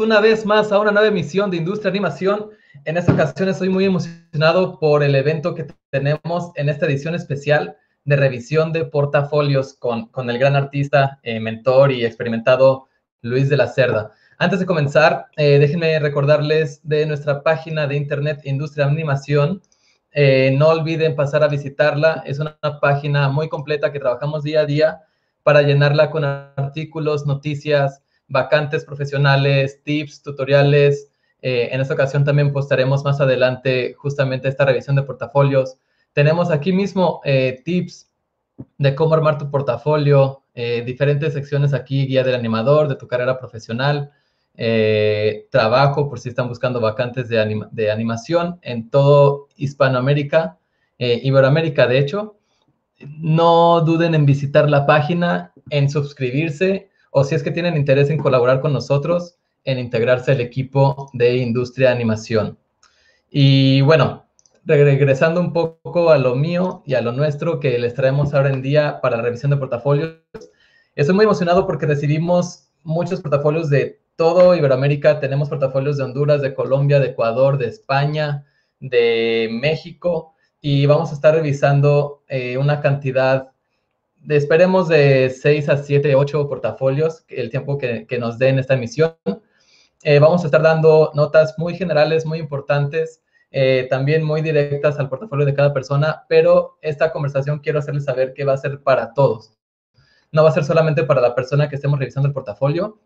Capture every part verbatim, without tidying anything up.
Una vez más a una nueva emisión de Industria Animación. En esta ocasión estoy muy emocionado por el evento que tenemos en esta edición especial de revisión de portafolios con, con el gran artista, eh, mentor y experimentado Luis de la Cerda. Antes de comenzar, eh, déjenme recordarles de nuestra página de internet Industria Animación. Eh, no olviden pasar a visitarla. Es una página muy completa que trabajamos día a día para llenarla con artículos, noticias, vacantes profesionales, tips, tutoriales. Eh, en esta ocasión también postaremos más adelante justamente esta revisión de portafolios. Tenemos aquí mismo eh, tips de cómo armar tu portafolio, eh, diferentes secciones aquí, guía del animador, de tu carrera profesional, eh, trabajo, por si están buscando vacantes de, anima de animación en todo Hispanoamérica, eh, Iberoamérica, de hecho. No duden en visitar la página, en suscribirse, o si es que tienen interés en colaborar con nosotros, en integrarse al equipo de Industria Animación. Y bueno, regresando un poco a lo mío y a lo nuestro que les traemos ahora en día para la revisión de portafolios, estoy muy emocionado porque recibimos muchos portafolios de todo Iberoamérica. Tenemos portafolios de Honduras, de Colombia, de Ecuador, de España, de México, y vamos a estar revisando eh, una cantidad esperemos de seis a siete, ocho portafolios, el tiempo que, que nos den esta emisión. Eh, vamos a estar dando notas muy generales, muy importantes, eh, también muy directas al portafolio de cada persona, pero esta conversación quiero hacerles saber que va a ser para todos. No va a ser solamente para la persona que estemos revisando el portafolio,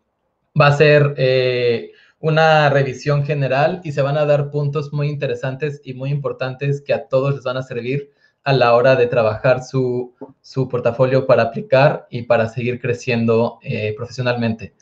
va a ser eh, una revisión general y se van a dar puntos muy interesantes y muy importantes que a todos les van a servir a la hora de trabajar su, su portafolio para aplicar y para seguir creciendo eh, profesionalmente.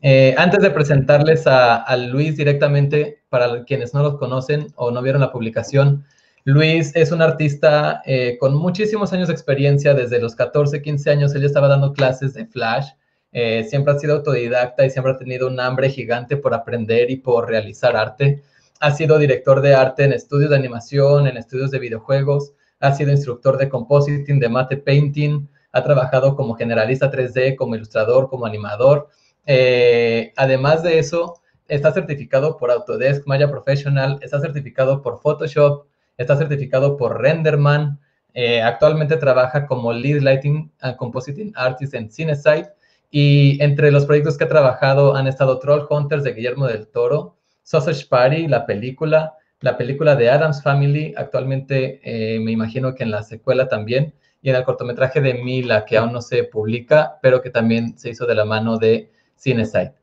Eh, antes de presentarles a, a Luis directamente, para quienes no los conocen o no vieron la publicación, Luis es un artista eh, con muchísimos años de experiencia. Desde los catorce, quince años, él ya estaba dando clases de Flash. Eh, siempre ha sido autodidacta y siempre ha tenido un hambre gigante por aprender y por realizar arte. Ha sido director de arte en estudios de animación, en estudios de videojuegos. Ha sido instructor de compositing, de matte painting, ha trabajado como generalista tres D, como ilustrador, como animador. Eh, además de eso, está certificado por Autodesk Maya Professional, está certificado por Photoshop, está certificado por Renderman. Eh, actualmente trabaja como Lead Lighting and Compositing Artist en Cinesite. Y entre los proyectos que ha trabajado han estado Troll Hunters de Guillermo del Toro, Sausage Party, la película, la película de Addams Family, actualmente eh, me imagino que en la secuela también, y en el cortometraje de Mila, que aún no se publica, pero que también se hizo de la mano de Cinesite.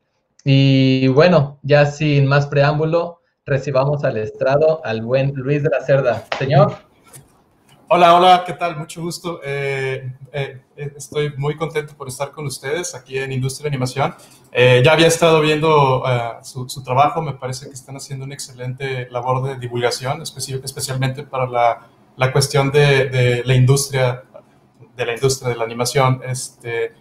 Y bueno, ya sin más preámbulo, recibamos al estrado al buen Luis de la Cerda. Señor. Hola, hola, ¿qué tal? Mucho gusto. Eh, eh, estoy muy contento por estar con ustedes aquí en Industria de Animación. Eh, ya había estado viendo uh, su, su trabajo, me parece que están haciendo una excelente labor de divulgación, especialmente para la, la cuestión de, de la industria, de la industria de la animación. Este,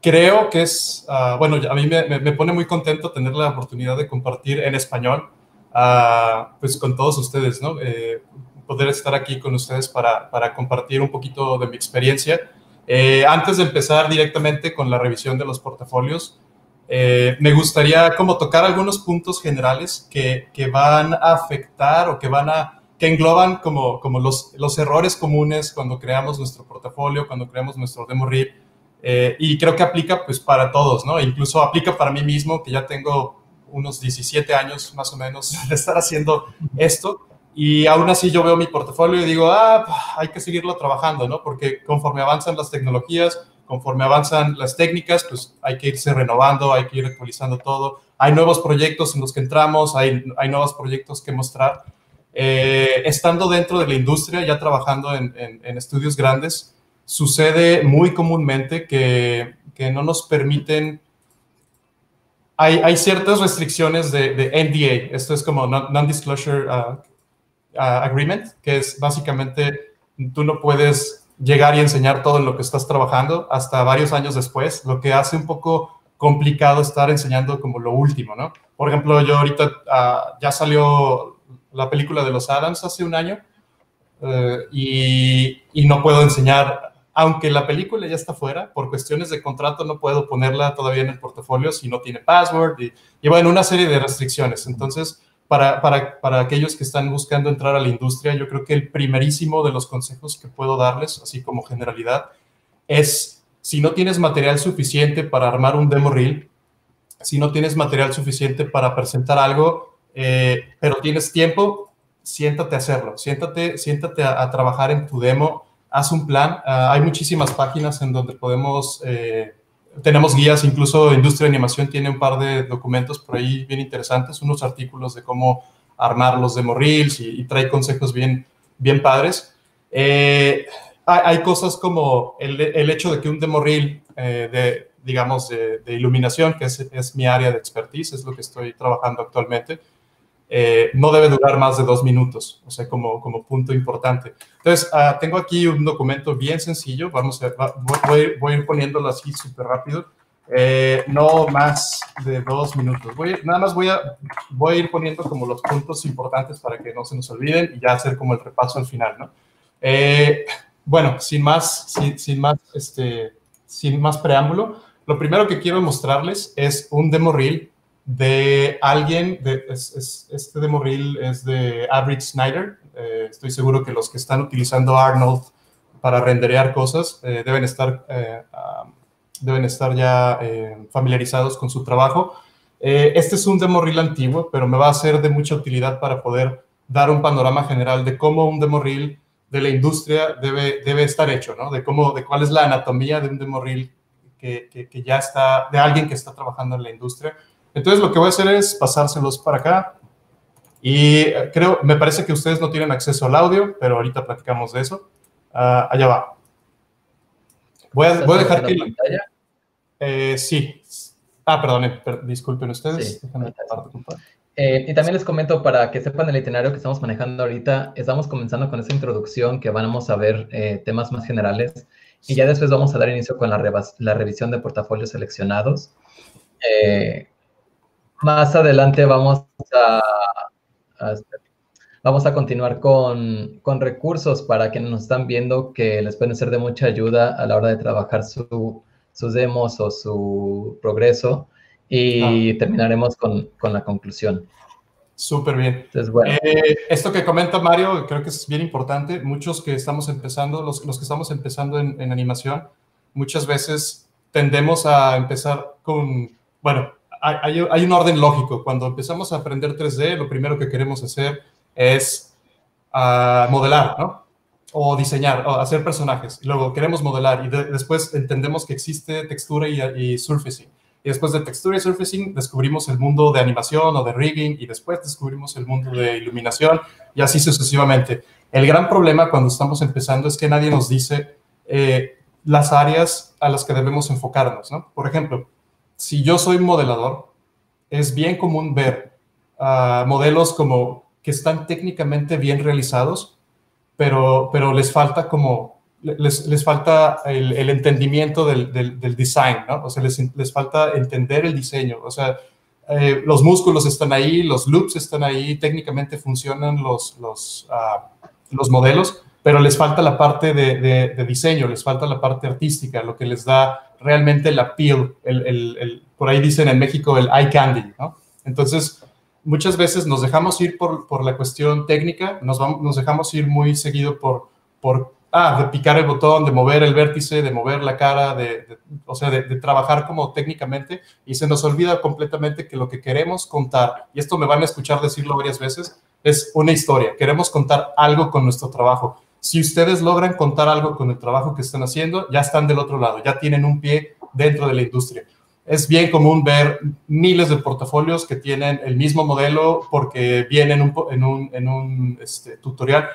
creo que es, uh, bueno, a mí me, me pone muy contento tener la oportunidad de compartir en español, uh, pues con todos ustedes, ¿no? Eh, poder estar aquí con ustedes para, para compartir un poquito de mi experiencia. Eh, antes de empezar directamente con la revisión de los portafolios, Eh, me gustaría como tocar algunos puntos generales que, que van a afectar o que van a, que engloban como, como los, los errores comunes cuando creamos nuestro portafolio, cuando creamos nuestro demo reel, eh, y creo que aplica pues para todos, ¿no? Incluso aplica para mí mismo, que ya tengo unos diecisiete años más o menos de estar haciendo esto, y aún así yo veo mi portafolio y digo, ah, hay que seguirlo trabajando, ¿no? Porque conforme avanzan las tecnologías, conforme avanzan las técnicas, pues hay que irse renovando, hay que ir actualizando todo. Hay nuevos proyectos en los que entramos, hay, hay nuevos proyectos que mostrar. Eh, estando dentro de la industria, ya trabajando en, en, en estudios grandes, sucede muy comúnmente que, que no nos permiten... Hay, hay ciertas restricciones de, de N D A, esto es como Non-Disclosure uh, uh, Agreement, que es básicamente tú no puedes... llegar y enseñar todo lo que estás trabajando hasta varios años después, lo que hace un poco complicado estar enseñando como lo último, ¿no? Por ejemplo, yo ahorita uh, ya salió la película de los Addams hace un año uh, y, y no puedo enseñar aunque la película ya está fuera, por cuestiones de contrato no puedo ponerla todavía en el portafolio si no tiene password y, y bueno, una serie de restricciones. Entonces, para, para, para aquellos que están buscando entrar a la industria, yo creo que el primerísimo de los consejos que puedo darles, así como generalidad, es si no tienes material suficiente para armar un demo reel, si no tienes material suficiente para presentar algo, eh, pero tienes tiempo, siéntate a hacerlo, siéntate, siéntate a, a trabajar en tu demo, haz un plan. Uh, hay muchísimas páginas en donde podemos, eh, tenemos guías, incluso Industria Animación tiene un par de documentos por ahí bien interesantes, unos artículos de cómo armar los demo reels y, y trae consejos bien, bien padres. Eh, hay, hay cosas como el, el hecho de que un demo reel, eh, de, digamos, de, de iluminación, que es, es mi área de expertise, es lo que estoy trabajando actualmente, Eh, no debe durar más de dos minutos, o sea, como, como punto importante. Entonces, uh, tengo aquí un documento bien sencillo, vamos a, va, voy, voy a ir poniéndolo así súper rápido, eh, no más de dos minutos. Voy, nada más voy a, voy a ir poniendo como los puntos importantes para que no se nos olviden y ya hacer como el repaso al final, ¿no? Eh, bueno, sin más, sin, sin más, este, sin más preámbulo, lo primero que quiero mostrarles es un demo reel de alguien, de, es, es, este demo reel es de Average Snyder. Eh, estoy seguro que los que están utilizando Arnold para renderear cosas eh, deben, estar, eh, um, deben estar ya eh, familiarizados con su trabajo. Eh, este es un demo reel antiguo, pero me va a ser de mucha utilidad para poder dar un panorama general de cómo un demo reel de la industria debe, debe estar hecho, ¿no? De, cómo, de cuál es la anatomía de un demo reel que, que, que ya está, de alguien que está trabajando en la industria. Entonces, lo que voy a hacer es pasárselos para acá y creo, me parece que ustedes no tienen acceso al audio, pero ahorita platicamos de eso. Uh, allá va. Voy a, voy a dejar que... La pantalla? Eh, sí. Ah, perdón, disculpen ustedes. Sí. Eh, y también les comento, para que sepan el itinerario que estamos manejando ahorita, estamos comenzando con esta introducción que vamos a ver eh, temas más generales y ya después vamos a dar inicio con la, revas, la revisión de portafolios seleccionados. Eh, Más adelante vamos a, a, vamos a continuar con, con recursos para quienes nos están viendo que les pueden ser de mucha ayuda a la hora de trabajar su, sus demos o su progreso y ah. terminaremos con, con la conclusión. Súper bien. Entonces, bueno. eh, esto que comenta Mario creo que es bien importante. Muchos que estamos empezando, los, los que estamos empezando en, en animación, muchas veces tendemos a empezar con, bueno, Hay, hay un orden lógico. Cuando empezamos a aprender tres D, lo primero que queremos hacer es uh, modelar, ¿no? O diseñar, o hacer personajes. Luego queremos modelar y de, después entendemos que existe textura y, y surfacing. Y después de textura y surfacing descubrimos el mundo de animación o de rigging y después descubrimos el mundo de iluminación y así sucesivamente. El gran problema cuando estamos empezando es que nadie nos dice eh, las áreas a las que debemos enfocarnos, ¿no? Por ejemplo, si yo soy modelador, es bien común ver uh, modelos como que están técnicamente bien realizados, pero, pero les falta como, les, les falta el, el entendimiento del, del, del design, ¿no? O sea, les, les falta entender el diseño. O sea, eh, los músculos están ahí, los loops están ahí, técnicamente funcionan los, los, uh, los modelos, pero les falta la parte de, de, de diseño, les falta la parte artística, lo que les da realmente el appeal, el, el, el, por ahí dicen en México el eye candy, ¿no? Entonces, muchas veces nos dejamos ir por, por la cuestión técnica, nos, vamos, nos dejamos ir muy seguido por, por, ah, de picar el botón, de mover el vértice, de mover la cara, de, de, o sea, de, de trabajar como técnicamente, y se nos olvida completamente que lo que queremos contar, y esto me van a escuchar decirlo varias veces, es una historia, queremos contar algo con nuestro trabajo. Si ustedes logran contar algo con el trabajo que están haciendo, ya están del otro lado, ya tienen un pie dentro de la industria. Es bien común ver miles de portafolios que tienen el mismo modelo porque vienen un, en un, en un este, tutorial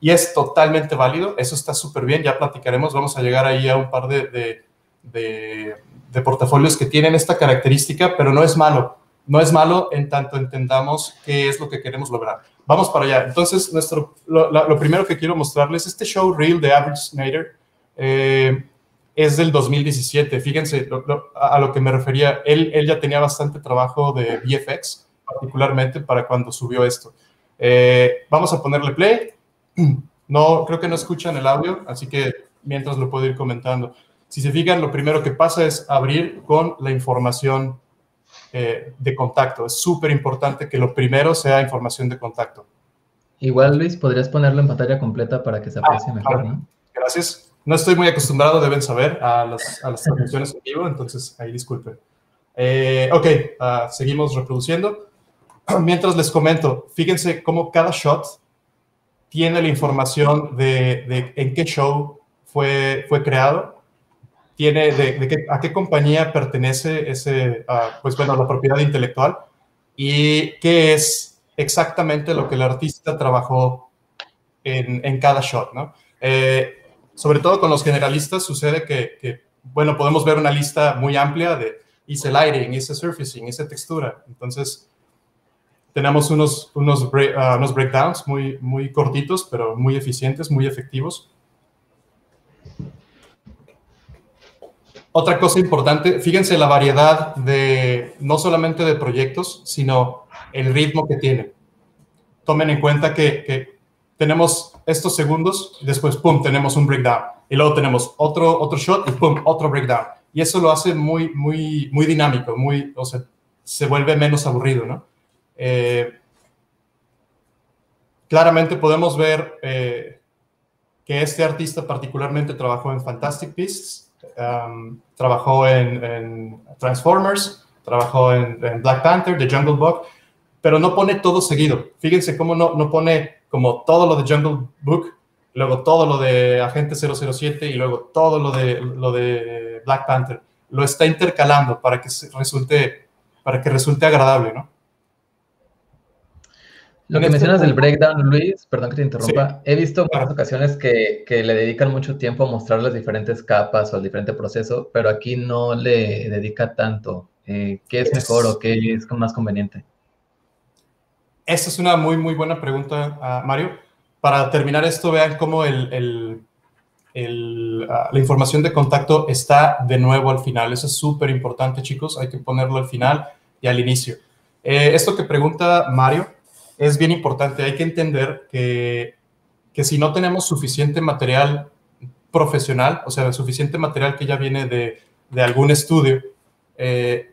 y es totalmente válido, eso está súper bien, ya platicaremos, vamos a llegar ahí a un par de, de, de, de portafolios que tienen esta característica, pero no es malo, no es malo en tanto entendamos qué es lo que queremos lograr. Vamos para allá. Entonces, nuestro, lo, lo primero que quiero mostrarles, este show reel de Average Snyder eh, es del dos mil diecisiete. Fíjense lo, lo, a lo que me refería. Él, él ya tenía bastante trabajo de V F X, particularmente para cuando subió esto. Eh, vamos a ponerle play. No, creo que no escuchan el audio, así que mientras lo puedo ir comentando. Si se fijan, lo primero que pasa es abrir con la información eh, de contacto. Es súper importante que lo primero sea información de contacto. Igual, Luis, podrías ponerlo en pantalla completa para que se aprecie ah, mejor, claro. ¿no? Gracias. No estoy muy acostumbrado, deben saber, a las, a las transmisiones en vivo, entonces ahí disculpen. Eh, ok, uh, seguimos reproduciendo. Mientras les comento, fíjense cómo cada shot tiene la información de, de en qué show fue, fue creado, tiene de, de qué, a qué compañía pertenece ese, uh, pues bueno, la propiedad intelectual y qué es exactamente lo que el artista trabajó en, en cada shot, ¿no? Eh, sobre todo con los generalistas sucede que, que, bueno, podemos ver una lista muy amplia de hice lighting, hice surfacing, hice textura. Entonces, tenemos unos, unos, break, uh, unos breakdowns muy, muy cortitos, pero muy eficientes, muy efectivos. Otra cosa importante, fíjense la variedad de, no solamente de proyectos, sino el ritmo que tiene. Tomen en cuenta que, que tenemos estos segundos, después, pum, tenemos un breakdown. Y luego tenemos otro, otro shot y pum, otro breakdown. Y eso lo hace muy, muy, muy dinámico, muy, o sea, se vuelve menos aburrido, ¿no? Eh, claramente podemos ver eh, que este artista particularmente trabajó en Fantastic Beasts, um, trabajó en, en Transformers, trabajó en, en Black Panther, The Jungle Book, pero no pone todo seguido. Fíjense cómo no, no pone como todo lo de Jungle Book, luego todo lo de Agente cero cero siete y luego todo lo de, lo de Black Panther. Lo está intercalando para que resulte, para que resulte agradable, ¿no? Lo que mencionas del breakdown, Luis, perdón que te interrumpa, sí, he visto en muchas ocasiones que, que le dedican mucho tiempo a mostrar las diferentes capas o el diferente proceso, pero aquí no le dedica tanto. Eh, ¿Qué es, es mejor o qué es más conveniente? Esa es una muy, muy buena pregunta, uh, Mario. Para terminar esto, vean cómo el, el, el, uh, la información de contacto está de nuevo al final. Eso es súper importante, chicos. Hay que ponerlo al final y al inicio. Eh, esto que pregunta Mario es bien importante. Hay que entender que, que si no tenemos suficiente material profesional, o sea, suficiente material que ya viene de, de algún estudio, eh,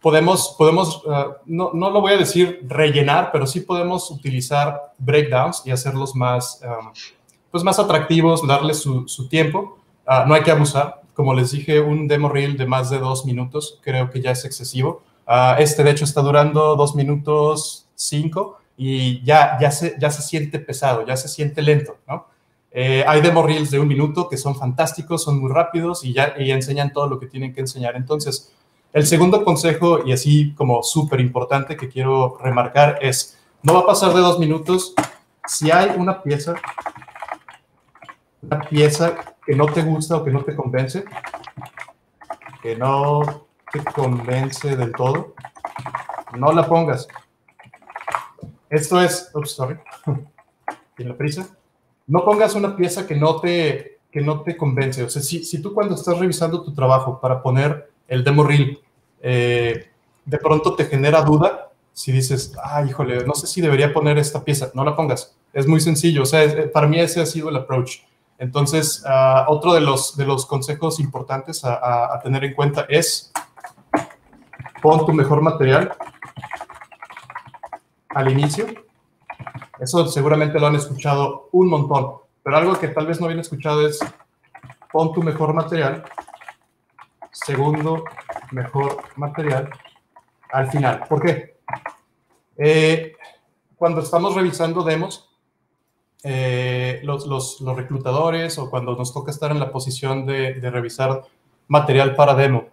podemos, podemos uh, no, no lo voy a decir rellenar, pero sí podemos utilizar breakdowns y hacerlos más, um, pues más atractivos, darles su, su tiempo. Uh, no hay que abusar. Como les dije, un demo reel de más de dos minutos creo que ya es excesivo. Uh, este, de hecho, está durando dos minutos cinco. Y ya, ya, se, ya se siente pesado, ya se siente lento, ¿no? Eh, hay demo reels de un minuto que son fantásticos, son muy rápidos y ya y enseñan todo lo que tienen que enseñar. Entonces, el segundo consejo, y así como súper importante que quiero remarcar, es no va a pasar de dos minutos. Si hay una pieza, una pieza que no te gusta o que no te convence, que no te convence del todo, no la pongas. Esto es, oops, sorry, en la prisa, no pongas una pieza que no te, que no te convence. O sea, si, si tú cuando estás revisando tu trabajo para poner el demo reel, eh, de pronto te genera duda, si dices, ah, híjole, no sé si debería poner esta pieza, no la pongas. Es muy sencillo, o sea, es, para mí ese ha sido el approach. Entonces, uh, otro de los, de los consejos importantes a, a, a tener en cuenta es, pon tu mejor material al inicio. Eso seguramente lo han escuchado un montón, pero algo que tal vez no habían escuchado es pon tu mejor material, segundo mejor material, al final. ¿Por qué? Eh, cuando estamos revisando demos, eh, los, los, los reclutadores o cuando nos toca estar en la posición de, de revisar material para demo,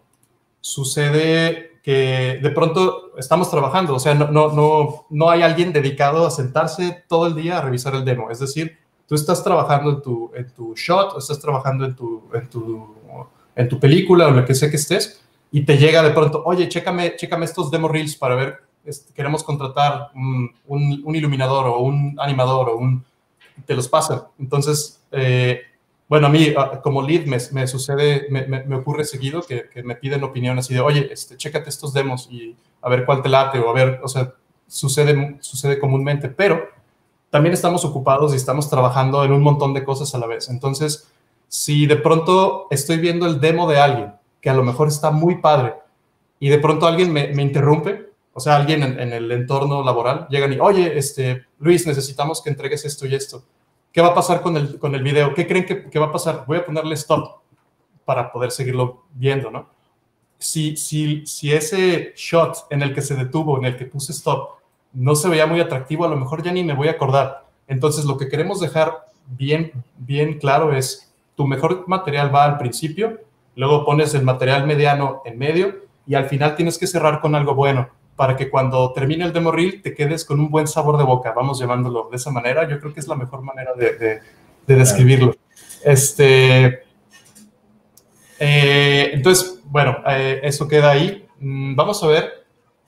sucede que de pronto estamos trabajando, o sea, no, no, no, no hay alguien dedicado a sentarse todo el día a revisar el demo. Es decir, tú estás trabajando en tu, en tu shot, estás trabajando en tu, en, tu, en tu película o lo que sea que estés, y te llega de pronto, oye, chécame, chécame estos demo reels para ver, este, queremos contratar un, un, un iluminador o un animador o un... Te los pasan. Entonces, eh, bueno, a mí como lead me, me sucede, me, me ocurre seguido que, que me piden opinión así de, oye, este, chécate estos demos y a ver cuál te late o a ver, o sea, sucede, sucede comúnmente, pero también estamos ocupados y estamos trabajando en un montón de cosas a la vez. Entonces, Si de pronto estoy viendo el demo de alguien que a lo mejor está muy padre y de pronto alguien me, me interrumpe, o sea, alguien en, en el entorno laboral, llegan y, oye, este, Luis, necesitamos que entregues esto y esto. ¿Qué va a pasar con el, con el video? ¿Qué creen que, que va a pasar? Voy a ponerle stop para poder seguirlo viendo, ¿no? Si, si, si ese shot en el que se detuvo, en el que puse stop, no se veía muy atractivo, a lo mejor ya ni me voy a acordar. Entonces, lo que queremos dejar bien, bien claro es, tu mejor material va al principio, luego pones el material mediano en medio y al final tienes que cerrar con algo bueno, para que cuando termine el demo reel te quedes con un buen sabor de boca, vamos llamándolo de esa manera. Yo creo que es la mejor manera de, de, de describirlo. Este, eh, entonces, bueno, eh, eso queda ahí. Vamos a ver,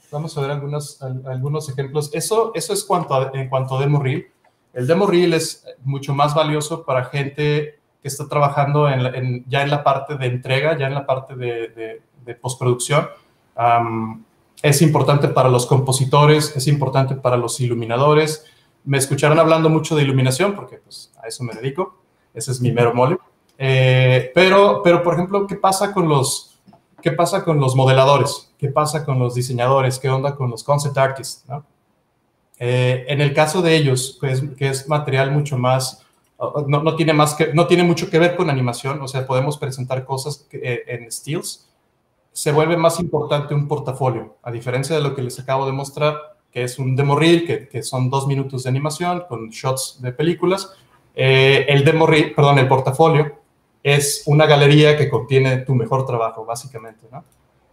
vamos a ver algunos, algunos ejemplos. Eso, eso es cuanto a, en cuanto a demo reel. El demo reel es mucho más valioso para gente que está trabajando en, en, ya en la parte de entrega, ya en la parte de, de, de postproducción. Um, Es importante para los compositores, es importante para los iluminadores. Me escucharon hablando mucho de iluminación porque pues, a eso me dedico. Ese es mi mero mole. Eh, pero, pero, por ejemplo, ¿qué pasa con los, qué pasa con los modeladores? ¿Qué pasa con los diseñadores? ¿Qué onda con los concept artists? ¿No? Eh, en el caso de ellos, que es, que es material mucho más... No, no, tiene más que, no tiene mucho que ver con animación. O sea, podemos presentar cosas que, eh, en stills. Se vuelve más importante un portafolio, a diferencia de lo que les acabo de mostrar, que es un demo reel, que, que son dos minutos de animación con shots de películas. Eh, el demo reel, perdón, el portafolio es una galería que contiene tu mejor trabajo, básicamente, ¿no?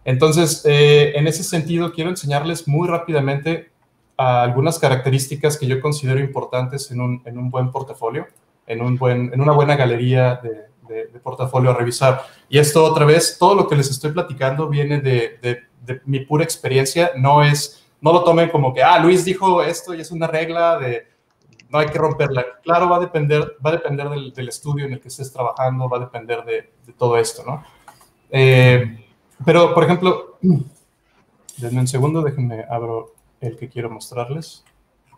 Entonces, eh, en ese sentido, quiero enseñarles muy rápidamente algunas características que yo considero importantes en un, en un buen portafolio, en, un buen, en una buena galería de... De, de portafolio a revisar. Y esto, otra vez, todo lo que les estoy platicando viene de, de, de mi pura experiencia. No es, no lo tomen como que, ah, Luis dijo esto y es una regla de no hay que romperla. Claro, va a depender, va a depender del, del estudio en el que estés trabajando, va a depender de, de todo esto, ¿no? Eh, pero, por ejemplo, denme un segundo, déjenme abro el que quiero mostrarles.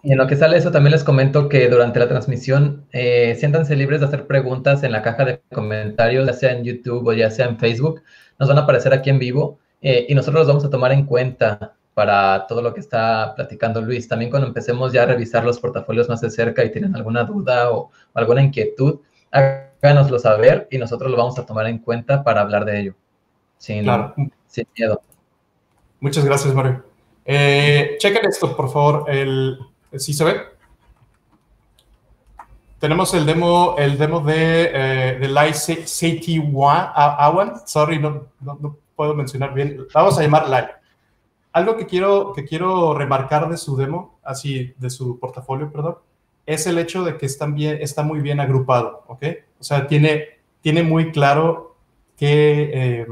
Y en lo que sale eso, también les comento que durante la transmisión eh, siéntanse libres de hacer preguntas en la caja de comentarios, ya sea en YouTube o ya sea en Facebook. Nos van a aparecer aquí en vivo eh, y nosotros los vamos a tomar en cuenta para todo lo que está platicando Luis. También cuando empecemos ya a revisar los portafolios más de cerca y tienen alguna duda o alguna inquietud, háganoslo saber y nosotros lo vamos a tomar en cuenta para hablar de ello. Sin, claro. Sin miedo. Muchas gracias, Mario. Eh, chequen esto, por favor, el... ¿Sí se ve? Tenemos el demo, el demo de, eh, de Lai Setiawan. Sorry, no, no, no puedo mencionar bien. Vamos a llamar Lai. Algo que quiero, que quiero remarcar de su demo, así, de su portafolio, perdón, es el hecho de que están bien, está muy bien agrupado, ¿ok? O sea, tiene, tiene muy claro qué, eh,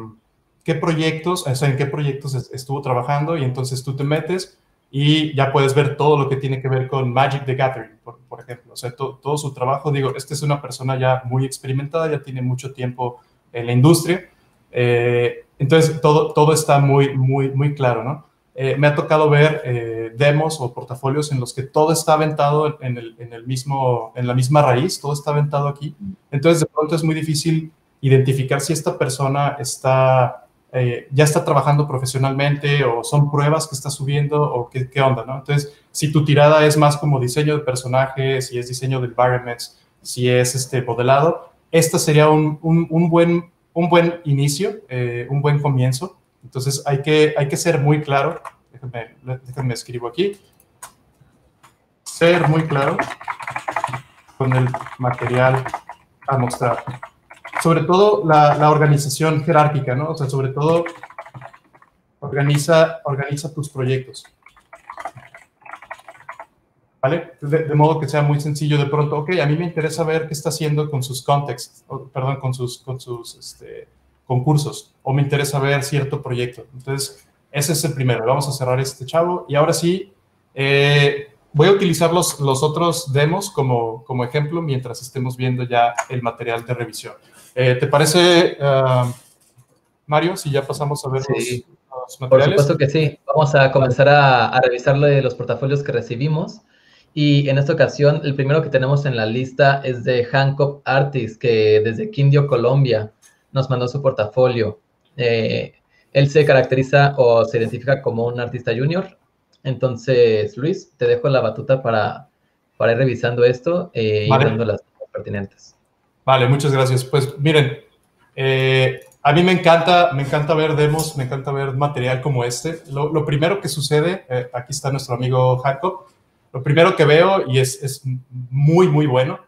qué proyectos, o sea, en qué proyectos estuvo trabajando y entonces tú te metes y ya puedes ver todo lo que tiene que ver con Magic the Gathering, por, por ejemplo. O sea, to, todo su trabajo, digo, esta es una persona ya muy experimentada, ya tiene mucho tiempo en la industria. Eh, entonces, todo, todo está muy, muy, muy claro, ¿no? Eh, me ha tocado ver eh, demos o portafolios en los que todo está aventado en, el, en, el mismo, en la misma raíz, todo está aventado aquí. Entonces, de pronto es muy difícil identificar si esta persona está... Eh, ya está trabajando profesionalmente o son pruebas que está subiendo o qué, qué onda, ¿no? Entonces, si tu tirada es más como diseño de personajes, si es diseño de environments, si es este modelado, este sería un, un, un, buen, un buen inicio, eh, un buen comienzo. Entonces, hay que, hay que ser muy claro. Déjame, déjame escribo aquí. Ser muy claro con el material a mostrar. Sobre todo la, la organización jerárquica, ¿no? O sea, sobre todo organiza, organiza tus proyectos, ¿vale? De, de modo que sea muy sencillo de pronto, ok, a mí me interesa ver qué está haciendo con sus contextos, perdón, con sus, con sus este, concursos, o me interesa ver cierto proyecto. Entonces, ese es el primero. Vamos a cerrar este chavo y ahora sí, eh, voy a utilizar los, los otros demos como, como ejemplo mientras estemos viendo ya el material de revisión. Eh, ¿Te parece, uh, Mario, si ya pasamos a ver sí. los, los materiales? Por supuesto que sí. Vamos a comenzar a, a revisar los portafolios que recibimos Y en esta ocasión, el primero que tenemos en la lista es de Hancock Artists, que desde Quindio, Colombia, nos mandó su portafolio. Eh, él se caracteriza o se identifica como un artista junior. Entonces, Luis, te dejo la batuta para, para ir revisando esto eh, vale. y dando las pertinentes. Vale, muchas gracias. Pues, miren, eh, a mí me encanta, me encanta ver demos, me encanta ver material como este. Lo, lo primero que sucede, eh, aquí está nuestro amigo Hancock, lo primero que veo, y es, es muy, muy bueno,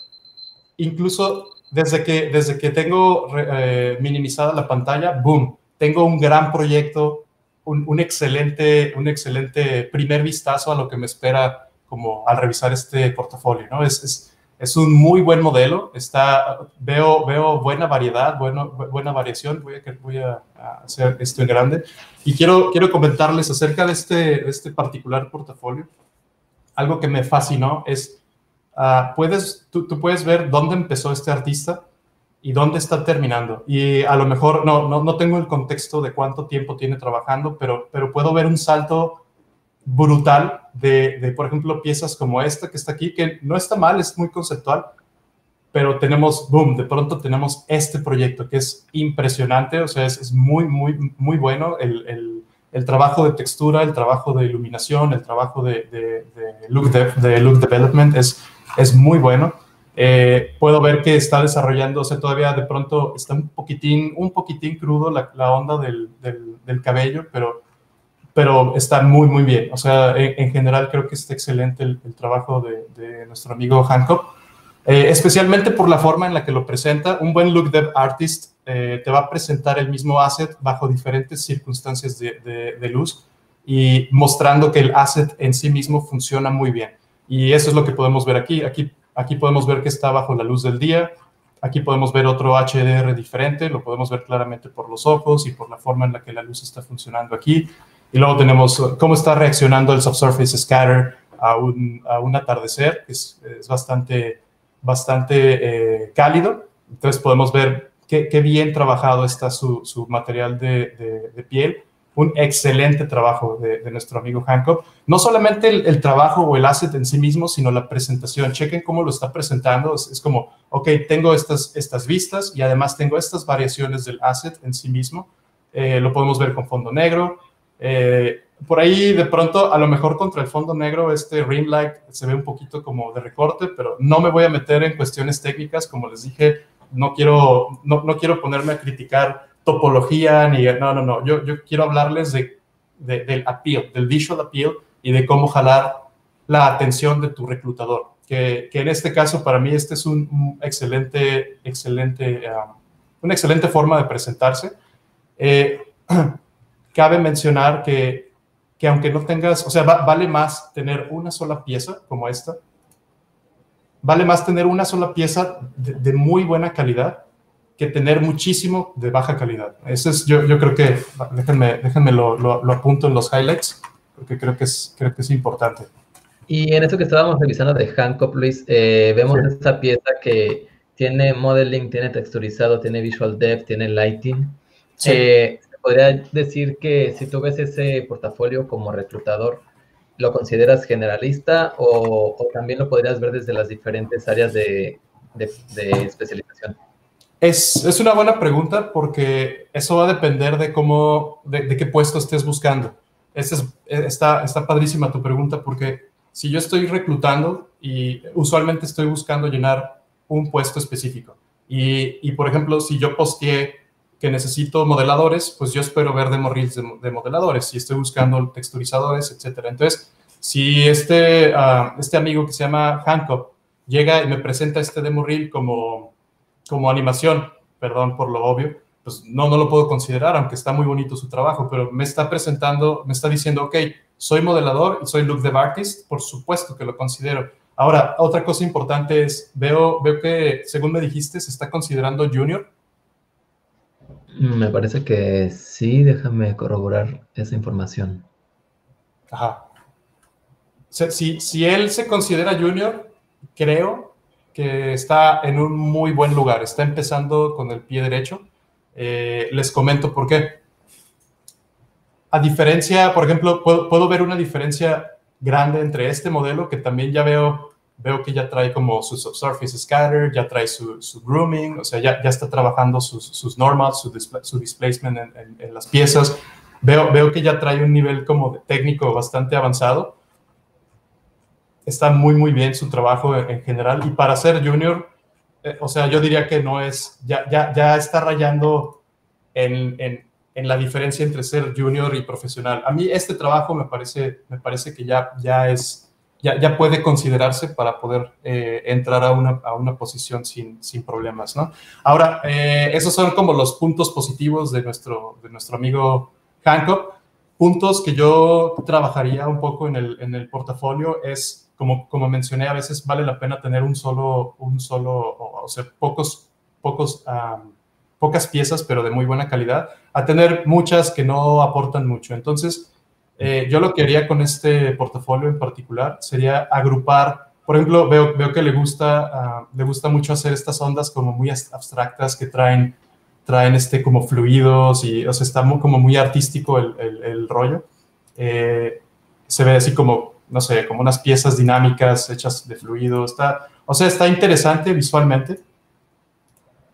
incluso desde que, desde que tengo eh, minimizada la pantalla, boom, tengo un gran proyecto, un, un, excelente, un excelente primer vistazo a lo que me espera como al revisar este portafolio, ¿no? Es, es, es un muy buen modelo, está, veo, veo buena variedad, bueno, buena variación, voy a, voy a hacer esto en grande, y quiero, quiero comentarles acerca de este, de este particular portafolio. Algo que me fascinó es, uh, puedes, tú, tú puedes ver dónde empezó este artista y dónde está terminando. Y a lo mejor, no, no, no tengo el contexto de cuánto tiempo tiene trabajando, pero, pero puedo ver un salto brutal de, de, por ejemplo, piezas como esta que está aquí, que no está mal, es muy conceptual, pero tenemos, boom, de pronto tenemos este proyecto que es impresionante, o sea, es, es muy, muy, muy bueno el, el el trabajo de textura, el trabajo de iluminación, el trabajo de, de, de, look, de, de look development es, es muy bueno. Eh, puedo ver que está desarrollándose todavía, de pronto está un poquitín, un poquitín crudo la, la onda del, del, del cabello, pero, pero está muy, muy bien. O sea, en, en general creo que está excelente el, el trabajo de, de nuestro amigo Hancock, eh, especialmente por la forma en la que lo presenta. Un buen look dev artist Eh, te va a presentar el mismo asset bajo diferentes circunstancias de, de, de luz y mostrando que el asset en sí mismo funciona muy bien. Y eso es lo que podemos ver aquí. Aquí, aquí podemos ver que está bajo la luz del día. Aquí podemos ver otro H D R diferente. Lo podemos ver claramente por los ojos y por la forma en la que la luz está funcionando aquí. Y luego tenemos cómo está reaccionando el subsurface scatter a un, a un atardecer, que es, es bastante, bastante eh, cálido. Entonces podemos ver Qué, qué bien trabajado está su, su material de, de, de piel. Un excelente trabajo de, de nuestro amigo Hancock. No solamente el, el trabajo o el asset en sí mismo, sino la presentación. Chequen cómo lo está presentando. Es, es como, ok, tengo estas, estas vistas y además tengo estas variaciones del asset en sí mismo. Eh, lo podemos ver con fondo negro. Eh, por ahí, de pronto, a lo mejor contra el fondo negro, este ring light se ve un poquito como de recorte, pero no me voy a meter en cuestiones técnicas, como les dije. No quiero, no, no quiero ponerme a criticar topología, ni, no, no, no. Yo, yo quiero hablarles de, de, del appeal, del visual appeal y de cómo jalar la atención de tu reclutador. Que, que en este caso, para mí, este es un, un excelente, excelente, um, una excelente forma de presentarse. Eh, cabe mencionar que, que aunque no tengas, o sea, va, vale más tener una sola pieza como esta, Vale más tener una sola pieza de, de muy buena calidad que tener muchísimo de baja calidad. Eso es, yo, yo creo que, déjenme, déjenme lo, lo, lo apunto en los highlights, porque creo que es, creo que es importante. Y en esto que estábamos revisando de Hancock, Luis, eh, vemos sí. esta pieza que tiene modeling, tiene texturizado, tiene visual depth, tiene lighting. Sí. Eh, podría decir que si tú ves ese portafolio como reclutador, ¿lo consideras generalista o, o también lo podrías ver desde las diferentes áreas de, de, de especialización? Es, es una buena pregunta porque eso va a depender de cómo, de, de qué puesto estés buscando. Este es, está, está padrísima tu pregunta porque si yo estoy reclutando y usualmente estoy buscando llenar un puesto específico. Y, y por ejemplo, si yo posteé que necesito modeladores, pues yo espero ver demo reels de, de modeladores, y estoy buscando texturizadores, etcétera. Entonces, si este, uh, este amigo que se llama Hancock llega y me presenta este demo reel como, como animación, perdón por lo obvio, pues no, no lo puedo considerar, aunque está muy bonito su trabajo, pero me está presentando, me está diciendo, ok, soy modelador y soy look dev artist, por supuesto que lo considero. Ahora, otra cosa importante es, veo, veo que, según me dijiste, se está considerando junior. Me parece que sí, déjame corroborar esa información. Ajá. Si, si él se considera junior, creo que está en un muy buen lugar. Está empezando con el pie derecho. Eh, les comento por qué. A diferencia, por ejemplo, puedo, puedo ver una diferencia grande entre este modelo, que también ya veo, veo que ya trae como su subsurface scatter, ya trae su, su grooming, o sea, ya, ya está trabajando sus, sus normals, su, displa su displacement en, en, en las piezas. Veo, veo que ya trae un nivel como de técnico bastante avanzado. Está muy, muy bien su trabajo en, en general. Y para ser junior, eh, o sea, yo diría que no es, ya, ya, ya está rayando en, en, en la diferencia entre ser junior y profesional. A mí este trabajo me parece, me parece que ya, ya es... Ya, ya puede considerarse para poder eh, entrar a una, a una posición sin, sin problemas, ¿no? Ahora, eh, esos son como los puntos positivos de nuestro, de nuestro amigo Hancock. Puntos que yo trabajaría un poco en el, en el portafolio es, como, como mencioné, a veces vale la pena tener un solo, un solo o, o sea, pocos, pocos, um, pocas piezas, pero de muy buena calidad, a tener muchas que no aportan mucho. Entonces, Eh, yo lo que haría con este portafolio en particular sería agrupar, por ejemplo, veo, veo que le gusta, uh, le gusta mucho hacer estas ondas como muy abstractas que traen, traen este como fluidos y, o sea, está muy, como muy artístico el, el, el rollo. Eh, se ve así como, no sé, como unas piezas dinámicas hechas de fluidos. Está, o sea, está interesante visualmente,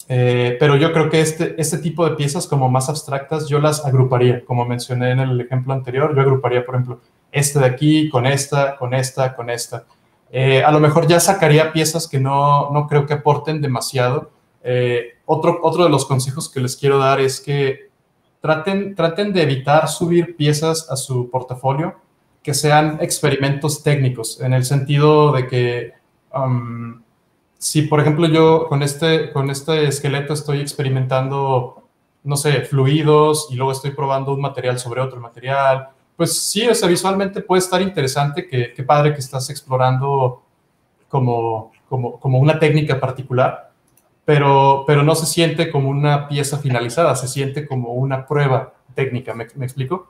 eh, pero yo creo que este, este tipo de piezas como más abstractas yo las agruparía, como mencioné en el ejemplo anterior. Yo agruparía, por ejemplo, esta de aquí, con esta, con esta, con esta. Eh, a lo mejor ya sacaría piezas que no, no creo que aporten demasiado. Eh, otro, otro de los consejos que les quiero dar es que traten, traten de evitar subir piezas a su portafolio que sean experimentos técnicos, en el sentido de que... Um, Si, por ejemplo, yo con este, con este esqueleto estoy experimentando, no sé, fluidos y luego estoy probando un material sobre otro material, pues sí, o sea, visualmente puede estar interesante, que, qué padre que estás explorando como, como, como una técnica particular, pero, pero no se siente como una pieza finalizada, se siente como una prueba técnica, ¿me, me explico?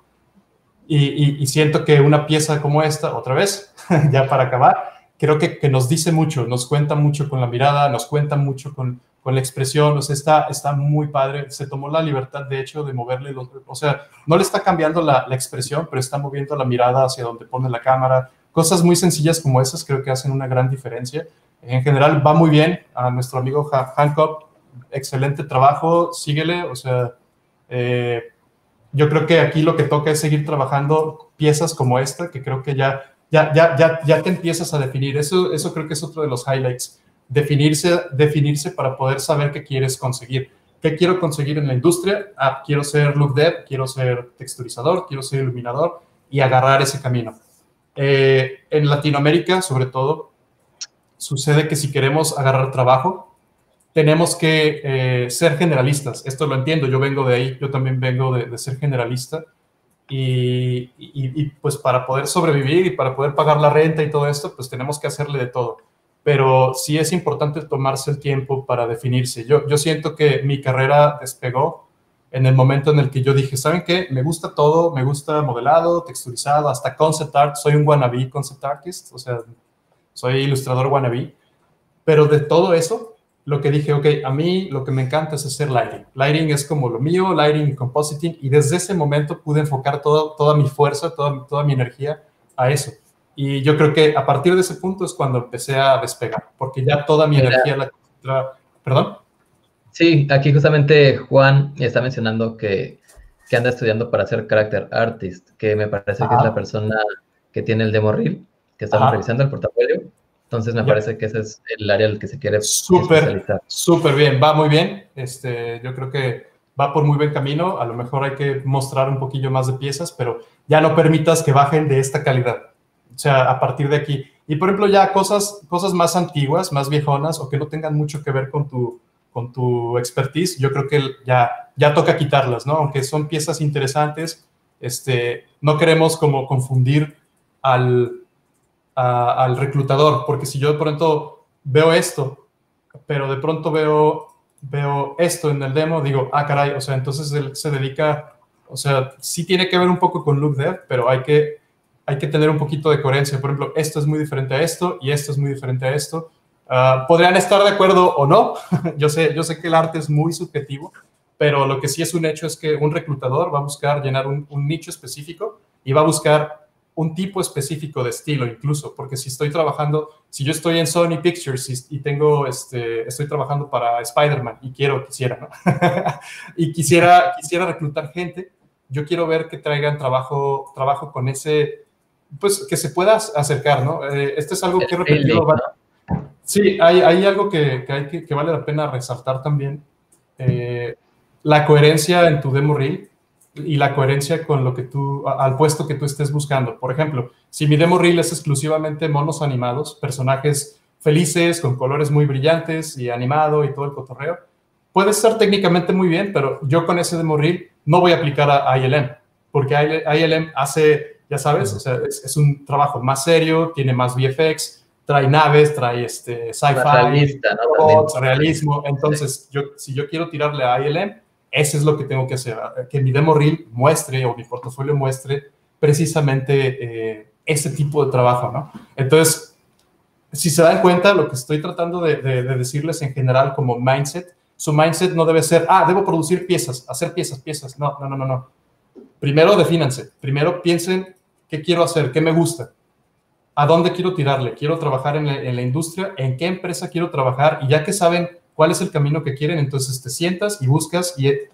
Y, y, y siento que una pieza como esta, otra vez, ya para acabar, creo que, que nos dice mucho, nos cuenta mucho con la mirada, nos cuenta mucho con, con la expresión, o sea, está, está muy padre. Se tomó la libertad, de hecho, de moverle, los, o sea, no le está cambiando la, la expresión, pero está moviendo la mirada hacia donde pone la cámara. Cosas muy sencillas como esas creo que hacen una gran diferencia. En general, va muy bien a nuestro amigo Hancock, excelente trabajo, síguele, o sea, eh, yo creo que aquí lo que toca es seguir trabajando piezas como esta, que creo que ya... Ya, ya, ya, ya te empiezas a definir. Eso, eso creo que es otro de los highlights. Definirse, definirse para poder saber qué quieres conseguir. ¿Qué quiero conseguir en la industria? Ah, quiero ser look dev, quiero ser texturizador, quiero ser iluminador, y agarrar ese camino. Eh, en Latinoamérica, sobre todo, sucede que si queremos agarrar trabajo, tenemos que eh, ser generalistas. Esto lo entiendo, yo vengo de ahí, yo también vengo de, de ser generalista. Y, y, y pues para poder sobrevivir y para poder pagar la renta y todo esto, pues tenemos que hacerle de todo. Pero sí es importante tomarse el tiempo para definirse. Yo, yo siento que mi carrera despegó en el momento en el que yo dije, ¿saben qué? Me gusta todo, me gusta modelado, texturizado, hasta concept art. Soy un wannabe concept artist, o sea, soy ilustrador wannabe. Pero de todo eso, lo que dije, ok, a mí lo que me encanta es hacer lighting. Lighting es como lo mío, lighting y compositing, y desde ese momento pude enfocar todo, toda mi fuerza, toda, toda mi energía a eso. Y yo creo que a partir de ese punto es cuando empecé a despegar, porque ya toda mi Mira. energía la concentraba. ¿Perdón? Sí, aquí justamente Juan está mencionando que, que anda estudiando para ser character artist, que me parece ah. que es la persona que tiene el demo reel, que estamos ah. revisando el portafolio. Entonces, me parece que ese es el área al que se quiere especializar. Súper bien, va muy bien. Este, yo creo que va por muy buen camino. A lo mejor hay que mostrar un poquillo más de piezas, pero ya no permitas que bajen de esta calidad. O sea, a partir de aquí. Y, por ejemplo, ya cosas, cosas más antiguas, más viejonas, o que no tengan mucho que ver con tu, con tu expertise, yo creo que ya, ya toca quitarlas, ¿no? Aunque son piezas interesantes, este, no queremos como confundir al... A, al reclutador, porque si yo de pronto veo esto, pero de pronto veo, veo esto en el demo, digo, ah, caray, o sea, entonces él se dedica, o sea, sí tiene que ver un poco con look dev, pero hay que, hay que tener un poquito de coherencia. Por ejemplo, esto es muy diferente a esto y esto es muy diferente a esto. Uh, podrían estar de acuerdo o no. yo, sé, yo sé que el arte es muy subjetivo, pero lo que sí es un hecho es que un reclutador va a buscar llenar un, un nicho específico y va a buscar un tipo específico de estilo incluso, porque si estoy trabajando, si yo estoy en Sony Pictures y, y tengo, este, estoy trabajando para Spider-Man y quiero, quisiera, ¿no? y quisiera, quisiera reclutar gente, yo quiero ver que traigan trabajo, trabajo con ese, pues, que se pueda acercar, ¿no? Eh, este es algo que he repetido. Sí, hay, hay algo que, que, hay que, que vale la pena resaltar también, eh, la coherencia en tu demo reel, y la coherencia con lo que tú, al puesto que tú estés buscando. Por ejemplo, si mi demo reel es exclusivamente monos animados, personajes felices, con colores muy brillantes y animado y todo el cotorreo, puede estar técnicamente muy bien, pero yo con ese demo reel no voy a aplicar a I L M, porque I L M hace, ya sabes, o sea, es, es un trabajo más serio, tiene más V F X, trae naves, trae este, sci-fi, robots, realismo. Entonces, yo, si yo quiero tirarle a I L M, eso es lo que tengo que hacer, que mi demo reel muestre o mi portafolio muestre precisamente eh, ese tipo de trabajo, ¿no? Entonces, si se dan cuenta, lo que estoy tratando de, de, de decirles en general como mindset, su mindset no debe ser, ah, debo producir piezas, hacer piezas, piezas. No, no, no, no, no. Primero defínanse, primero piensen qué quiero hacer, qué me gusta, a dónde quiero tirarle, quiero trabajar en la, en la industria, en qué empresa quiero trabajar, y ya que saben cuál es el camino que quieren, entonces te sientas y buscas y eh,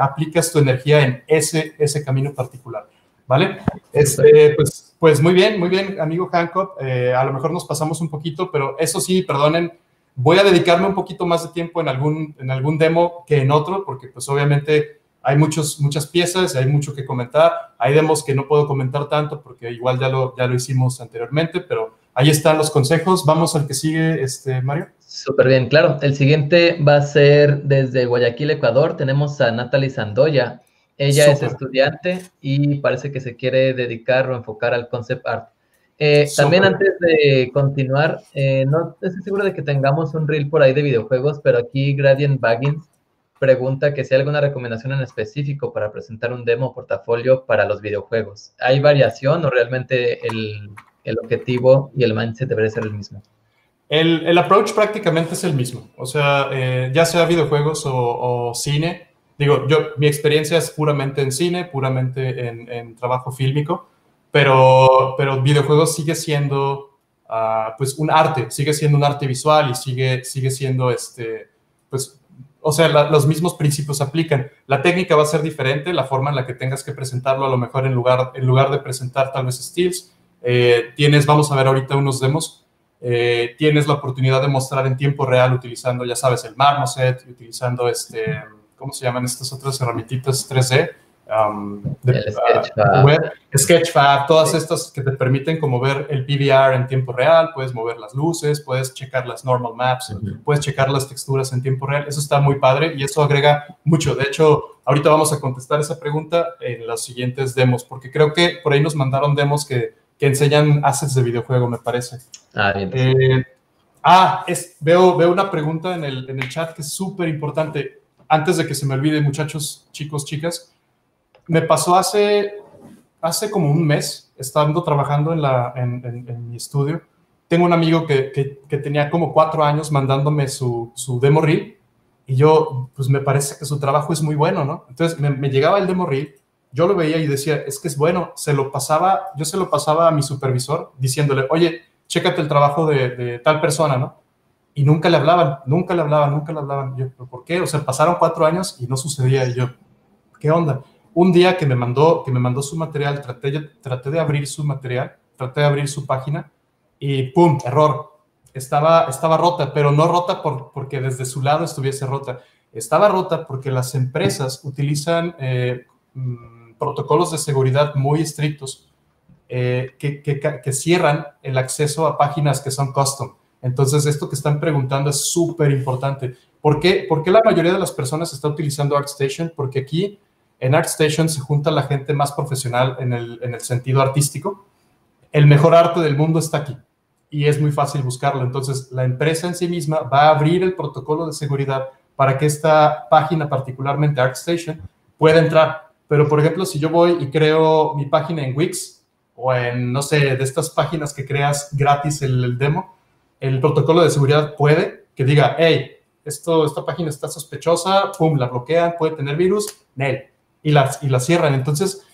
aplicas tu energía en ese, ese camino particular, ¿vale? Este, pues, pues muy bien, muy bien, amigo Hancock. Eh, a lo mejor nos pasamos un poquito, pero eso sí, perdonen, voy a dedicarme un poquito más de tiempo en algún, en algún demo que en otro, porque pues obviamente hay muchos, muchas piezas, hay mucho que comentar, hay demos que no puedo comentar tanto porque igual ya lo, ya lo hicimos anteriormente, pero ahí están los consejos. Vamos al que sigue, este, Mario. Súper bien, claro. El siguiente va a ser desde Guayaquil, Ecuador. Tenemos a Nataly Sandoya. Ella Super. es estudiante y parece que se quiere dedicar o enfocar al concept art. Eh, también antes de continuar, eh, no estoy seguro de que tengamos un reel por ahí de videojuegos, pero aquí Gradient Baggins pregunta que si hay alguna recomendación en específico para presentar un demo o portafolio para los videojuegos. ¿Hay variación o realmente el... el objetivo y el mindset debería ser el mismo? El, el approach prácticamente es el mismo. O sea, eh, ya sea videojuegos o, o cine. Digo, yo, mi experiencia es puramente en cine, puramente en, en trabajo fílmico, pero, pero videojuegos sigue siendo uh, pues un arte, sigue siendo un arte visual y sigue, sigue siendo, este, pues, o sea, la, los mismos principios aplican. La técnica va a ser diferente, la forma en la que tengas que presentarlo, a lo mejor en lugar, en lugar de presentar tal vez stills, Eh, tienes, vamos a ver ahorita unos demos, eh, tienes la oportunidad de mostrar en tiempo real utilizando, ya sabes, el Marmoset, utilizando, este, ¿cómo se llaman estas otras herramientitas tres D? Um, de, Sketchfab. Uh, web, Sketchfab, todas sí. estas que te permiten como ver el P B R en tiempo real, puedes mover las luces, puedes checar las normal maps, uh-huh. puedes checar las texturas en tiempo real. Eso está muy padre y eso agrega mucho. De hecho, ahorita vamos a contestar esa pregunta en los siguientes demos, porque creo que por ahí nos mandaron demos que que enseñan assets de videojuego, me parece. Ah, bien. Eh, ah es, veo, veo una pregunta en el, en el chat que es súper importante. Antes de que se me olvide, muchachos, chicos, chicas, me pasó hace, hace como un mes, estando trabajando en, la, en, en, en mi estudio. Tengo un amigo que, que, que tenía como cuatro años mandándome su, su demo reel y yo, pues me parece que su trabajo es muy bueno, ¿no? Entonces, me, me llegaba el demo reel, yo lo veía y decía, es que es bueno, se lo pasaba, yo se lo pasaba a mi supervisor diciéndole, oye, chécate el trabajo de, de tal persona, ¿no? Y nunca le hablaban, nunca le hablaban, nunca le hablaban. Yo, ¿pero por qué? O sea, pasaron cuatro años y no sucedía. Y yo, ¿qué onda? Un día que me mandó, que me mandó su material, traté, traté de abrir su material, traté de abrir su página y ¡pum! Error. Estaba, estaba rota, pero no rota por, porque desde su lado estuviese rota. Estaba rota porque las empresas utilizan... Eh, protocolos de seguridad muy estrictos eh, que, que, que cierran el acceso a páginas que son custom. Entonces, esto que están preguntando es súper importante. ¿Por qué? ¿Por qué la mayoría de las personas está utilizando ArtStation? Porque aquí, en ArtStation, se junta la gente más profesional en el, en el sentido artístico. El mejor arte del mundo está aquí y es muy fácil buscarlo. Entonces, la empresa en sí misma va a abrir el protocolo de seguridad para que esta página, particularmente ArtStation, pueda entrar. Pero, por ejemplo, si yo voy y creo mi página en Wix o en, no sé, de estas páginas que creas gratis el, el demo, el protocolo de seguridad puede que diga, hey, esto, esta página está sospechosa, pum, la bloquean, puede tener virus, nel, y la, y la cierran. Entonces,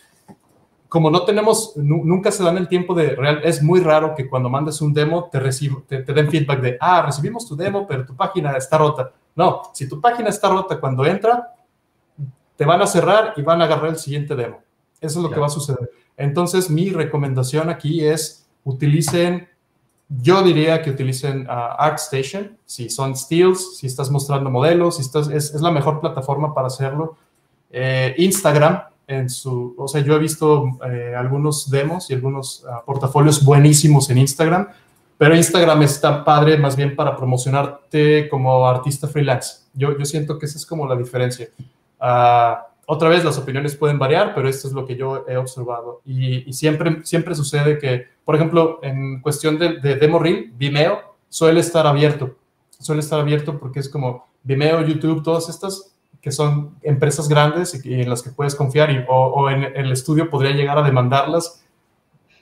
como no tenemos, nunca se dan el tiempo de real, es muy raro que cuando mandes un demo te, recibo, te, te den feedback de, ah, recibimos tu demo, pero tu página está rota. No, si tu página está rota cuando entra, te van a cerrar y van a agarrar el siguiente demo. Eso es lo [S2] Claro. [S1] Que va a suceder. Entonces, mi recomendación aquí es utilicen, yo diría que utilicen uh, ArtStation, si son steals, si estás mostrando modelos, si estás, es, es la mejor plataforma para hacerlo. Eh, Instagram. En su, o sea, yo he visto eh, algunos demos y algunos uh, portafolios buenísimos en Instagram, pero Instagram está padre más bien para promocionarte como artista freelance. Yo, yo siento que esa es como la diferencia. Uh, otra vez, las opiniones pueden variar, pero esto es lo que yo he observado. Y, y siempre, siempre sucede que, por ejemplo, en cuestión de, de Demo Reel, Vimeo suele estar abierto. Suele estar abierto porque es como Vimeo, YouTube, todas estas que son empresas grandes y en las que puedes confiar, y, o, o en el estudio podría llegar a demandarlas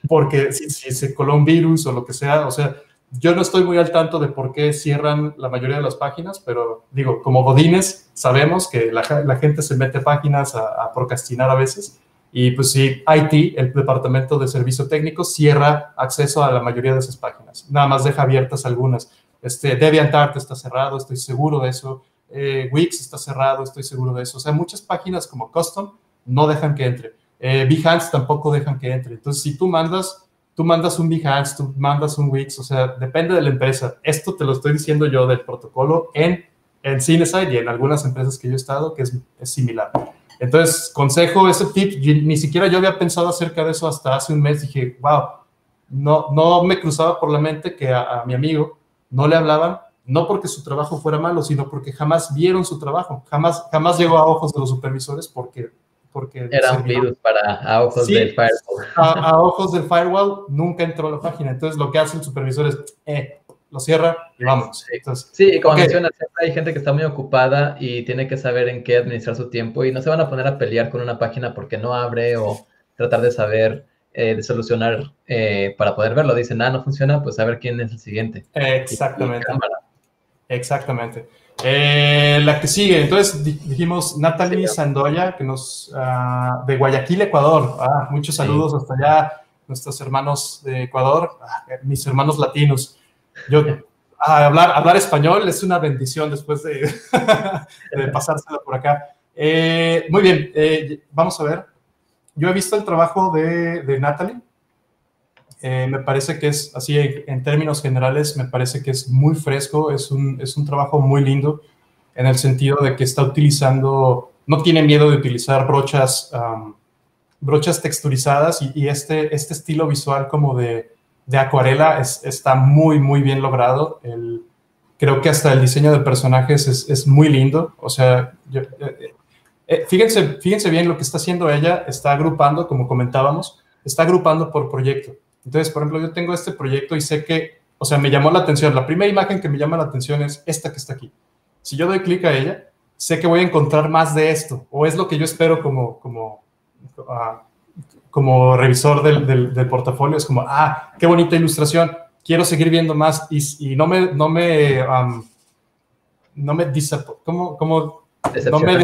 porque si, si se coló un virus o lo que sea. O sea, yo no estoy muy al tanto de por qué cierran la mayoría de las páginas, pero digo, como godines sabemos que la, la gente se mete páginas a, a procrastinar a veces, y pues sí, I T, el departamento de servicio técnico, cierra acceso a la mayoría de esas páginas, nada más deja abiertas algunas. Este, DeviantArt está cerrado, estoy seguro de eso. Eh, Wix está cerrado, estoy seguro de eso. O sea, muchas páginas como Custom no dejan que entre. Eh, Behance tampoco dejan que entre. Entonces, si tú mandas, tú mandas un Behance, tú mandas un Wix, o sea, depende de la empresa. Esto te lo estoy diciendo yo del protocolo en, en Cinesite y en algunas empresas que yo he estado, que es, es similar. Entonces, consejo, ese tip, ni siquiera yo había pensado acerca de eso hasta hace un mes. Dije, wow, no, no me cruzaba por la mente que a, a mi amigo no le hablaban, no porque su trabajo fuera malo, sino porque jamás vieron su trabajo, jamás, jamás llegó a ojos de los supervisores porque... porque era un virus para, a ojos sí, del firewall. A, a ojos del firewall nunca entró a la página, entonces lo que hace el supervisor es, eh, lo cierra y vamos. Entonces, sí, como okay. mencionas, hay gente que está muy ocupada y tiene que saber en qué administrar su tiempo y no se van a poner a pelear con una página porque no abre o tratar de saber... Eh, de solucionar eh, para poder verlo. Dicen, ah, no funciona, pues a ver quién es el siguiente. Exactamente. Exactamente. Eh, la que sigue, entonces dijimos Nataly Sandoya, que nos, uh, de Guayaquil, Ecuador. Ah, muchos saludos sí. hasta allá, nuestros hermanos de Ecuador, ah, mis hermanos latinos. Yo, ah, hablar, hablar español es una bendición después de, de pasárselo por acá. Eh, muy bien, eh, vamos a ver. Yo he visto el trabajo de, de Nataly, eh, me parece que es, así en términos generales, me parece que es muy fresco, es un, es un trabajo muy lindo en el sentido de que está utilizando, no tiene miedo de utilizar brochas, um, brochas texturizadas y, y este, este estilo visual como de, de acuarela es, está muy, muy bien logrado. El, creo que hasta el diseño de personajes es, es muy lindo, o sea... Yo, eh, Eh, fíjense, fíjense bien lo que está haciendo ella, está agrupando, como comentábamos, está agrupando por proyecto. Entonces, por ejemplo, yo tengo este proyecto y sé que, o sea, me llamó la atención. La primera imagen que me llama la atención es esta que está aquí. Si yo doy clic a ella, sé que voy a encontrar más de esto, o es lo que yo espero como, como, uh, como revisor del, del, del portafolio. Es como, ah, qué bonita ilustración, quiero seguir viendo más y, y no me, no me, um, no me, ¿cómo, cómo? No me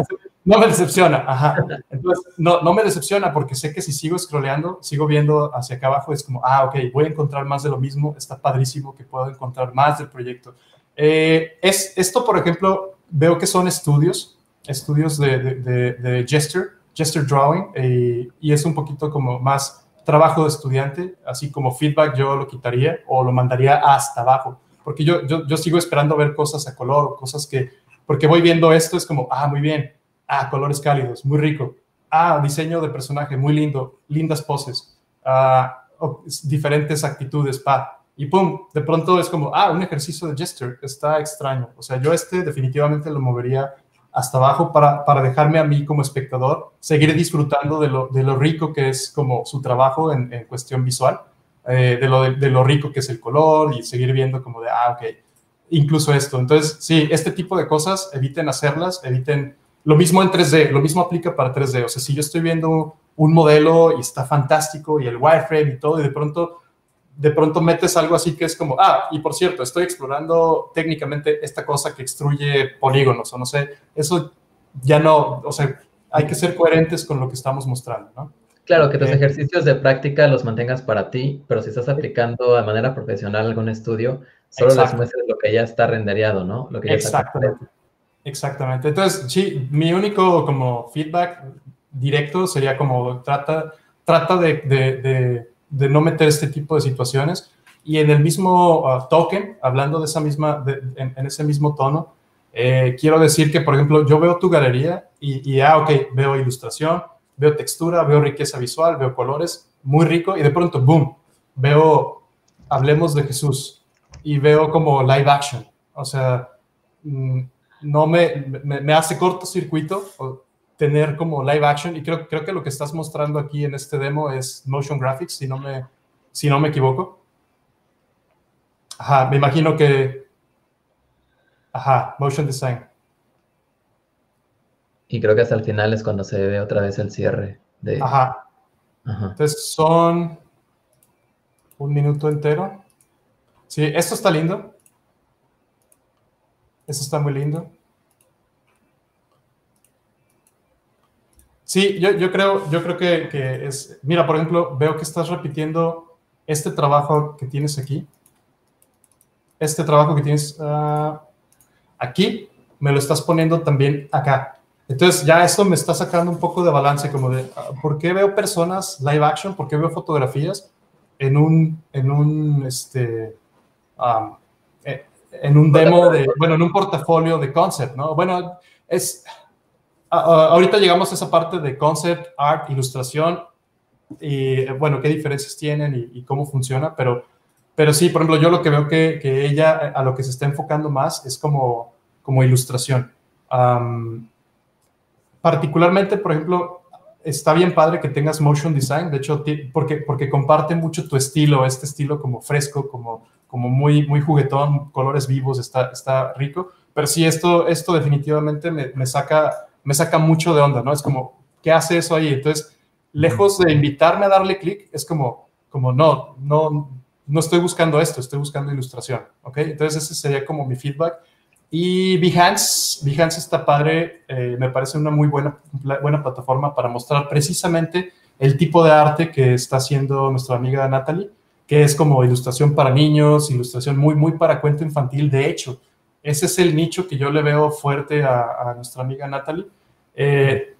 No me decepciona, ajá. Entonces, no, no me decepciona porque sé que si sigo scrolleando, sigo viendo hacia acá abajo, es como, ah, ok, voy a encontrar más de lo mismo, está padrísimo que puedo encontrar más del proyecto. Eh, es, esto, por ejemplo, veo que son estudios, estudios de, de, de, de gesture, gesture drawing, eh, y es un poquito como más trabajo de estudiante, así como feedback yo lo quitaría o lo mandaría hasta abajo, porque yo, yo, yo sigo esperando ver cosas a color, cosas que, porque voy viendo esto, es como, ah, muy bien, ah, colores cálidos, muy rico. Ah, diseño de personaje, muy lindo. Lindas poses. Ah, diferentes actitudes, pa. Y pum, de pronto es como, ah, un ejercicio de gesture. Está extraño. O sea, yo este definitivamente lo movería hasta abajo para, para dejarme a mí como espectador seguir disfrutando de lo, de lo rico que es como su trabajo en, en cuestión visual, eh, de, lo, de, de lo rico que es el color y seguir viendo como de, ah, ok, incluso esto. Entonces, sí, este tipo de cosas, eviten hacerlas, eviten... Lo mismo en tres D, lo mismo aplica para tres D. O sea, si yo estoy viendo un modelo y está fantástico y el wireframe y todo, y de pronto, de pronto metes algo así que es como, ah, y por cierto, estoy explorando técnicamente esta cosa que extruye polígonos, o no sé, eso ya no, o sea, hay que ser coherentes con lo que estamos mostrando, ¿no? Claro, que tus ejercicios de práctica los mantengas para ti, pero si estás aplicando de manera profesional algún estudio, solo les muestres lo que ya está rendereado, ¿no? Lo que ya Exactamente. Está Exactamente. Entonces, sí, mi único como feedback directo sería como trata, trata de, de, de, de no meter este tipo de situaciones. Y en el mismo uh, token, hablando de esa misma, de, en, en ese mismo tono, eh, quiero decir que, por ejemplo, yo veo tu galería y, y ah, ok, veo ilustración, veo textura, veo riqueza visual, veo colores, muy rico, y de pronto, boom, veo, hablemos de Jesús, y veo como live action. O sea, no me, me, me hace cortocircuito tener como live action, y creo, creo que lo que estás mostrando aquí en este demo es motion graphics, si no me, si no me equivoco. Ajá, me imagino que, ajá, motion design. Y creo que hasta el final es cuando se ve otra vez el cierre. De... Ajá. Ajá. Entonces son un minuto entero. Sí, esto está lindo. Esto está muy lindo. Sí, yo, yo creo, yo creo que, que es... Mira, por ejemplo, veo que estás repitiendo este trabajo que tienes aquí. Este trabajo que tienes uh, aquí, me lo estás poniendo también acá. Entonces, ya esto me está sacando un poco de balance, como de, ¿por qué veo personas live action? ¿Por qué veo fotografías en un, en un, este, um, en un demo de, bueno, en un portafolio de concept, ¿no? Bueno, es, uh, uh, ahorita llegamos a esa parte de concept, art, ilustración, y, bueno, qué diferencias tienen y, y cómo funciona, pero, pero sí, por ejemplo, yo lo que veo que, que ella, a lo que se está enfocando más es como, como ilustración. Um, Particularmente, por ejemplo, está bien padre que tengas motion design, de hecho, porque, porque comparte mucho tu estilo, este estilo como fresco, como, como muy, muy juguetón, colores vivos, está, está rico. Pero sí, esto, esto definitivamente me, me, saca, me saca mucho de onda, ¿no? Es como, ¿qué hace eso ahí? Entonces, lejos de invitarme a darle clic, es como, como no, no, no estoy buscando esto, estoy buscando ilustración, ¿ok? Entonces, ese sería como mi feedback. Y Behance, Behance está padre, eh, me parece una muy buena, buena plataforma para mostrar precisamente el tipo de arte que está haciendo nuestra amiga Nataly, que es como ilustración para niños, ilustración muy, muy para cuento infantil. De hecho, ese es el nicho que yo le veo fuerte a, a nuestra amiga Nataly. Eh,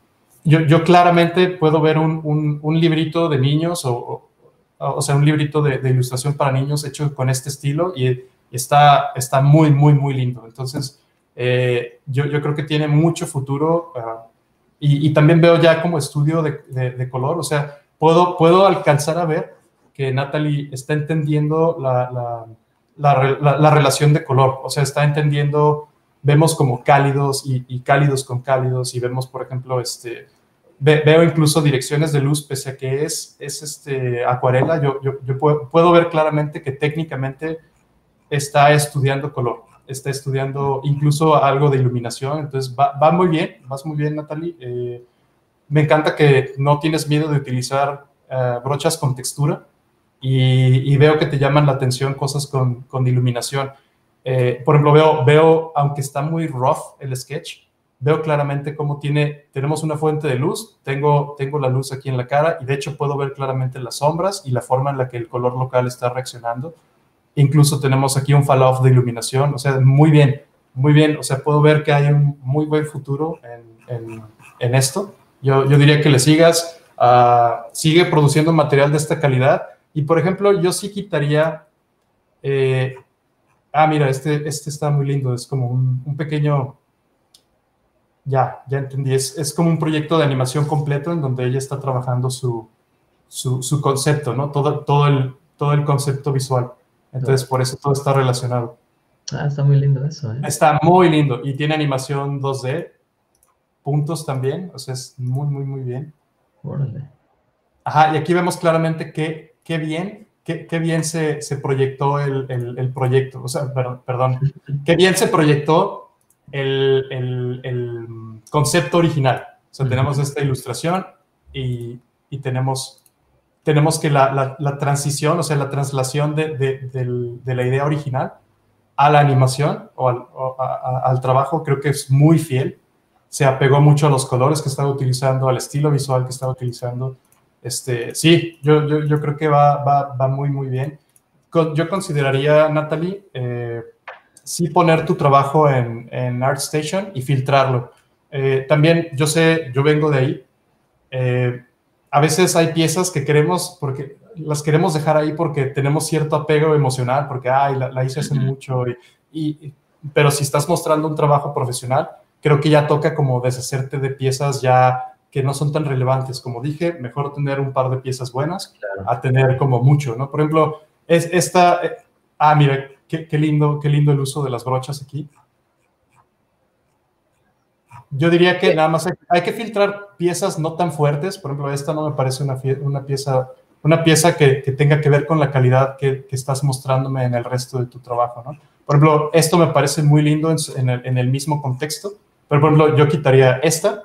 yo, yo claramente puedo ver un, un, un librito de niños, o, o, o sea, un librito de, de ilustración para niños hecho con este estilo, y Está, está muy, muy, muy lindo. Entonces, eh, yo, yo creo que tiene mucho futuro. Uh, y, y también veo ya como estudio de, de, de color. O sea, puedo, puedo alcanzar a ver que Nataly está entendiendo la, la, la, la, la relación de color. O sea, está entendiendo, vemos como cálidos y, y cálidos con cálidos. Y vemos, por ejemplo, este, ve, veo incluso direcciones de luz, pese a que es, es este, acuarela. Yo, yo, yo puedo, puedo ver claramente que técnicamente... está estudiando color, está estudiando incluso algo de iluminación. Entonces, va, va muy bien, vas muy bien, Nataly. Eh, me encanta que no tienes miedo de utilizar uh, brochas con textura, y, y veo que te llaman la atención cosas con, con iluminación. Eh, por ejemplo, veo, veo, aunque está muy rough el sketch, veo claramente cómo tiene, tenemos una fuente de luz, tengo, tengo la luz aquí en la cara, y de hecho puedo ver claramente las sombras y la forma en la que el color local está reaccionando. Incluso tenemos aquí un fall-off de iluminación. O sea, muy bien, muy bien. O sea, puedo ver que hay un muy buen futuro en, en, en esto. Yo, yo diría que le sigas, uh, sigue produciendo material de esta calidad. Y, por ejemplo, yo sí quitaría... Eh, ah, mira, este, este está muy lindo. Es como un, un pequeño... Ya, ya entendí. Es, es como un proyecto de animación completo en donde ella está trabajando su, su, su concepto, ¿no? Todo, todo, el, todo el concepto visual. Entonces, por eso todo está relacionado. Ah, está muy lindo eso, ¿eh? Está muy lindo. Y tiene animación dos D, puntos también. O sea, es muy, muy, muy bien. Órale. Ajá, y aquí vemos claramente qué, qué bien, qué, qué bien se, se proyectó el, el, el proyecto. O sea, perdón, perdón. Qué bien se proyectó el, el, el concepto original. O sea, uh-huh. Tenemos esta ilustración y, y tenemos... tenemos que la, la, la transición, o sea, la translación de, de, de, de la idea original a la animación o, al, o a, a, al trabajo, creo que es muy fiel. Se apegó mucho a los colores que estaba utilizando, al estilo visual que estaba utilizando. Este, sí, yo, yo, yo creo que va, va, va muy, muy bien. Yo consideraría, Nataly, eh, sí poner tu trabajo en, en ArtStation y filtrarlo. Eh, también, yo sé, yo vengo de ahí. Eh, a veces hay piezas que queremos, porque las queremos dejar ahí porque tenemos cierto apego emocional, porque, ay, la, la hice hace mucho. Y, y, pero si estás mostrando un trabajo profesional, creo que ya toca como deshacerte de piezas ya que no son tan relevantes. Como dije, mejor tener un par de piezas buenas claro. a tener como mucho, ¿no? Por ejemplo, es esta... Eh, ah, mira, qué, qué, lindo, qué lindo el uso de las brochas aquí. Yo diría que nada más hay, hay que filtrar piezas no tan fuertes. Por ejemplo, esta no me parece una, una pieza, una pieza que, que tenga que ver con la calidad que, que estás mostrándome en el resto de tu trabajo, ¿no? Por ejemplo, esto me parece muy lindo en, en, el, en el mismo contexto. Pero, por ejemplo, yo quitaría esta.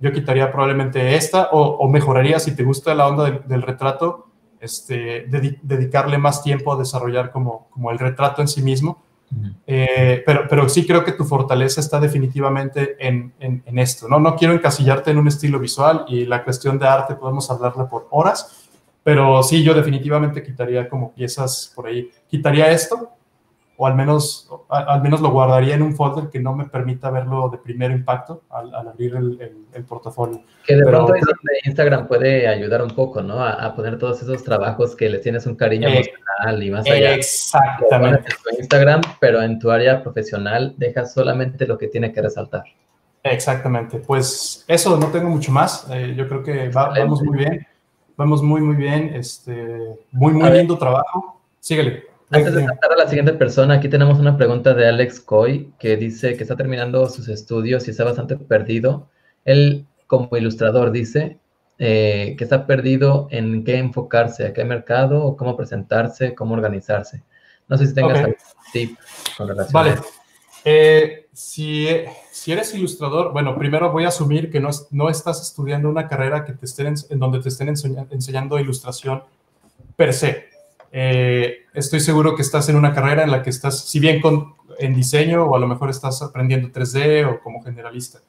Yo quitaría probablemente esta o, o mejoraría, si te gusta la onda del, del retrato, este, de, dedicarle más tiempo a desarrollar como, como el retrato en sí mismo. Uh-huh. eh, pero, pero sí creo que tu fortaleza está definitivamente en, en, en esto, ¿no? No quiero encasillarte en un estilo visual y la cuestión de arte podemos hablarla por horas, pero sí, yo definitivamente quitaría como piezas por ahí. Quitaría esto o al menos, al menos lo guardaría en un folder que no me permita verlo de primer impacto al, al abrir el, el, el portafolio. Que de Pero, pronto es donde Instagram puede ayudar un poco, ¿no? A, a poner todos esos trabajos que les tienes un cariño eh, emocional y más allá. Exactamente. En tu Instagram, pero en tu área profesional dejas solamente lo que tiene que resaltar. Exactamente. Pues eso, no tengo mucho más. Eh, yo creo que va, vamos muy bien. Vamos muy, muy bien. Este, muy, muy lindo trabajo. Síguele. Antes de pasar a la siguiente persona, aquí tenemos una pregunta de Alex Coy, que dice que está terminando sus estudios y está bastante perdido. Él, como ilustrador, dice eh, que está perdido en qué enfocarse, a qué mercado, cómo presentarse, cómo organizarse. No sé si tengas algún tip con relación vale. a eso. Eh, si, si eres ilustrador, bueno, primero voy a asumir que no, no estás estudiando una carrera que te estén, en donde te estén enseñando, enseñando ilustración per se. Eh, estoy seguro que estás en una carrera en la que estás, si bien con, en diseño o a lo mejor estás aprendiendo tres D o como generalista.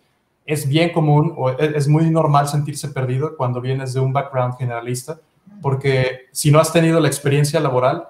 Es bien común o es muy normal sentirse perdido cuando vienes de un background generalista, porque si no has tenido la experiencia laboral,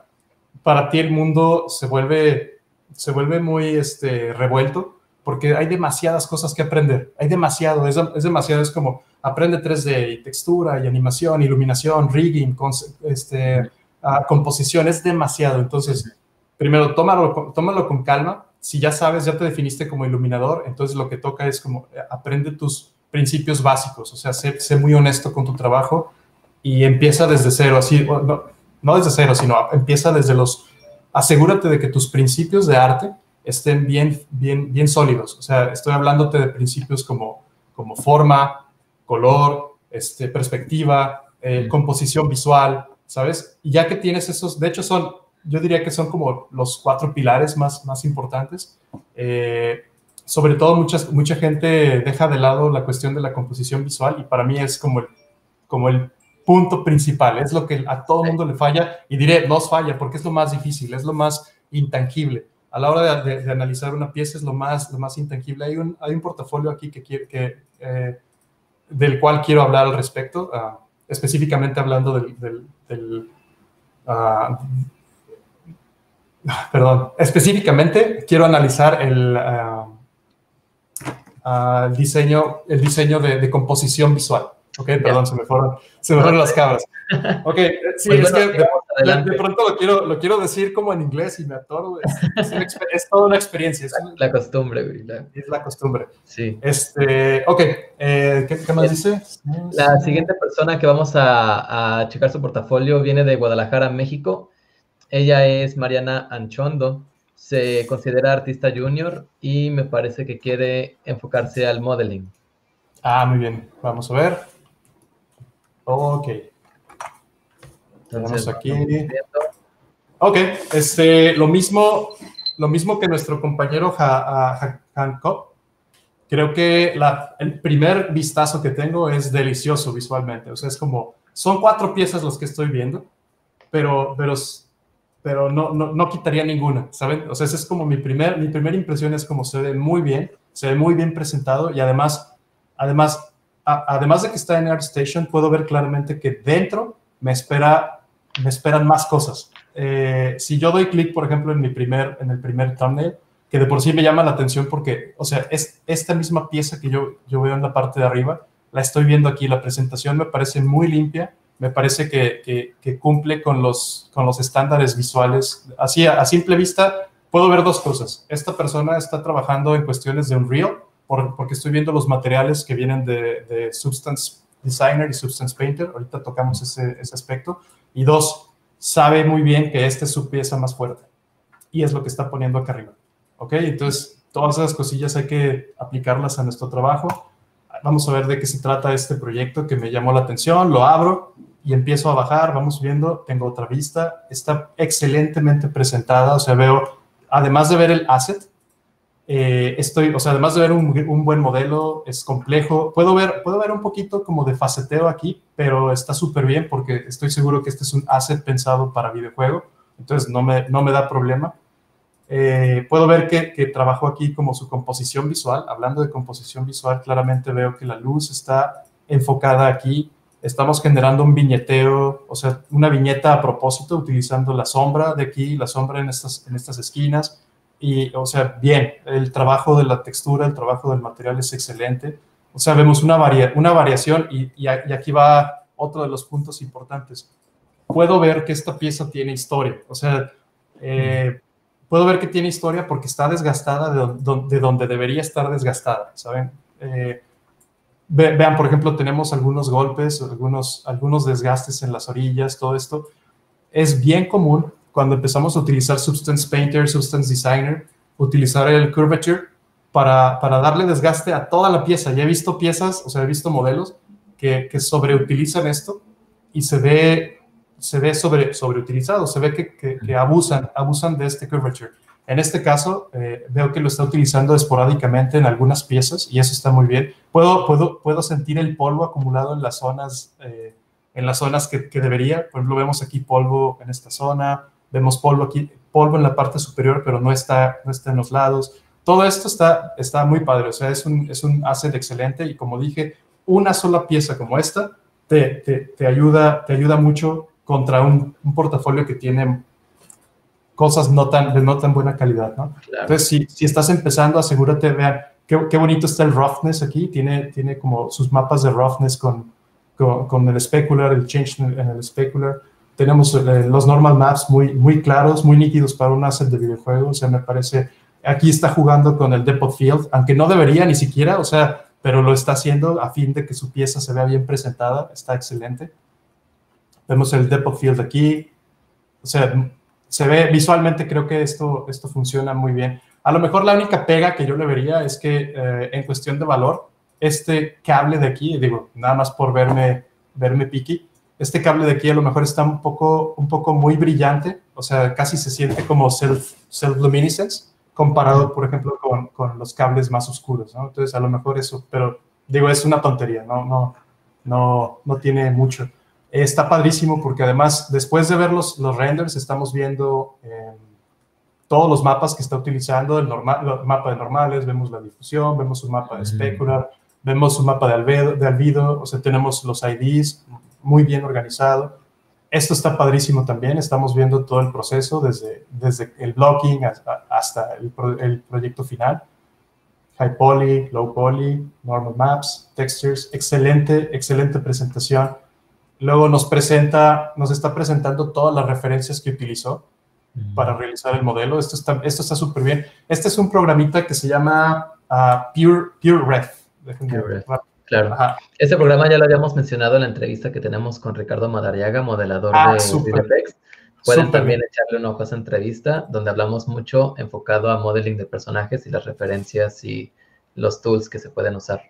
para ti el mundo se vuelve, se vuelve muy este, revuelto, porque hay demasiadas cosas que aprender. Hay demasiado, es, es demasiado, es como aprende tres D y textura y animación, iluminación, rigging, concept, este... Uh, composición, es demasiado. Entonces, primero, tómalo, tómalo con calma. Si ya sabes, ya te definiste como iluminador, entonces lo que toca es como aprende tus principios básicos. O sea, sé, sé muy honesto con tu trabajo y empieza desde cero. Así, no, no desde cero, sino empieza desde los... Asegúrate de que tus principios de arte estén bien, bien, bien sólidos. O sea, estoy hablándote de principios como, como forma, color, este, perspectiva, eh, composición visual... ¿Sabes? Y ya que tienes esos, de hecho son, yo diría que son como los cuatro pilares más, más importantes. Eh, sobre todo muchas, mucha gente deja de lado la cuestión de la composición visual y para mí es como el, como el punto principal, es lo que a todo mundo le falla y diré, nos falla porque es lo más difícil, es lo más intangible. A la hora de, de, de analizar una pieza es lo más, lo más intangible. Hay un, hay un portafolio aquí que, que, eh, del cual quiero hablar al respecto, uh, específicamente hablando del, del, del uh, perdón, específicamente quiero analizar el, uh, uh, el diseño, el diseño de, de composición visual. Ok, perdón, yeah. se me fueron, se me fueron las cabras. Ok, sí, pues es bueno, que de, de pronto lo quiero, lo quiero decir como en inglés y me atoro. Es, es, es toda una experiencia. Es la, la costumbre, güey. La... Es la costumbre. Sí. Este, ok, eh, ¿qué, ¿qué más dice? La siguiente persona que vamos a, a checar su portafolio viene de Guadalajara, México. Ella es Mariana Anchondo. Se considera artista junior y me parece que quiere enfocarse al modeling. Ah, muy bien. Vamos a ver. Ok. Tenemos aquí. Ok, este, lo mismo, lo mismo que nuestro compañero Hancock. Creo que la, el primer vistazo que tengo es delicioso visualmente. O sea, es como, son cuatro piezas las que estoy viendo, pero, pero, pero no, no, no quitaría ninguna, ¿saben? O sea, esa es como mi primer, mi primera impresión es como se ve muy bien, se ve muy bien presentado y además, además, a, además de que está en ArtStation, puedo ver claramente que dentro me, espera, me esperan más cosas. Eh, si yo doy clic, por ejemplo, en, mi primer, en el primer thumbnail, que de por sí me llama la atención porque, o sea, es esta misma pieza que yo, yo veo en la parte de arriba, la estoy viendo aquí, la presentación me parece muy limpia, me parece que, que, que cumple con los, con los estándares visuales. Así, a, a simple vista, puedo ver dos cosas. Esta persona está trabajando en cuestiones de Unreal, por, porque estoy viendo los materiales que vienen de, de Substance Designer y Substance Painter. Ahorita tocamos ese, ese aspecto. Y dos, sabe muy bien que esta es su pieza más fuerte. Y es lo que está poniendo acá arriba. ¿Ok? Entonces, todas esas cosillas hay que aplicarlas a nuestro trabajo. Vamos a ver de qué se trata este proyecto que me llamó la atención. Lo abro y empiezo a bajar. Vamos viendo. Tengo otra vista. Está excelentemente presentada. O sea, veo, además de ver el asset, eh, estoy, o sea, además de ver un, un buen modelo, es complejo. Puedo ver, puedo ver un poquito como de faceteo aquí, pero está súper bien porque estoy seguro que este es un asset pensado para videojuego. Entonces, no me, no me da problema. Eh, puedo ver que, que trabajo aquí como su composición visual. Hablando de composición visual, claramente veo que la luz está enfocada aquí. Estamos generando un viñeteo, o sea, una viñeta a propósito, utilizando la sombra de aquí, la sombra en estas, en estas esquinas. Y, o sea, bien, el trabajo de la textura, el trabajo del material es excelente. O sea, vemos una, varia, una variación y, y aquí va otro de los puntos importantes. Puedo ver que esta pieza tiene historia. O sea, eh, puedo ver que tiene historia porque está desgastada de donde, de donde debería estar desgastada, ¿saben? Eh, ve, vean, por ejemplo, tenemos algunos golpes, algunos, algunos desgastes en las orillas, todo esto. Es bien común cuando empezamos a utilizar Substance Painter, Substance Designer, utilizar el Curvature para, para darle desgaste a toda la pieza. Ya he visto piezas, o sea, he visto modelos que, que sobreutilizan esto y se ve... se ve sobre, sobreutilizado, se ve que, que, que abusan, abusan de este curvature. En este caso, eh, veo que lo está utilizando esporádicamente en algunas piezas y eso está muy bien. Puedo, puedo, puedo sentir el polvo acumulado en las zonas, eh, en las zonas que, que debería. Por ejemplo, vemos aquí polvo en esta zona, vemos polvo aquí, polvo en la parte superior, pero no está, no está en los lados. Todo esto está, está muy padre, o sea, es un, es un asset excelente y como dije, una sola pieza como esta te, te, te, ayuda, te ayuda mucho contra un, un portafolio que tiene cosas no tan, de no tan buena calidad, ¿no? Claro. Entonces, si, si estás empezando, asegúrate, vean, qué, qué bonito está el roughness aquí, tiene, tiene como sus mapas de roughness con, con, con el specular, el change en el specular, tenemos los normal maps muy, muy claros, muy nítidos para un asset de videojuego, o sea, me parece, aquí está jugando con el depth field, aunque no debería ni siquiera, o sea, pero lo está haciendo a fin de que su pieza se vea bien presentada, está excelente. Vemos el depth of field aquí. O sea, se ve visualmente, creo que esto, esto funciona muy bien. A lo mejor la única pega que yo le vería es que eh, en cuestión de valor, este cable de aquí, digo, nada más por verme, verme picky, este cable de aquí a lo mejor está un poco, un poco muy brillante, o sea, casi se siente como self, self luminescence comparado, por ejemplo, con, con los cables más oscuros, ¿no? Entonces, a lo mejor eso, pero digo, es una tontería, no, no, no, no tiene mucho. Está padrísimo porque además, después de ver los, los renders, estamos viendo eh, todos los mapas que está utilizando, el, normal, el mapa de normales, vemos la difusión, vemos un mapa de specular, vemos un mapa de albedo, de albedo, o sea, tenemos los I Ds muy bien organizado. Esto está padrísimo también, estamos viendo todo el proceso, desde, desde el blocking hasta, hasta el, pro, el proyecto final. High poly, low poly, normal maps, textures, excelente, excelente presentación. Luego nos presenta, nos está presentando todas las referencias que utilizó mm. para realizar el modelo. Esto está esto está súper bien. Este es un programita que se llama uh, Pure, PureRef. PureRef, claro. Ajá. Este programa ya lo habíamos mencionado en la entrevista que tenemos con Ricardo Madariaga, modelador ah, de VFX. Pueden super también bien. Echarle un ojo a esa entrevista, donde hablamos mucho enfocado a modeling de personajes y las referencias y los tools que se pueden usar.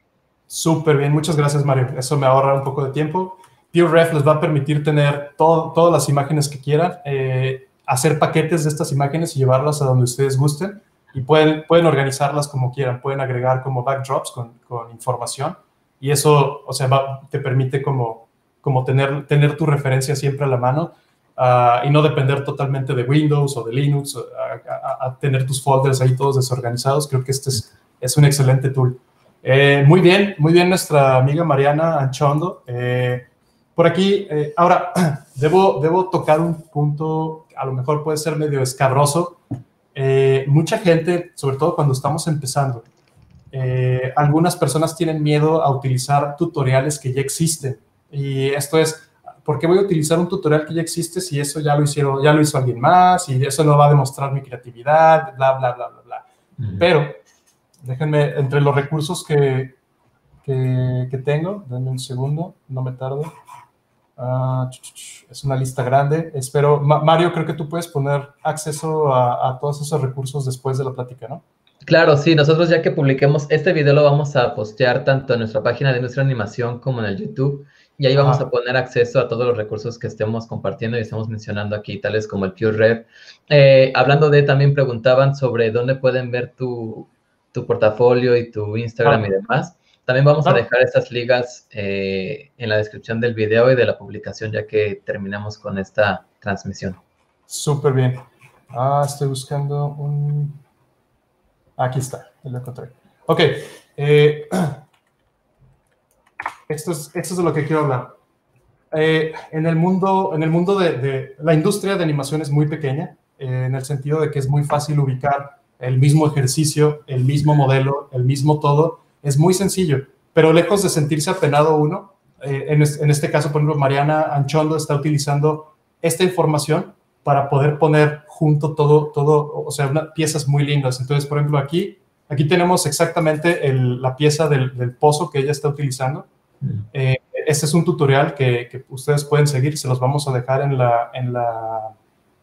Súper bien. Muchas gracias, Mario. Eso me ahorra un poco de tiempo. PureRef les va a permitir tener todo, todas las imágenes que quieran, eh, hacer paquetes de estas imágenes y llevarlas a donde ustedes gusten y pueden, pueden organizarlas como quieran, pueden agregar como backdrops con, con información y eso, o sea, va, te permite como, como tener, tener tu referencia siempre a la mano uh, y no depender totalmente de Windows o de Linux, uh, a, a tener tus folders ahí todos desorganizados. Creo que este es, es un excelente tool. Eh, muy bien, muy bien nuestra amiga Mariana Anchondo. Eh, por aquí, eh, ahora, debo, debo tocar un punto, a lo mejor puede ser medio escabroso. Eh, mucha gente, sobre todo cuando estamos empezando, eh, algunas personas tienen miedo a utilizar tutoriales que ya existen. Y esto es, ¿por qué voy a utilizar un tutorial que ya existe si eso ya lo hicieron, ya lo hizo alguien más y eso no va a demostrar mi creatividad, bla, bla, bla, bla, bla? Uh-huh. Pero, déjenme, entre los recursos que, que, que tengo, denme un segundo, no me tardo. Uh, es una lista grande. Espero, Mario, creo que tú puedes poner acceso a, a todos esos recursos después de la plática, ¿no? Claro, sí, nosotros ya que publiquemos este video lo vamos a postear tanto en nuestra página de Industria Animación como en el YouTube. Y ahí vamos ah. a poner acceso a todos los recursos que estemos compartiendo y estamos mencionando aquí, tales como el PureRef. Eh, hablando de, también preguntaban sobre dónde pueden ver tu, tu portafolio y tu Instagram ah. y demás. También vamos ah. a dejar estas ligas eh, en la descripción del video y de la publicación, ya que terminamos con esta transmisión. Súper bien. Ah, estoy buscando un... Aquí está, lo encontré. Ok. Eh... Esto es, esto es de lo que quiero hablar. Eh, en el mundo, en el mundo de, de... La industria de animación es muy pequeña, eh, en el sentido de que es muy fácil ubicar el mismo ejercicio, el mismo modelo, el mismo todo. Es muy sencillo, pero lejos de sentirse apenado uno, eh, en, es, en este caso, por ejemplo, Mariana Anchondo está utilizando esta información para poder poner junto todo, todo o sea, una, piezas muy lindas. Entonces, por ejemplo, aquí, aquí tenemos exactamente el, la pieza del, del pozo que ella está utilizando. Eh, este es un tutorial que, que ustedes pueden seguir, se los vamos a dejar en la, en la,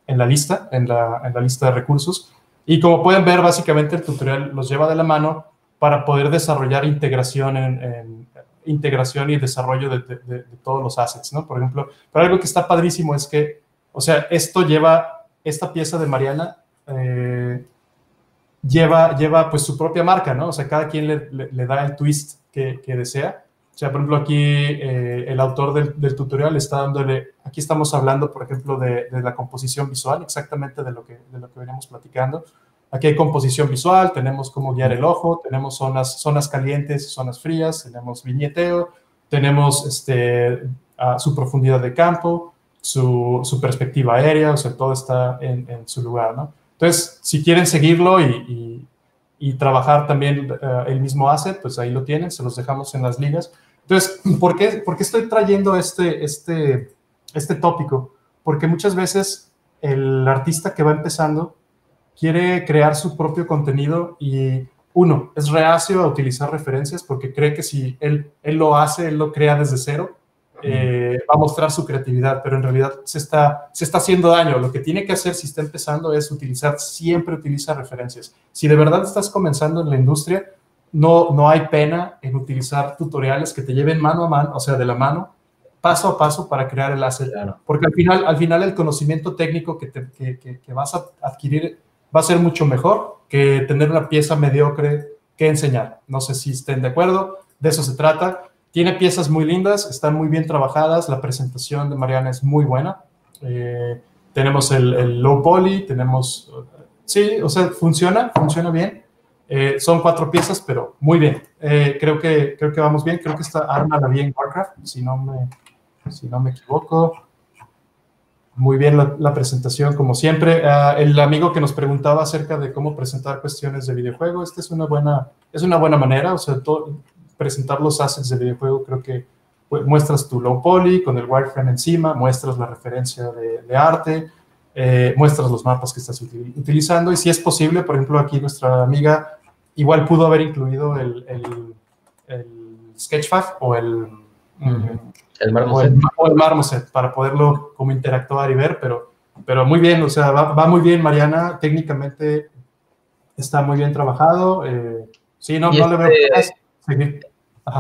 en la lista, en la, en la lista de recursos. Y como pueden ver, básicamente el tutorial los lleva de la mano para poder desarrollar integración, en, en, integración y desarrollo de, de, de, de todos los assets, ¿no? Por ejemplo, pero algo que está padrísimo es que, o sea, esto lleva, esta pieza de Mariana eh, lleva, lleva pues su propia marca, ¿no? O sea, cada quien le, le, le da el twist que, que desea. O sea, por ejemplo, aquí eh, el autor del, del tutorial está dándole... Aquí estamos hablando, por ejemplo, de, de la composición visual, exactamente de lo que, de lo que veníamos platicando. Aquí hay composición visual, tenemos cómo guiar el ojo, tenemos zonas, zonas calientes, zonas frías, tenemos viñeteo, tenemos este, a, su profundidad de campo, su, su perspectiva aérea, o sea, todo está en, en su lugar, ¿no? Entonces, si quieren seguirlo y... y y trabajar también uh, el mismo asset, pues ahí lo tienen, se los dejamos en las ligas. Entonces, ¿por qué, por qué estoy trayendo este, este, este tópico? Porque muchas veces el artista que va empezando quiere crear su propio contenido y, uno, es reacio a utilizar referencias porque cree que si él, él lo hace, él lo crea desde cero, eh, va a mostrar su creatividad, pero en realidad se está, se está haciendo daño. Lo que tiene que hacer si está empezando es utilizar, siempre utiliza referencias. Si de verdad estás comenzando en la industria, no, no hay pena en utilizar tutoriales que te lleven mano a mano, o sea, de la mano, paso a paso para crear el asset. Claro. Porque al final, al final el conocimiento técnico que, te, que, que, que vas a adquirir va a ser mucho mejor que tener una pieza mediocre que enseñar. No sé si estén de acuerdo, de eso se trata. Tiene piezas muy lindas, están muy bien trabajadas, la presentación de Mariana es muy buena. Eh, tenemos el, el low poly, tenemos... Sí, o sea, funciona, funciona bien. Eh, son cuatro piezas, pero muy bien. Eh, creo, que, creo que vamos bien, creo que esta arma la vi en Warcraft, si no me, si no me equivoco. Muy bien la, la presentación, como siempre. Uh, el amigo que nos preguntaba acerca de cómo presentar cuestiones de videojuego, esta es una buena, es una buena manera, o sea, todo... presentar los assets de videojuego, creo que muestras tu low poly con el wireframe encima, muestras la referencia de, de arte, eh, muestras los mapas que estás util, utilizando y si es posible, por ejemplo, aquí nuestra amiga igual pudo haber incluido el, el, el Sketchfab o el, el Marmoset. O el, el Marmoset para poderlo como interactuar y ver, pero, pero muy bien, o sea, va, va muy bien Mariana, técnicamente está muy bien trabajado, eh, sí, no, no este... le veo más. Sí.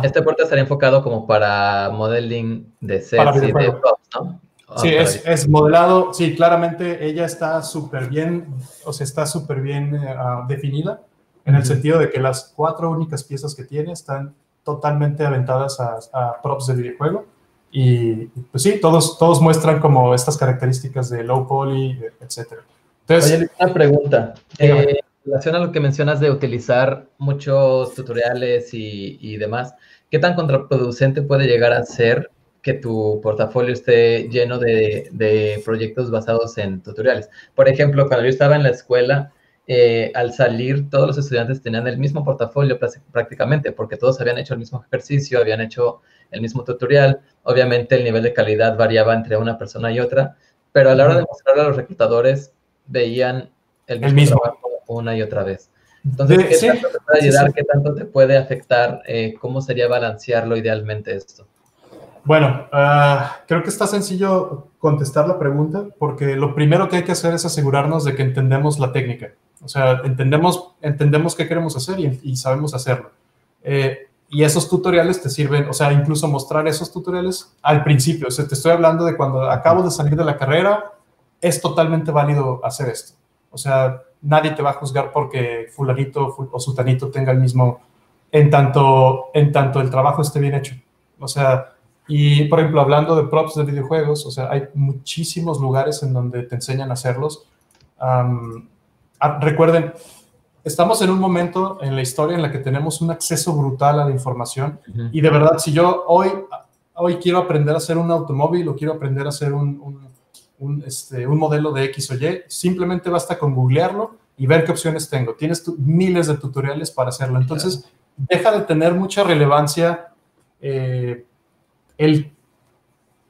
Este puerto estaría enfocado como para modeling de sets y de props, ¿no? Oh, sí, es, es modelado, sí, claramente ella está súper bien, o sea, está súper bien uh, definida, en uh-huh. el sentido de que las cuatro únicas piezas que tiene están totalmente aventadas a, a props de videojuego, y pues sí, todos, todos muestran como estas características de low poly, etcétera. Entonces, oye, una pregunta. relación a lo que mencionas de utilizar muchos tutoriales y, y demás, ¿qué tan contraproducente puede llegar a ser que tu portafolio esté lleno de, de proyectos basados en tutoriales? Por ejemplo, cuando yo estaba en la escuela, eh, al salir todos los estudiantes tenían el mismo portafolio prácticamente, porque todos habían hecho el mismo ejercicio, habían hecho el mismo tutorial. Obviamente el nivel de calidad variaba entre una persona y otra, pero a la hora de mostrarlo a los reclutadores veían el mismo, el mismo. trabajo una y otra vez. Entonces, ¿qué sí, tanto te puede ayudar? Sí, sí. ¿Qué tanto te puede afectar? Eh, ¿Cómo sería balancearlo idealmente esto? Bueno, uh, creo que está sencillo contestar la pregunta, porque lo primero que hay que hacer es asegurarnos de que entendemos la técnica. O sea, entendemos, entendemos qué queremos hacer y, y sabemos hacerlo. Eh, y esos tutoriales te sirven, o sea, incluso mostrar esos tutoriales al principio. O sea, te estoy hablando de cuando acabo de salir de la carrera, es totalmente válido hacer esto. O sea, nadie te va a juzgar porque fulanito ful, o sutanito tenga el mismo, en tanto, en tanto el trabajo esté bien hecho. O sea... Y, por ejemplo, hablando de props de videojuegos, o sea, hay muchísimos lugares en donde te enseñan a hacerlos. Um, recuerden, estamos en un momento en la historia en la que tenemos un acceso brutal a la información. Uh-huh. Y, de verdad, si yo hoy, hoy quiero aprender a hacer un automóvil o quiero aprender a hacer un, un, un, este, un modelo de X o Y, simplemente basta con googlearlo y ver qué opciones tengo. Tienes tu, miles de tutoriales para hacerlo. Entonces, uh-huh. deja de tener mucha relevancia... Eh, El,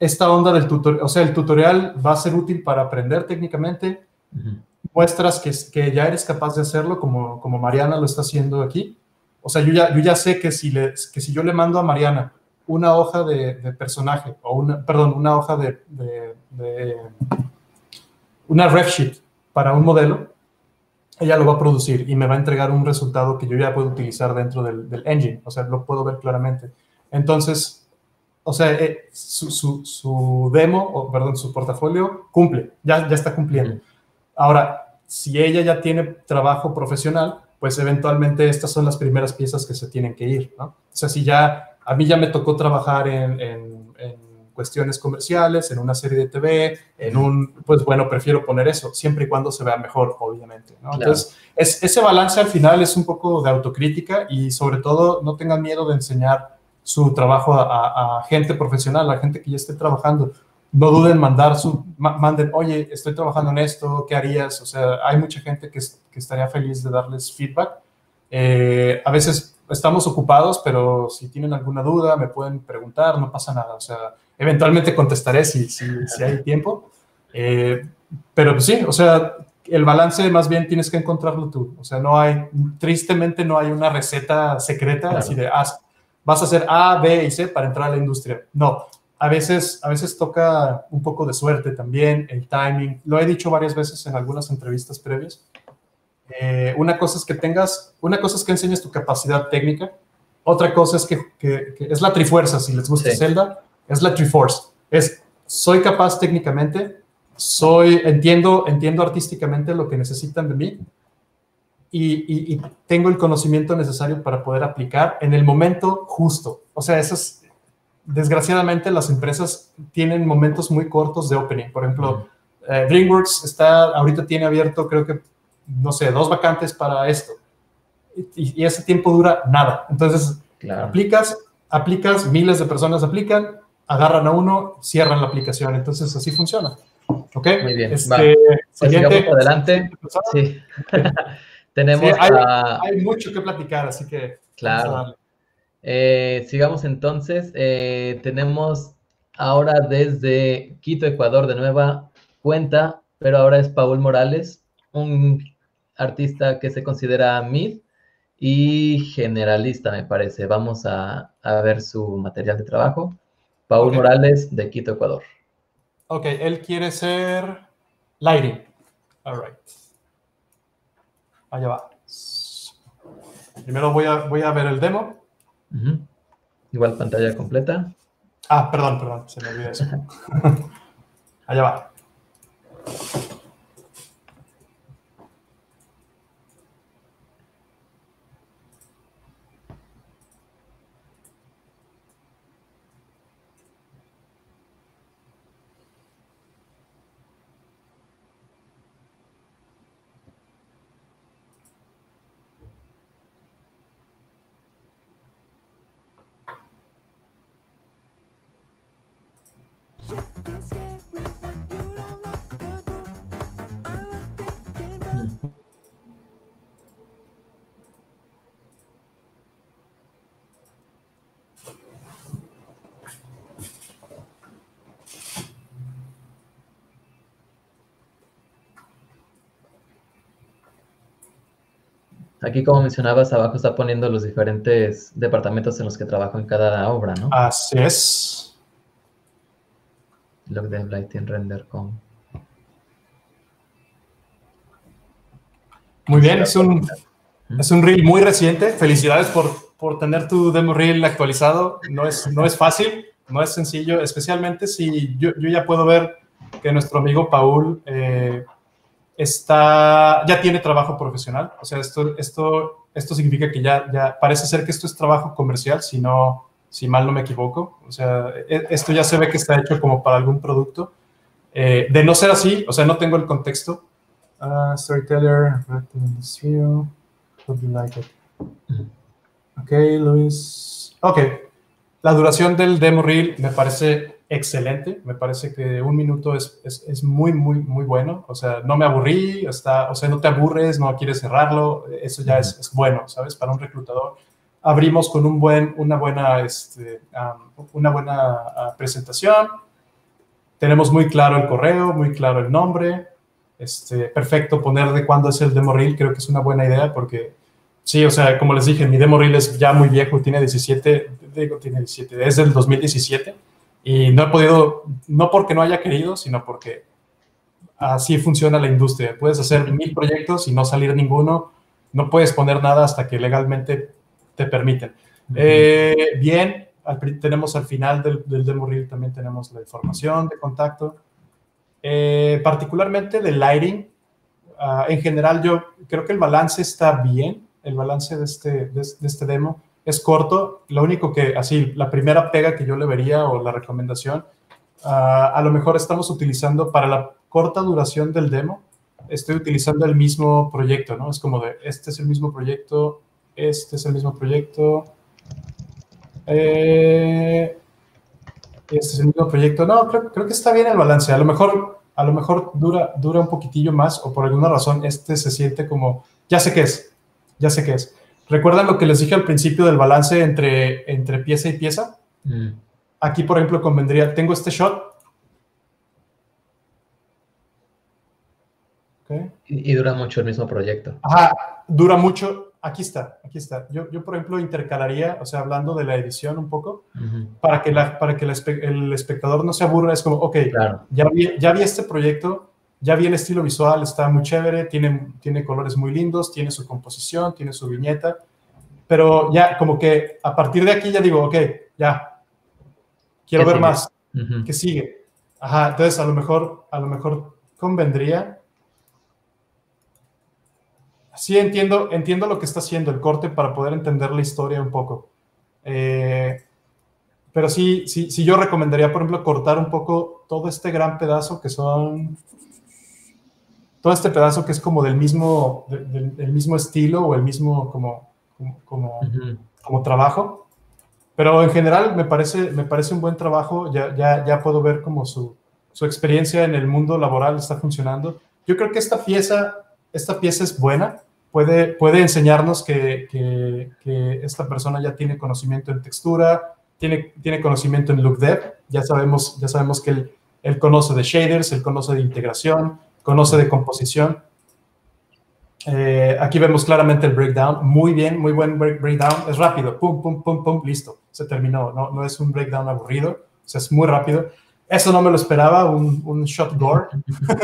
esta onda del tutorial, o sea, el tutorial va a ser útil para aprender técnicamente, uh-huh. muestras que, que ya eres capaz de hacerlo, como, como Mariana lo está haciendo aquí. O sea, yo ya, yo ya sé que si, le, que si yo le mando a Mariana una hoja de, de personaje, o una, perdón, una hoja de, de, de, una ref sheet para un modelo, ella lo va a producir y me va a entregar un resultado que yo ya puedo utilizar dentro del, del engine, o sea, lo puedo ver claramente. Entonces... O sea, eh, su, su, su demo, o perdón, su portafolio cumple, ya, ya está cumpliendo. Ahora, si ella ya tiene trabajo profesional, pues eventualmente estas son las primeras piezas que se tienen que ir, ¿no? O sea, si ya, a mí ya me tocó trabajar en, en, en cuestiones comerciales, en una serie de T V, en un, pues bueno, prefiero poner eso, siempre y cuando se vea mejor, obviamente, ¿no? Claro. Entonces, es, ese balance al final es un poco de autocrítica y sobre todo no tengan miedo de enseñar su trabajo a, a, a gente profesional, a gente que ya esté trabajando. No duden en mandar su, ma, manden, oye, estoy trabajando en esto, ¿qué harías? O sea, hay mucha gente que, que estaría feliz de darles feedback. Eh, a veces estamos ocupados, pero si tienen alguna duda, me pueden preguntar, no pasa nada. O sea, eventualmente contestaré si, si, si hay tiempo. Eh, pero pues sí, o sea, el balance más bien tienes que encontrarlo tú. O sea, no hay, tristemente no hay una receta secreta, claro. así de, haz, vas a hacer A, B y C para entrar a la industria. No, a veces, a veces toca un poco de suerte también, el timing. Lo he dicho varias veces en algunas entrevistas previas. Eh, una cosa es que tengas, una cosa es que enseñes tu capacidad técnica, otra cosa es que, que, que es la trifuerza, si les gusta sí. Zelda, es la triforce. Es, soy capaz técnicamente, soy, entiendo, entiendo artísticamente lo que necesitan de mí, Y, y, y tengo el conocimiento necesario para poder aplicar en el momento justo. O sea, esas, desgraciadamente las empresas tienen momentos muy cortos de opening. Por ejemplo, eh, DreamWorks está, ahorita tiene abierto, creo que, no sé, dos vacantes para esto. Y, y ese tiempo dura nada. Entonces, claro. aplicas, aplicas, miles de personas aplican, agarran a uno, cierran la aplicación. Entonces, así funciona. ¿Ok? Muy bien. Este, pues sigamos adelante. Sí. Tenemos sí, hay, a... hay mucho que platicar, así que... Claro. Eh, sigamos entonces. Eh, tenemos ahora desde Quito, Ecuador, de nueva cuenta, pero ahora es Paul Morales, un artista que se considera mid y generalista, me parece. Vamos a, a ver su material de trabajo. Paul okay. Morales, de Quito, Ecuador. Ok, él quiere ser lighting. All right. Allá va. Primero voy a, voy a ver el demo. Uh-huh. Igual pantalla completa. Ah, perdón, perdón. Se me olvidó eso. Allá va. Aquí, como mencionabas, abajo está poniendo los diferentes departamentos en los que trabajo en cada obra, ¿no? Así es. Log de Lighting Render con. Muy bien, es un, es un reel muy reciente. Felicidades por, por tener tu demo reel actualizado. No es, no es fácil, no es sencillo, especialmente si yo, yo ya puedo ver que nuestro amigo Paul eh, está, ya tiene trabajo profesional. O sea, esto, esto, esto significa que ya, ya parece ser que esto es trabajo comercial, si, no, si mal no me equivoco. O sea, esto ya se ve que está hecho como para algún producto. Eh, de no ser así, o sea, no tengo el contexto. Uh, storyteller, hope you like it. Ok, Luis. Ok, la duración del demo reel me parece excelente. Me parece que un minuto es, es, es muy, muy, muy bueno. O sea, no me aburrí, está, o sea, no te aburres, no quieres cerrarlo. Eso ya es, es bueno, ¿sabes? Para un reclutador. Abrimos con un buen, una buena, este, um, una buena uh, presentación. Tenemos muy claro el correo, muy claro el nombre. Este, perfecto, poner de cuándo es el demo reel, creo que es una buena idea porque, sí, o sea, como les dije, mi demo reel es ya muy viejo, tiene diecisiete, digo, tiene diecisiete, es del dos mil diecisiete y no he podido, no porque no haya querido, sino porque así funciona la industria. Puedes hacer mil proyectos y no salir ninguno, no puedes poner nada hasta que legalmente te permiten. Uh-huh. eh, bien, al, tenemos al final del, del demo reel también tenemos la información de contacto. Eh, particularmente del lighting, uh, en general yo creo que el balance está bien, el balance de este, de, de este demo es corto, lo único que, así, la primera pega que yo le vería o la recomendación, uh, a lo mejor estamos utilizando para la corta duración del demo, estoy utilizando el mismo proyecto, ¿no? Es como de, este es el mismo proyecto, este es el mismo proyecto, eh... Este es el mismo proyecto. No, creo, creo que está bien el balance. A lo mejor, a lo mejor dura, dura un poquitillo más o por alguna razón este se siente como, ya sé qué es, ya sé qué es. ¿Recuerdan lo que les dije al principio del balance entre, entre pieza y pieza? Mm. Aquí, por ejemplo, convendría, tengo este shot. Okay. Y, y dura mucho el mismo proyecto. Ajá, dura mucho. Aquí está, aquí está. Yo, yo, por ejemplo, intercalaría, o sea, hablando de la edición un poco, uh-huh. para que, la, para que la, el espectador no se aburra. Es como, ok, claro. ya, vi, ya vi este proyecto, ya vi el estilo visual, está muy chévere, tiene, tiene colores muy lindos, tiene su composición, tiene su viñeta, pero ya como que a partir de aquí ya digo, ok, ya, quiero ver sigue? más, uh-huh. ¿qué sigue? Ajá, entonces a lo mejor, a lo mejor convendría... Sí, entiendo, entiendo lo que está haciendo el corte para poder entender la historia un poco. Eh, pero sí, sí, sí yo recomendaría, por ejemplo, cortar un poco todo este gran pedazo que son... Todo este pedazo que es como del mismo, del, del mismo estilo o el mismo como, como, como, uh-huh. como trabajo. Pero en general me parece, me parece un buen trabajo. Ya, ya, ya puedo ver como su, su experiencia en el mundo laboral está funcionando. Yo creo que esta pieza... Esta pieza es buena, puede, puede enseñarnos que, que, que esta persona ya tiene conocimiento en textura, tiene, tiene conocimiento en look dev, ya sabemos, ya sabemos que él, él conoce de shaders, él conoce de integración, conoce de composición. Eh, aquí vemos claramente el breakdown, muy bien, muy buen break, breakdown, es rápido, pum, pum, pum, pum, listo, se terminó, no, no es un breakdown aburrido, o sea, es muy rápido. Eso no me lo esperaba, un, un shot gore.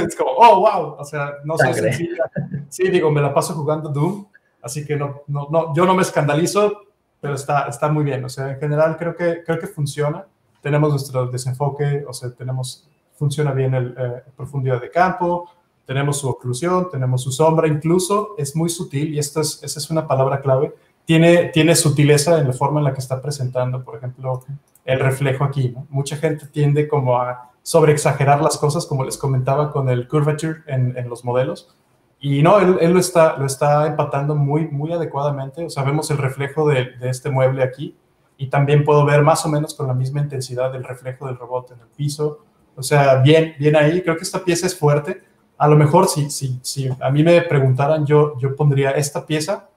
Es como, oh, wow. O sea, no soy sencilla. Sí, digo, me la paso jugando Doom. Así que no, no, no, yo no me escandalizo, pero está, está muy bien. O sea, en general creo que, creo que funciona. Tenemos nuestro desenfoque, o sea, tenemos, funciona bien el eh, profundidad de campo, tenemos su oclusión, tenemos su sombra, incluso es muy sutil, y esta es, esta es una palabra clave. Tiene, tiene sutileza en la forma en la que está presentando, por ejemplo, el reflejo aquí, ¿no? Mucha gente tiende como a sobreexagerar las cosas, como les comentaba con el curvature en, en los modelos. Y no, él, él lo, está, lo está empatando muy, muy adecuadamente. O sea, vemos el reflejo de, de este mueble aquí y también puedo ver más o menos con la misma intensidad el reflejo del robot en el piso. O sea, bien, bien ahí. Creo que esta pieza es fuerte. A lo mejor si, si, si a mí me preguntaran, yo, yo pondría esta pieza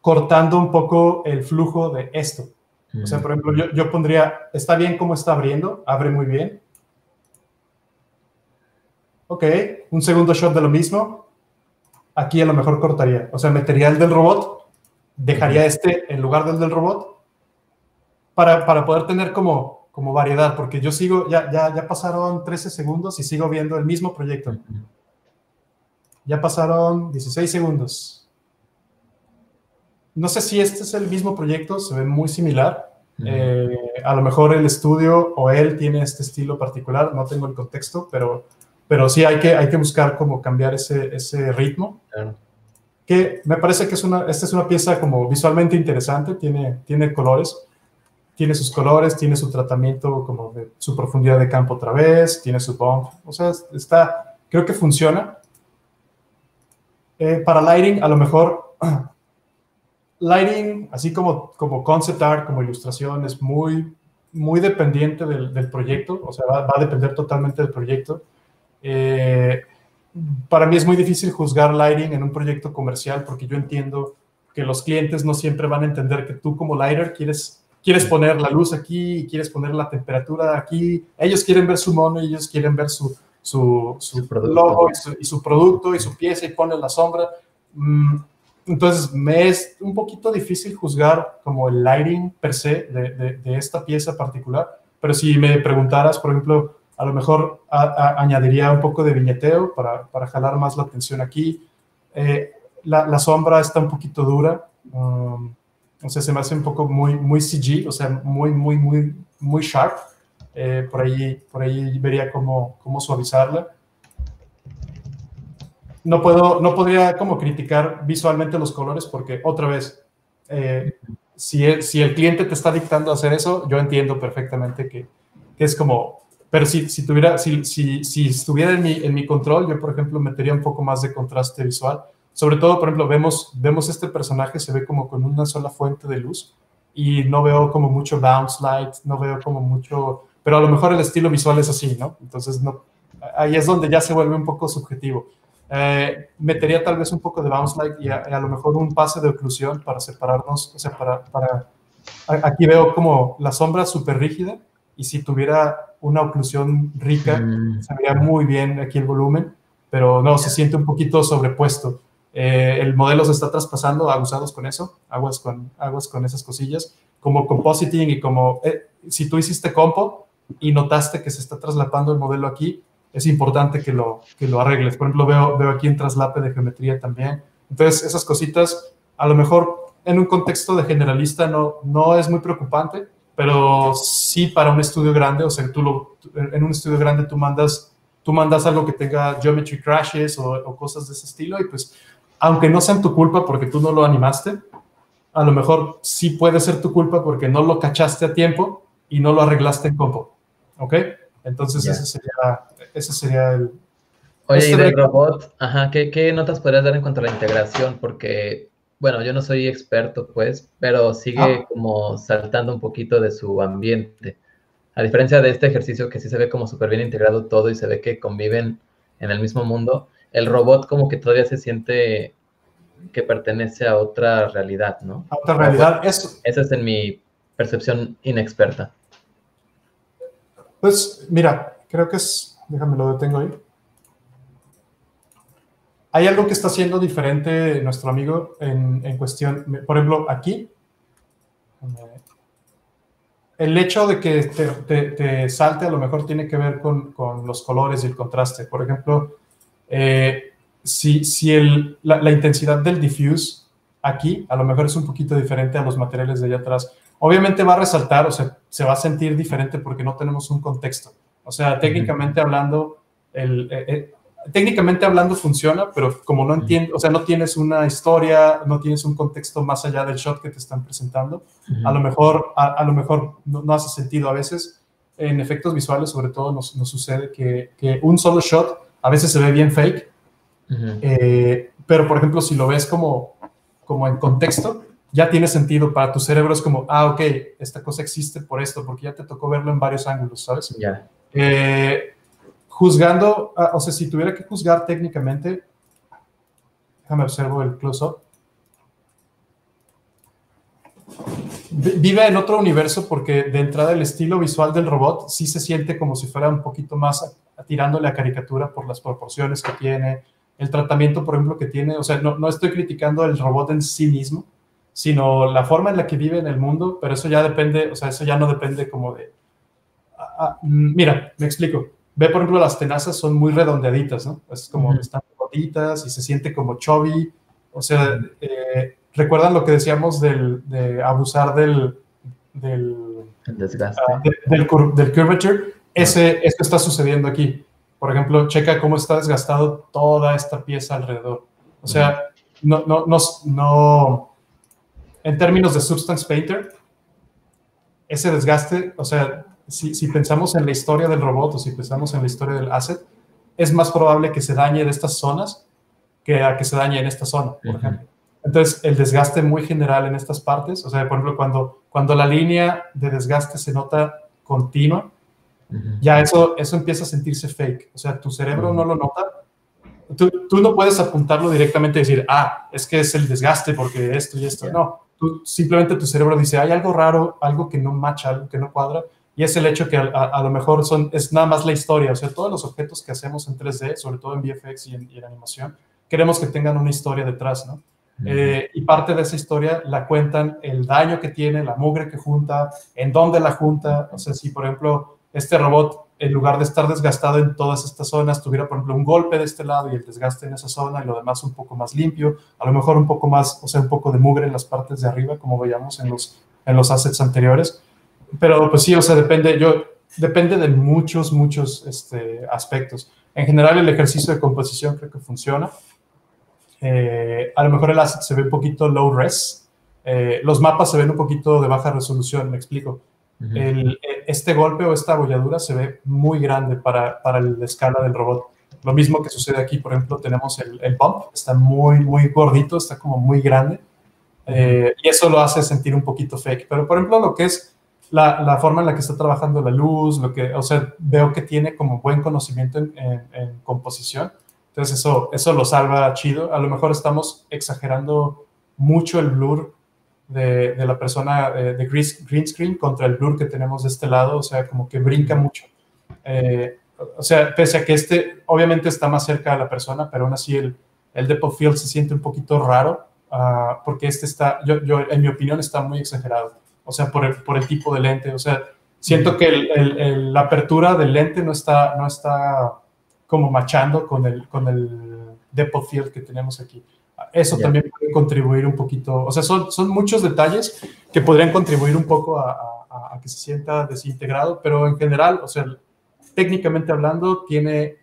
cortando un poco el flujo de esto. O sea, por ejemplo, yo, yo pondría, está bien cómo está abriendo, abre muy bien. Ok, un segundo shot de lo mismo. aquí a lo mejor cortaría. O sea, metería el del robot, dejaría este en lugar del del robot para, para poder tener como, como variedad, porque yo sigo, ya, ya, ya pasaron trece segundos y sigo viendo el mismo proyecto. Ya pasaron dieciséis segundos. No sé si este es el mismo proyecto, se ve muy similar. Eh, a lo mejor el estudio o él tiene este estilo particular, no tengo el contexto, pero, pero sí hay que, hay que buscar cómo cambiar ese, ese ritmo. Claro. Que me parece que es una, esta es una pieza como visualmente interesante, tiene, tiene colores, tiene sus colores, tiene su tratamiento como de su profundidad de campo otra vez, tiene su bump, o sea, está, creo que funciona. Eh, para lighting, a lo mejor... Lighting, así como, como concept art, como ilustración, es muy, muy dependiente del, del proyecto. O sea, va, va a depender totalmente del proyecto. Eh, para mí es muy difícil juzgar lighting en un proyecto comercial porque yo entiendo que los clientes no siempre van a entender que tú como lighter quieres, quieres poner la luz aquí, quieres poner la temperatura aquí. Ellos quieren ver su mono, ellos quieren ver su, su, su, su logo y su, y su producto y su pieza y ponen la sombra. Mm. Entonces, me es un poquito difícil juzgar como el lighting per se de, de, de esta pieza particular, pero si me preguntaras, por ejemplo, a lo mejor a, a, añadiría un poco de viñeteo para, para jalar más la atención aquí. Eh, la, la sombra está un poquito dura, um, o sea, se me hace un poco muy, muy C G, o sea, muy, muy, muy, muy sharp. Eh, por, ahí, por ahí vería cómo, cómo suavizarla. No, puedo, no podría como criticar visualmente los colores porque, otra vez, eh, si, el, si el cliente te está dictando hacer eso, yo entiendo perfectamente que, que es como... Pero si, si, tuviera, si, si, si estuviera en mi, en mi control, yo, por ejemplo, metería un poco más de contraste visual. Sobre todo, por ejemplo, vemos, vemos este personaje, se ve como con una sola fuente de luz y no veo como mucho bounce light, no veo como mucho... Pero a lo mejor el estilo visual es así, ¿no? Entonces, no, ahí es donde ya se vuelve un poco subjetivo. Eh, metería tal vez un poco de bounce light y a, a lo mejor un pase de oclusión para separarnos, o sea, para, para aquí veo como la sombra súper rígida y si tuviera una oclusión rica, mm. se vería muy bien aquí el volumen, pero no, se siente un poquito sobrepuesto. Eh, el modelo se está traspasando, abusados con eso, aguas con, aguas con esas cosillas, como compositing y como, eh, si tú hiciste compo y notaste que se está traslapando el modelo aquí, es importante que lo, que lo arregles. Por ejemplo, veo, veo aquí un traslape de geometría también. Entonces, esas cositas, a lo mejor en un contexto de generalista no, no es muy preocupante, pero sí para un estudio grande, o sea, tú lo, en un estudio grande tú mandas, tú mandas algo que tenga geometry crashes o, o cosas de ese estilo y pues, aunque no sean tu culpa porque tú no lo animaste, a lo mejor sí puede ser tu culpa porque no lo cachaste a tiempo y no lo arreglaste en compo, ¿ok? Entonces, yeah. ese sería, ese sería el... Oye, este y del robot, ajá, ¿qué, ¿qué notas podrías dar en cuanto a la integración? Porque, bueno, yo no soy experto, pues, pero sigue ah. como saltando un poquito de su ambiente. A diferencia de este ejercicio que sí se ve como súper bien integrado todo y se ve que conviven en el mismo mundo, el robot como que todavía se siente que pertenece a otra realidad, ¿no? A otra realidad, pues, eso. Esa es en mi percepción inexperta. Pues, mira, creo que es... Déjame, lo detengo ahí. Hay algo que está haciendo diferente nuestro amigo en, en cuestión. Por ejemplo, aquí. El hecho de que te, te, te salte a lo mejor tiene que ver con, con los colores y el contraste. Por ejemplo, eh, si, si el, la, la intensidad del diffuse aquí, a lo mejor es un poquito diferente a los materiales de allá atrás. Obviamente va a resaltar, o sea, se va a sentir diferente porque no tenemos un contexto. O sea, técnicamente hablando, el, eh, eh, técnicamente hablando funciona, pero como no entiendo, o sea, no tienes una historia, no tienes un contexto más allá del shot que te están presentando, uh-huh. a lo mejor, a, a lo mejor no, no hace sentido. A veces, en efectos visuales, sobre todo, nos, nos sucede que, que un solo shot a veces se ve bien fake, uh-huh. eh, pero, por ejemplo, si lo ves como, como en contexto, ya tiene sentido para tu cerebro, es como, ah, ok, esta cosa existe por esto, porque ya te tocó verlo en varios ángulos, ¿sabes? Yeah. Eh, juzgando, ah, o sea, si tuviera que juzgar técnicamente, déjame observo el close-up. Vive en otro universo porque de entrada el estilo visual del robot sí se siente como si fuera un poquito más tirándole a caricatura por las proporciones que tiene, el tratamiento, por ejemplo, que tiene. O sea, no, no estoy criticando el robot en sí mismo, sino la forma en la que vive en el mundo, pero eso ya depende, o sea, eso ya no depende como de... Ah, mira, me explico. Ve, por ejemplo, las tenazas son muy redondeaditas, ¿no? Es como uh-huh. están gorditas y se siente como chubby. O sea, eh, ¿recuerdan lo que decíamos del, de abusar del... del el desgaste. Uh, de, del, cur del curvature? Ese, uh-huh. Esto está sucediendo aquí. Por ejemplo, checa cómo está desgastado toda esta pieza alrededor. O sea, uh-huh. no, no, no, no... En términos de Substance Painter, ese desgaste, o sea... Si, si pensamos en la historia del robot o si pensamos en la historia del asset, es más probable que se dañe de estas zonas que a que se dañe en esta zona, por uh-huh. ejemplo. Entonces, el desgaste muy general en estas partes, o sea, por ejemplo, cuando, cuando la línea de desgaste se nota continua, uh-huh. ya eso, eso empieza a sentirse fake. O sea, tu cerebro uh-huh. no lo nota. Tú, tú no puedes apuntarlo directamente y decir, ah, es que es el desgaste porque esto y esto. Yeah. No, tú, simplemente tu cerebro dice, hay algo raro, algo que no macha, algo que no cuadra. Y es el hecho que a, a, a lo mejor son, es nada más la historia. O sea, todos los objetos que hacemos en tres D, sobre todo en V F X y en, y en animación, queremos que tengan una historia detrás, ¿no? Uh-huh. eh, y parte de esa historia la cuentan el daño que tiene, la mugre que junta, en dónde la junta. O sea, si por ejemplo este robot, en lugar de estar desgastado en todas estas zonas, tuviera por ejemplo un golpe de este lado y el desgaste en esa zona y lo demás un poco más limpio, a lo mejor un poco más, o sea, un poco de mugre en las partes de arriba, como veíamos en los, en los assets anteriores. Pero, pues sí, o sea, depende, yo, depende de muchos, muchos este, aspectos. En general, el ejercicio de composición creo que funciona. Eh, a lo mejor el asset se ve un poquito low res. Eh, los mapas se ven un poquito de baja resolución, me explico. Uh-huh. el, este golpe o esta abolladura se ve muy grande para, para la escala del robot. Lo mismo que sucede aquí, por ejemplo, tenemos el, el bump. Está muy, muy gordito, está como muy grande. Eh, y eso lo hace sentir un poquito fake. Pero, por ejemplo, lo que es... La, la forma en la que está trabajando la luz, lo que, o sea, veo que tiene como buen conocimiento en, en, en composición. Entonces, eso, eso lo salva chido. A lo mejor estamos exagerando mucho el blur de, de la persona de, de green screen contra el blur que tenemos de este lado. O sea, como que brinca mucho. Eh, o sea, pese a que este, obviamente, está más cerca de la persona, pero aún así el, el depth field se siente un poquito raro uh, porque este está, yo, yo, en mi opinión, está muy exagerado. O sea, por el, por el tipo de lente. O sea, siento que el, el, el, la apertura del lente no está, no está como machando con el, con el depth field que tenemos aquí. Eso yeah. también puede contribuir un poquito. O sea, son, son muchos detalles que podrían contribuir un poco a, a, a que se sienta desintegrado, pero en general, o sea, técnicamente hablando, tiene,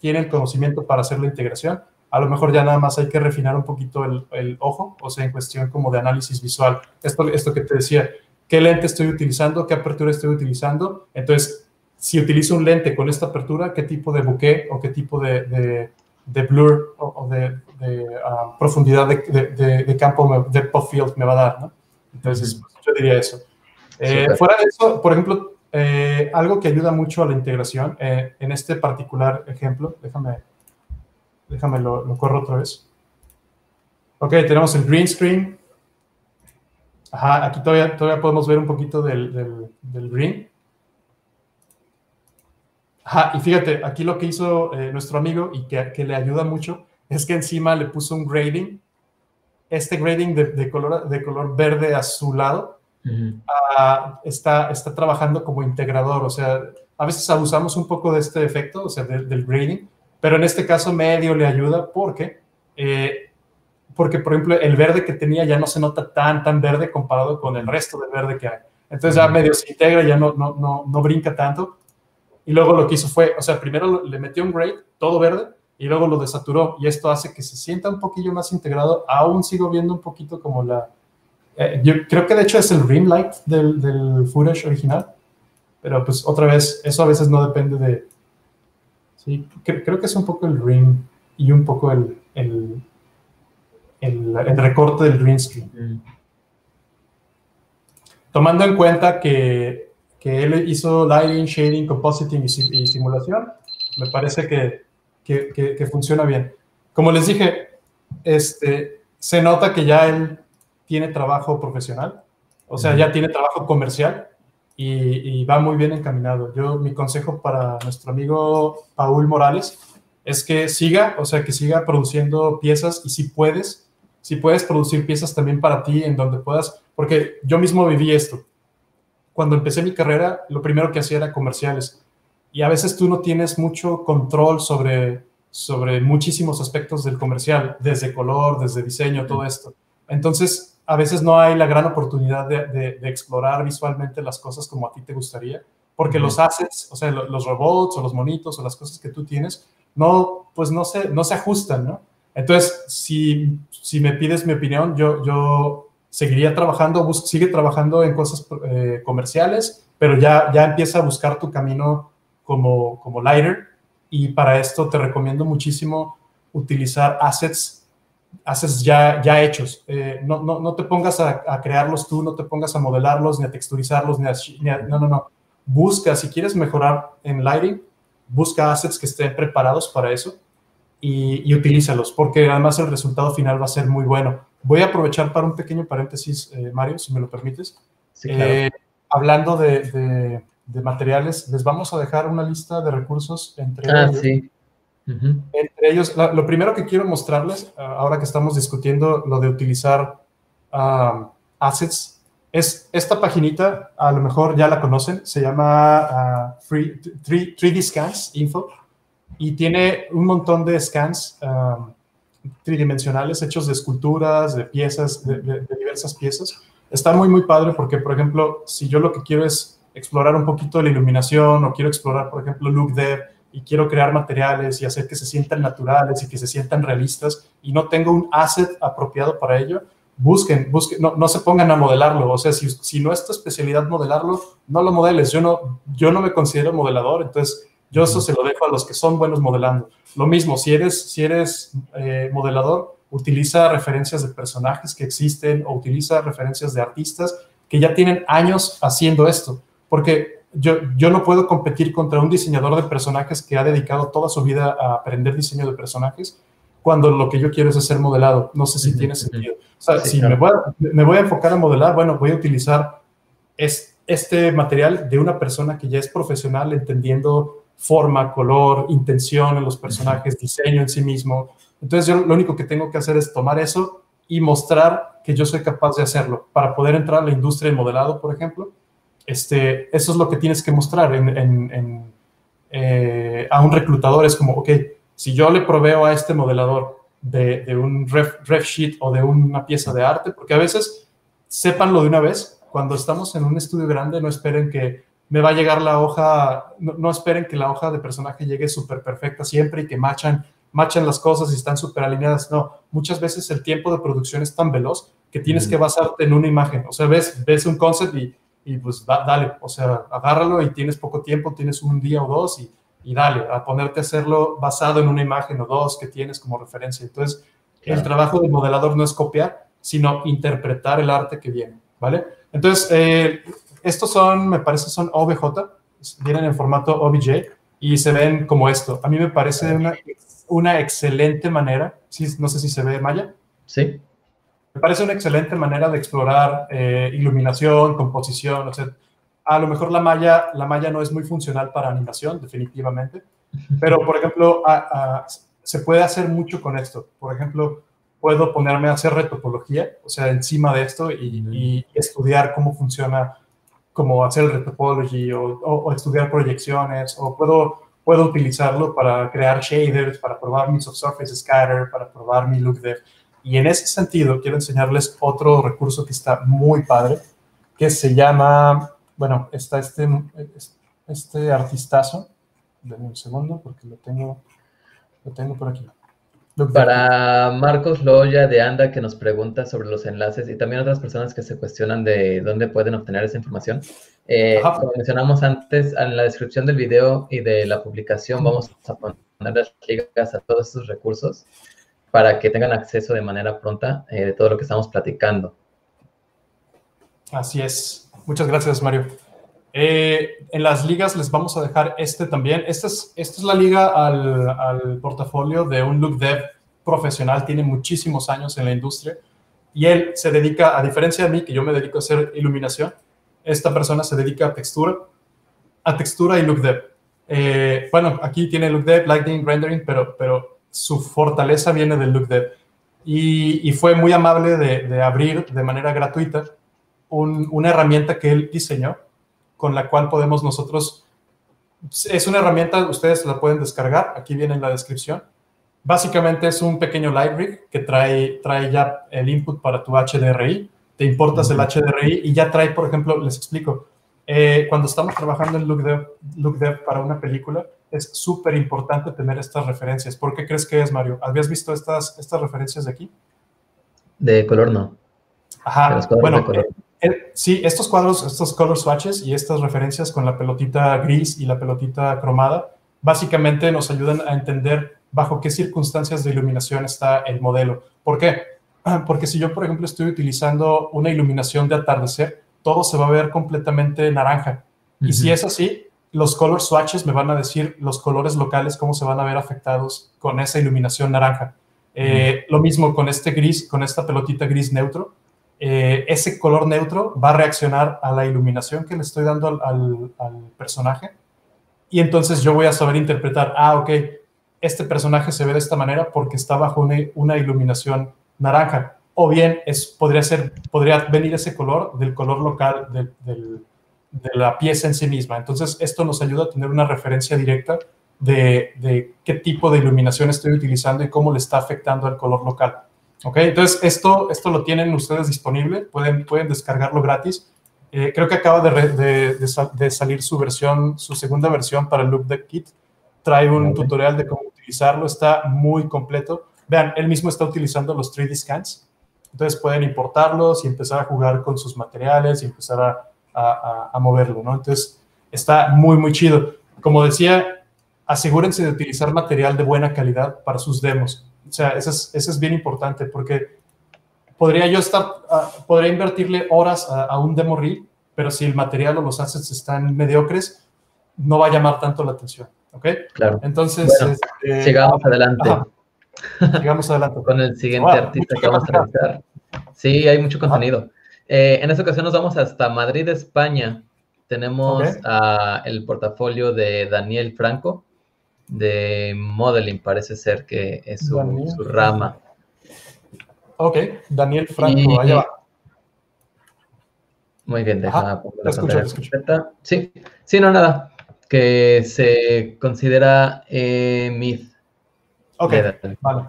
tiene el conocimiento para hacer la integración. A lo mejor ya nada más hay que refinar un poquito el, el ojo, o sea, en cuestión como de análisis visual. Esto, esto que te decía... ¿Qué lente estoy utilizando? ¿Qué apertura estoy utilizando? Entonces, si utilizo un lente con esta apertura, ¿qué tipo de bokeh o qué tipo de, de, de blur o, o de, de uh, profundidad de, de, de campo, de depth of field me va a dar, ¿no? Entonces, pues, yo diría eso. Eh, fuera de eso, por ejemplo, eh, algo que ayuda mucho a la integración, eh, en este particular ejemplo, déjame, déjame lo, lo corro otra vez. Ok, tenemos el green screen. Ajá, aquí todavía, todavía podemos ver un poquito del, del, del green. Ajá, y fíjate, aquí lo que hizo eh, nuestro amigo y que, que le ayuda mucho es que encima le puso un grading. Este grading de, de, color, de color verde azulado uh-huh. uh, está, está trabajando como integrador. O sea, a veces abusamos un poco de este efecto, o sea, de, del grading, pero en este caso medio le ayuda porque... Eh, porque, por ejemplo, el verde que tenía ya no se nota tan, tan verde comparado con el resto del verde que hay. Entonces ya medio se integra, ya no, no, no, no brinca tanto. Y luego lo que hizo fue, o sea, primero le metió un grade, todo verde, y luego lo desaturó. Y esto hace que se sienta un poquillo más integrado. Aún sigo viendo un poquito como la... Eh, yo creo que de hecho es el rim light del, del footage original. Pero pues otra vez, eso a veces no depende de... Sí, cre creo que es un poco el rim y un poco el... el El, el recorte del green screen. Mm. Tomando en cuenta que, que él hizo lighting, shading, compositing y, y simulación, me parece que, que, que, que funciona bien. Como les dije, este, se nota que ya él tiene trabajo profesional, o sea, mm. ya tiene trabajo comercial y, y va muy bien encaminado. Yo, mi consejo para nuestro amigo Paul Morales es que siga, o sea, que siga produciendo piezas, y si puedes, si puedes producir piezas también para ti en donde puedas, porque yo mismo viví esto. Cuando empecé mi carrera, lo primero que hacía era comerciales, y a veces tú no tienes mucho control sobre, sobre muchísimos aspectos del comercial, desde color, desde diseño, todo esto. Entonces, a veces no hay la gran oportunidad de, de, de explorar visualmente las cosas como a ti te gustaría, porque uh-huh. los haces, o sea, los robots o los monitos o las cosas que tú tienes, no, pues no se, no se ajustan, ¿no? Entonces, si, si me pides mi opinión, yo, yo seguiría trabajando, bus, sigue trabajando en cosas eh, comerciales, pero ya, ya empieza a buscar tu camino como, como lighter, y para esto te recomiendo muchísimo utilizar assets, assets ya, ya hechos. Eh, no, no, no te pongas a, a crearlos tú, no te pongas a modelarlos, ni a texturizarlos, ni a, ni a, no, no, no. Busca, si quieres mejorar en lighting, busca assets que estén preparados para eso y, y utilízalos, porque además el resultado final va a ser muy bueno. Voy a aprovechar para un pequeño paréntesis, eh, Mario, si me lo permites. Sí, claro. eh, hablando de, de, de materiales, les vamos a dejar una lista de recursos entre ah, ellos. Sí. Uh-huh. Entre ellos, la, lo primero que quiero mostrarles, ahora que estamos discutiendo lo de utilizar um, assets, es esta paginita, a lo mejor ya la conocen, se llama uh, three D Scans Info, y tiene un montón de scans um, tridimensionales hechos de esculturas, de piezas, de, de, de diversas piezas. Está muy, muy padre porque, por ejemplo, si yo lo que quiero es explorar un poquito la iluminación, o quiero explorar, por ejemplo, look dev, y quiero crear materiales y hacer que se sientan naturales y que se sientan realistas, y no tengo un asset apropiado para ello, Busquen, busquen, no, no se pongan a modelarlo. O sea, si, si no es tu especialidad modelarlo, no lo modeles. Yo no, yo no me considero modelador, entonces yo eso se lo dejo a los que son buenos modelando. Lo mismo, si eres, si eres eh, modelador, utiliza referencias de personajes que existen, o utiliza referencias de artistas que ya tienen años haciendo esto. Porque yo, yo no puedo competir contra un diseñador de personajes que ha dedicado toda su vida a aprender diseño de personajes, cuando lo que yo quiero es hacer modelado. No sé si uh-huh, tiene sentido. Uh-huh. O sea, sí, si claro. me, voy a, me voy a enfocar a modelar, bueno, voy a utilizar es, este material de una persona que ya es profesional, entendiendo forma, color, intención en los personajes, uh-huh. diseño en sí mismo. Entonces, yo lo único que tengo que hacer es tomar eso y mostrar que yo soy capaz de hacerlo. Para poder entrar a la industria del modelado, por ejemplo, este, eso es lo que tienes que mostrar en, en, en, eh, a un reclutador. Es como, ok, si yo le proveo a este modelador de, de un ref, ref sheet o de una pieza de arte, porque a veces, sépanlo de una vez, cuando estamos en un estudio grande, no esperen que me va a llegar la hoja, no, no esperen que la hoja de personaje llegue súper perfecta siempre y que machan, machan las cosas y están súper alineadas. No, muchas veces el tiempo de producción es tan veloz que tienes mm. que basarte en una imagen. O sea, ves, ves un concept y, y pues da, dale, o sea, agárralo, y tienes poco tiempo, tienes un día o dos y... y dale, a ponerte a hacerlo basado en una imagen o dos que tienes como referencia. Entonces, claro. el trabajo del modelador no es copiar, sino interpretar el arte que viene, ¿vale? Entonces, eh, estos son, me parece, son O B J, vienen en formato O B J y se ven como esto. A mí me parece una, una excelente manera, sí, no sé si se ve, Maya. Sí. Me parece una excelente manera de explorar eh, iluminación, composición, etcétera. A lo mejor la malla, la malla no es muy funcional para animación, definitivamente, pero, por ejemplo, a, a, se puede hacer mucho con esto. Por ejemplo, puedo ponerme a hacer retopología, o sea, encima de esto, y, y estudiar cómo funciona, cómo hacer el retopology, o, o, o estudiar proyecciones, o puedo, puedo utilizarlo para crear shaders, para probar mi subsurface scatter, para probar mi look dev. Y en ese sentido, quiero enseñarles otro recurso que está muy padre, que se llama... Bueno, está este, este artistazo. Denme un segundo porque lo tengo, lo tengo por aquí. Para Marcos Loya de Anda, que nos pregunta sobre los enlaces, y también otras personas que se cuestionan de dónde pueden obtener esa información. Eh, como mencionamos antes, en la descripción del video y de la publicación vamos a poner las ligas a todos esos recursos para que tengan acceso de manera pronta eh, de todo lo que estamos platicando. Así es. Muchas gracias, Mario. Eh, en las ligas les vamos a dejar este también. Esta es, esta es la liga al, al portafolio de un look dev profesional. Tiene muchísimos años en la industria. Y él se dedica, a diferencia de mí, que yo me dedico a hacer iluminación, esta persona se dedica a textura, a textura y look dev. Eh, bueno, aquí tiene LookDev, Lightning, Rendering, pero, pero su fortaleza viene del LookDev. Y, y fue muy amable de, de abrir de manera gratuita un, una herramienta que él diseñó, con la cual podemos nosotros... Es una herramienta, ustedes la pueden descargar, aquí viene en la descripción. Básicamente es un pequeño library que trae, trae ya el input para tu H D R I. Te importas el H D R I y ya trae, por ejemplo, les explico. Eh, cuando estamos trabajando en LookDev, LookDev para una película, es súper importante tener estas referencias. ¿Por qué crees que es, Mario? ¿Habías visto estas, estas referencias de aquí? De color no. Ajá, bueno, color. Eh, eh, sí, estos cuadros, estos color swatches y estas referencias con la pelotita gris y la pelotita cromada, básicamente nos ayudan a entender bajo qué circunstancias de iluminación está el modelo. ¿Por qué? Porque si yo, por ejemplo, estoy utilizando una iluminación de atardecer, todo se va a ver completamente naranja. Uh-huh. Y si es así, los color swatches me van a decir los colores locales, cómo se van a ver afectados con esa iluminación naranja. Eh, uh-huh. Lo mismo con este gris, con esta pelotita gris neutro. Eh, ese color neutro va a reaccionar a la iluminación que le estoy dando al, al, al personaje. Y entonces yo voy a saber interpretar, ah, ok, este personaje se ve de esta manera porque está bajo una, una iluminación naranja, o bien es, podría, ser, podría venir ese color del color local de, de, de la pieza en sí misma. Entonces, esto nos ayuda a tener una referencia directa de, de qué tipo de iluminación estoy utilizando y cómo le está afectando al color local. ¿Ok? Entonces, esto, esto lo tienen ustedes disponible, pueden, pueden descargarlo gratis. Eh, creo que acaba de, re, de, de, sal, de salir su versión, su segunda versión para el LookDev Kit. Trae un tutorial de cómo utilizarlo, está muy completo. Vean, él mismo está utilizando los tres D scans. Entonces, pueden importarlos y empezar a jugar con sus materiales y empezar a, a, a moverlo, ¿no? Entonces, está muy, muy chido. Como decía, asegúrense de utilizar material de buena calidad para sus demos. O sea, eso es, eso es bien importante porque podría yo estar, uh, podría invertirle horas a, a un demo reel, pero si el material o los assets están mediocres, no va a llamar tanto la atención, ¿ok? Claro. Entonces... Bueno, este, llegamos ah, adelante. Ajá. Sigamos adelante. Con el siguiente wow, artista que vamos a revisar. Sí, hay mucho contenido. Eh, en esta ocasión nos vamos hasta Madrid, España. Tenemos okay. a, el portafolio de Daniel Franco, de modeling, parece ser que es su, su rama. Ok, Daniel Franco, y, allá va. Muy bien, déjame poner la escucho, pantalla completa. Sí, sí, no, nada. Que se considera eh, myth. Ok, vale,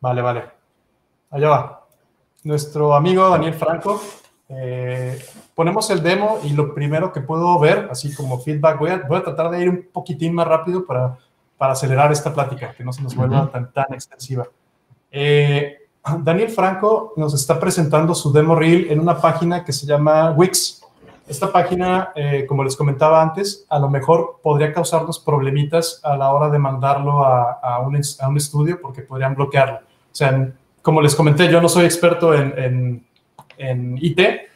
vale, vale. Allá va. Nuestro amigo Daniel Franco, eh, ponemos el demo y lo primero que puedo ver, así como feedback, voy a, voy a tratar de ir un poquitín más rápido para, para acelerar esta plática, que no se nos vuelva uh-huh. tan, tan extensiva. Eh, Daniel Franco nos está presentando su demo reel en una página que se llama Wix. Esta página, eh, como les comentaba antes, a lo mejor podría causarnos problemitas a la hora de mandarlo a, a, un, a un estudio porque podrían bloquearlo. O sea, como les comenté, yo no soy experto en, en, en I T,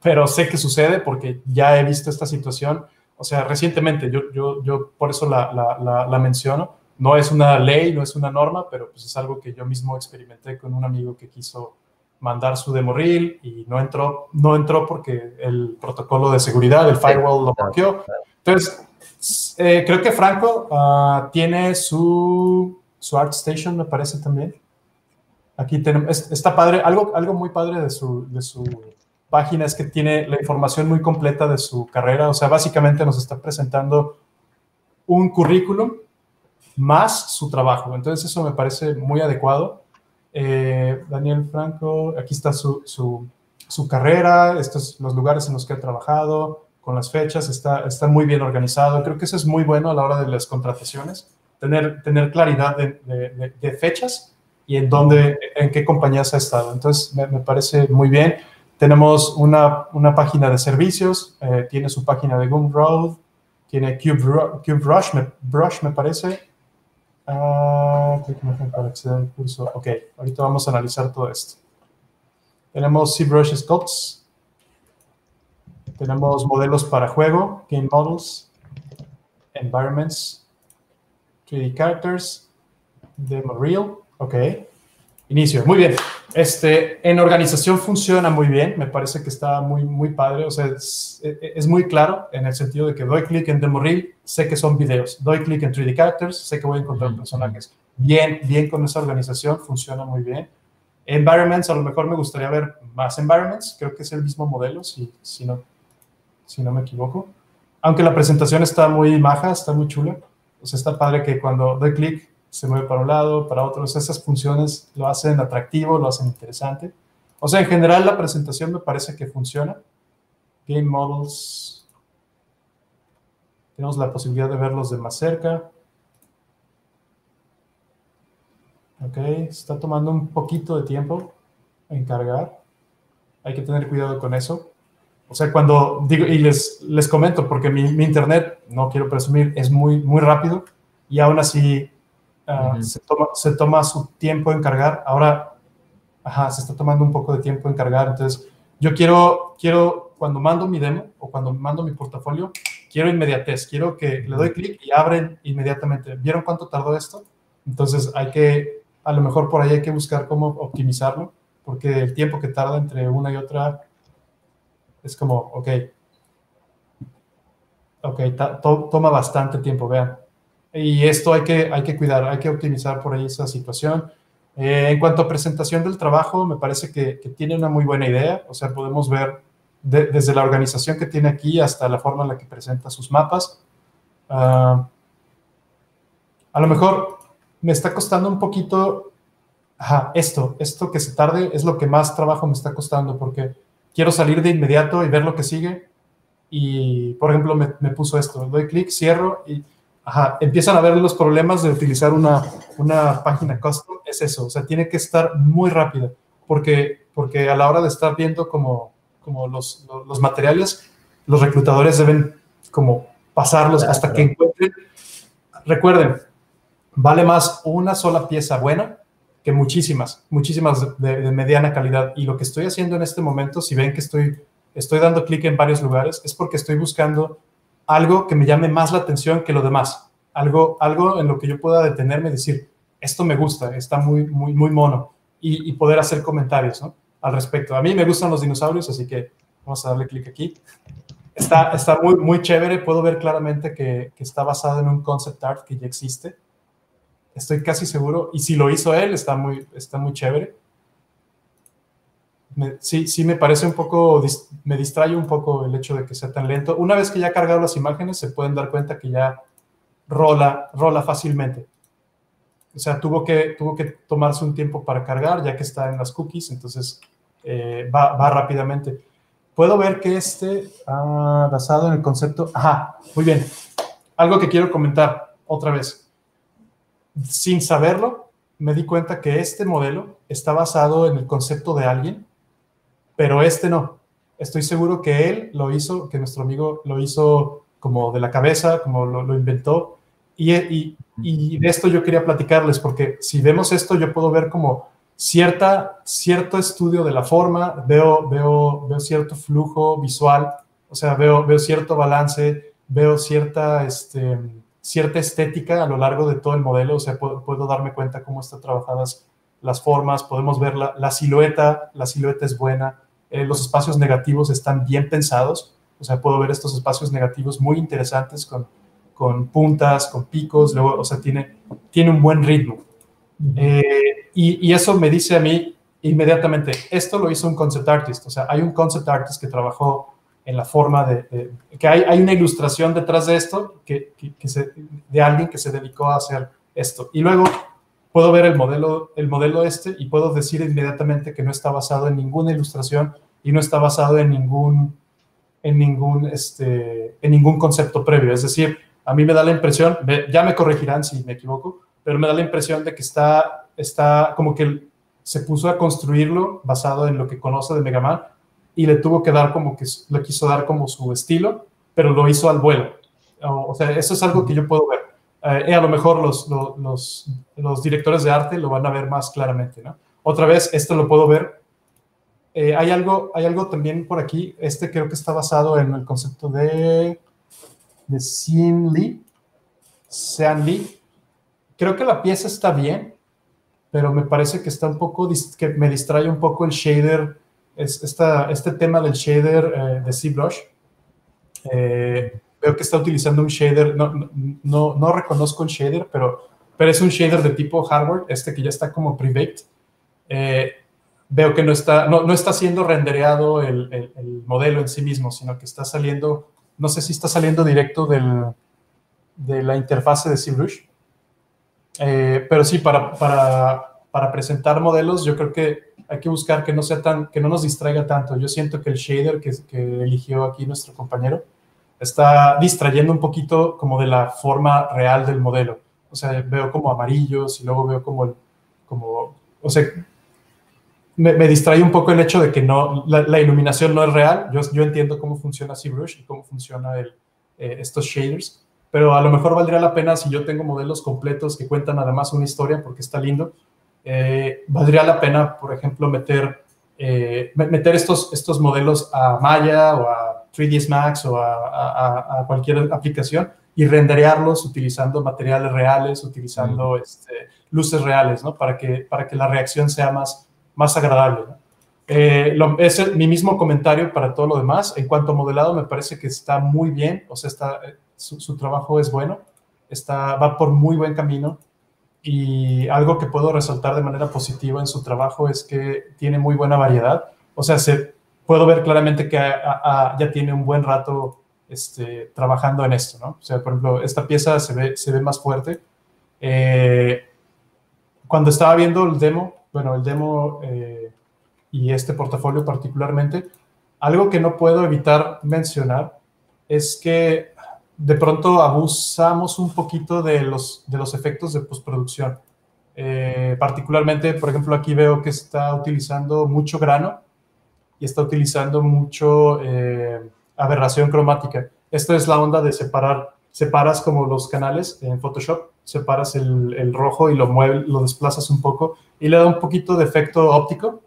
pero sé que sucede porque ya he visto esta situación. O sea, recientemente, yo, yo, yo por eso la, la, la, la menciono. No es una ley, no es una norma, pero pues es algo que yo mismo experimenté con un amigo que quiso mandar su demo reel y no entró, no entró porque el protocolo de seguridad, el firewall, lo bloqueó. Entonces, eh, creo que Franco uh, tiene su, su ArtStation, me parece también. Aquí tenemos, es, está padre, algo, algo muy padre de su, de su página es que tiene la información muy completa de su carrera. O sea, básicamente nos está presentando un currículum más su trabajo. Entonces, eso me parece muy adecuado. Eh, Daniel Franco, aquí está su, su, su carrera, estos los lugares en los que ha trabajado, con las fechas, está, está muy bien organizado. Creo que eso es muy bueno a la hora de las contrataciones, tener, tener claridad de, de, de fechas y en dónde, en qué compañías ha estado. Entonces, me, me parece muy bien. Tenemos una, una página de servicios, eh, tiene su página de Gumroad, tiene QBrush, me, Brush, me parece. Ah, clic para acceder al curso. Ok, ahorita vamos a analizar todo esto. Tenemos ZBrush Sculpts. Tenemos modelos para juego, Game Models, Environments, tres D Characters, Demo Reel. Ok. Inicio. Muy bien. Este, en organización funciona muy bien. Me parece que está muy, muy padre. O sea, es, es muy claro en el sentido de que doy clic en Demo Reel, sé que son videos. Doy clic en tres D Characters, sé que voy a encontrar personajes. Bien, bien con esa organización. Funciona muy bien. Environments, a lo mejor me gustaría ver más environments. Creo que es el mismo modelo, si, si, no, si no me equivoco. Aunque la presentación está muy maja, está muy chula. O sea, está padre que cuando doy clic se mueve para un lado, para otro. O sea, esas funciones lo hacen atractivo, lo hacen interesante. O sea, en general la presentación me parece que funciona. Game Models. Tenemos la posibilidad de verlos de más cerca. Ok, está tomando un poquito de tiempo en cargar. Hay que tener cuidado con eso. O sea, cuando digo, y les, les comento, porque mi, mi internet, no quiero presumir, es muy, muy rápido y aún así uh, uh-huh. se, toma, se toma su tiempo en cargar. Ahora, ajá, se está tomando un poco de tiempo en cargar. Entonces, yo quiero, quiero cuando mando mi demo o cuando mando mi portafolio, quiero inmediatez. Quiero que le doy clic y abren inmediatamente. ¿Vieron cuánto tardó esto? Entonces, hay que, a lo mejor por ahí hay que buscar cómo optimizarlo, porque el tiempo que tarda entre una y otra es como, ok, ok, to, toma bastante tiempo, vean. Y esto hay que, hay que cuidar, hay que optimizar por ahí esa situación. Eh, en cuanto a presentación del trabajo, me parece que, que tiene una muy buena idea. O sea, podemos ver de, desde la organización que tiene aquí hasta la forma en la que presenta sus mapas. Uh, a lo mejor me está costando un poquito, ajá, esto, esto que se tarde es lo que más trabajo me está costando, porque quiero salir de inmediato y ver lo que sigue. Y, por ejemplo, me, me puso esto. Doy clic, cierro y ajá, empiezan a ver los problemas de utilizar una, una página custom. Es eso. O sea, tiene que estar muy rápido. Porque, porque a la hora de estar viendo como, como los, los, los materiales, los reclutadores deben como pasarlos claro, hasta claro. que encuentren. Recuerden, vale más una sola pieza buena que muchísimas, muchísimas de, de mediana calidad. Y lo que estoy haciendo en este momento, si ven que estoy, estoy dando clic en varios lugares, es porque estoy buscando algo que me llame más la atención que lo demás. Algo, algo en lo que yo pueda detenerme y decir, esto me gusta, está muy, muy, muy mono. Y, y poder hacer comentarios, ¿no?, al respecto. A mí me gustan los dinosaurios, así que vamos a darle clic aquí. Está, está muy, muy chévere. Puedo ver claramente que, que está basado en un concept art que ya existe. Estoy casi seguro. Y si lo hizo él, está muy, está muy chévere. Me, sí, sí me parece un poco, me distrae un poco el hecho de que sea tan lento. Una vez que ya he cargado las imágenes, se pueden dar cuenta que ya rola, rola fácilmente. O sea, tuvo que, tuvo que tomarse un tiempo para cargar, ya que está en las cookies, entonces eh, va, va rápidamente. Puedo ver que este, ah, basado en el concepto, ajá, muy bien. Algo que quiero comentar otra vez. Sin saberlo, me di cuenta que este modelo está basado en el concepto de alguien, pero este no. Estoy seguro que él lo hizo, que nuestro amigo lo hizo como de la cabeza, como lo, lo inventó. Y, y, y de esto yo quería platicarles, porque si vemos esto, yo puedo ver como cierta, cierto estudio de la forma, veo, veo, veo cierto flujo visual, o sea, veo, veo cierto balance, veo cierta... Este, cierta estética a lo largo de todo el modelo. O sea, puedo, puedo darme cuenta cómo están trabajadas las formas, podemos ver la, la silueta, la silueta es buena, eh, los espacios negativos están bien pensados, o sea, puedo ver estos espacios negativos muy interesantes con, con puntas, con picos, luego, o sea, tiene, tiene un buen ritmo. Eh, y, y eso me dice a mí inmediatamente, esto lo hizo un concept artist, o sea, hay un concept artist que trabajó en la forma de, de que hay, hay una ilustración detrás de esto, que, que, que se, de alguien que se dedicó a hacer esto. Y luego puedo ver el modelo, el modelo este y puedo decir inmediatamente que no está basado en ninguna ilustración y no está basado en ningún, en ningún, este, en ningún concepto previo. Es decir, a mí me da la impresión, ya me corregirán si me equivoco, pero me da la impresión de que está, está como que se puso a construirlo basado en lo que conoce de Mega Man, y le tuvo que dar como que, le quiso dar como su estilo, pero lo hizo al vuelo. O, o sea, eso es algo que yo puedo ver. Eh, a lo mejor los, los, los, los directores de arte lo van a ver más claramente, ¿no? Otra vez, esto lo puedo ver. Eh, hay, algo, hay algo también por aquí, este creo que está basado en el concepto de, de Sean Lee. Sean Lee. Creo que la pieza está bien, pero me parece que está un poco, que me distrae un poco el shader, es esta, este tema del shader eh, de ZBrush. Eh, veo que está utilizando un shader, no, no, no reconozco el shader, pero, pero es un shader de tipo hardware, este que ya está como pre-baked. Eh, veo que no está, no, no está siendo rendereado el, el, el modelo en sí mismo, sino que está saliendo, no sé si está saliendo directo del, de la interfase de ZBrush. Eh, pero sí, para, para, para presentar modelos, yo creo que hay que buscar que no sea tan, que no nos distraiga tanto. Yo siento que el shader que, que eligió aquí nuestro compañero está distrayendo un poquito como de la forma real del modelo. O sea, veo como amarillos y luego veo como, el, como o sea, me, me distrae un poco el hecho de que no, la, la iluminación no es real. Yo, yo entiendo cómo funciona ZBrush y cómo funciona el, eh, estos shaders. Pero a lo mejor valdría la pena, si yo tengo modelos completos que cuentan además una historia, porque está lindo, eh, valdría la pena, por ejemplo, meter, eh, meter estos, estos modelos a Maya o a tres D S Max o a, a, a cualquier aplicación y renderearlos utilizando materiales reales, utilizando mm. este, luces reales, ¿no? Para que, para que la reacción sea más, más agradable, ¿no? Eh, lo, es el, mi mismo comentario para todo lo demás. En cuanto a modelado, me parece que está muy bien, o sea, está... Su, su trabajo es bueno, está, va por muy buen camino, y algo que puedo resaltar de manera positiva en su trabajo es que tiene muy buena variedad. O sea, se, puedo ver claramente que a, a, a, ya tiene un buen rato este, trabajando en esto, ¿no? O sea, por ejemplo, esta pieza se ve, se ve más fuerte. Eh, cuando estaba viendo el demo, bueno, el demo eh, y este portafolio particularmente, algo que no puedo evitar mencionar es que de pronto abusamos un poquito de los, de los efectos de postproducción. Eh, particularmente, por ejemplo, aquí veo que está utilizando mucho grano y está utilizando mucho eh, aberración cromática. Esto es la onda de separar, separas como los canales en Photoshop, separas el, el rojo y lo mueves, lo desplazas un poco y le da un poquito de efecto óptico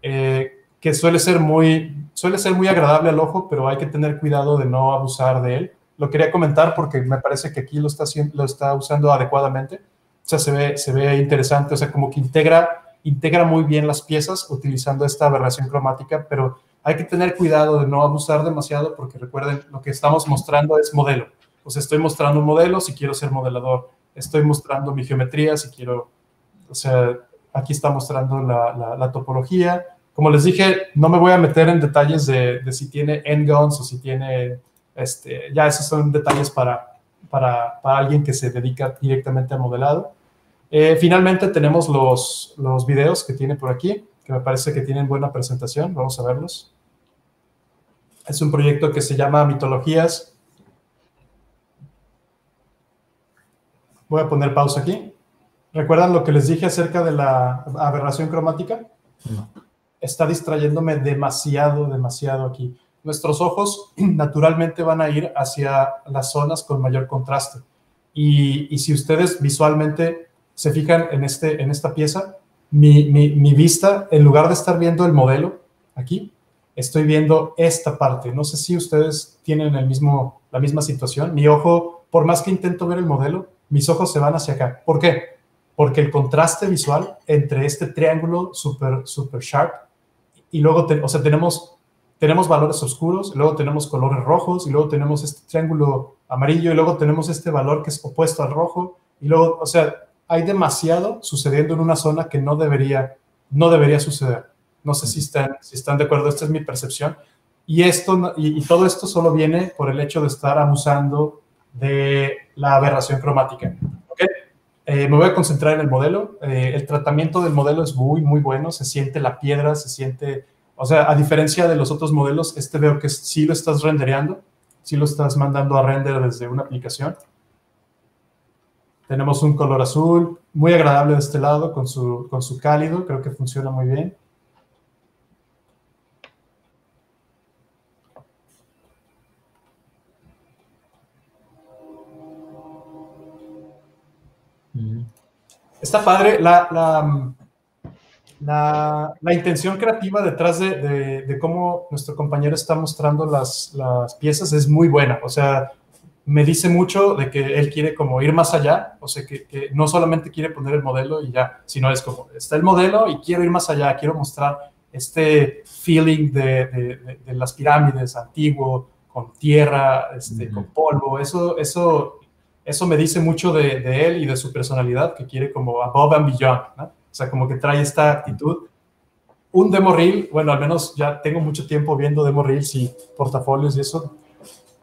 eh, que suele ser, muy, suele ser muy agradable al ojo, pero hay que tener cuidado de no abusar de él. Lo quería comentar porque me parece que aquí lo está, lo está usando adecuadamente. O sea, se ve, se ve interesante. O sea, como que integra, integra muy bien las piezas utilizando esta aberración cromática, pero hay que tener cuidado de no abusar demasiado porque, recuerden, lo que estamos mostrando es modelo. O sea, estoy mostrando un modelo si quiero ser modelador. Estoy mostrando mi geometría si quiero... O sea, aquí está mostrando la, la, la topología. Como les dije, no me voy a meter en detalles de, de si tiene endguns o si tiene... Este, ya esos son detalles para, para, para alguien que se dedica directamente a modelado. Eh, finalmente tenemos los, los videos que tiene por aquí, que me parece que tienen buena presentación. Vamos a verlos. Es un proyecto que se llama Mitologías. Voy a poner pausa aquí. ¿Recuerdan lo que les dije acerca de la aberración cromática? No. Está distrayéndome demasiado, demasiado aquí. Nuestros ojos naturalmente van a ir hacia las zonas con mayor contraste. Y, y si ustedes visualmente se fijan en, este, en esta pieza, mi, mi, mi vista, en lugar de estar viendo el modelo aquí, estoy viendo esta parte. No sé si ustedes tienen el mismo, la misma situación. Mi ojo, por más que intento ver el modelo, mis ojos se van hacia acá. ¿Por qué? Porque el contraste visual entre este triángulo súper, súper sharp y luego, te, o sea, tenemos... Tenemos valores oscuros, luego tenemos colores rojos, y luego tenemos este triángulo amarillo, y luego tenemos este valor que es opuesto al rojo, y luego, o sea, hay demasiado sucediendo en una zona que no debería, no debería suceder. No sé si están, si están de acuerdo, esta es mi percepción. Y, esto, y, y todo esto solo viene por el hecho de estar abusando de la aberración cromática. ¿Okay? Eh, me voy a concentrar en el modelo. Eh, el tratamiento del modelo es muy, muy bueno. Se siente la piedra, se siente... O sea, a diferencia de los otros modelos, este veo que sí lo estás rendereando, sí lo estás mandando a render desde una aplicación. Tenemos un color azul, muy agradable de este lado, con su, con su cálido, creo que funciona muy bien. Mm. Está padre, la... la La, la intención creativa detrás de, de, de cómo nuestro compañero está mostrando las, las piezas es muy buena. O sea, me dice mucho de que él quiere como ir más allá, o sea, que, que no solamente quiere poner el modelo y ya, sino es como, está el modelo y quiero ir más allá, quiero mostrar este feeling de, de, de, de las pirámides antiguo, con tierra, este, uh-huh. con polvo, eso, eso, eso me dice mucho de, de él y de su personalidad, que quiere como above and beyond, ¿no? O sea, como que trae esta actitud. Un demo reel, bueno, al menos ya tengo mucho tiempo viendo demo reels y portafolios y eso,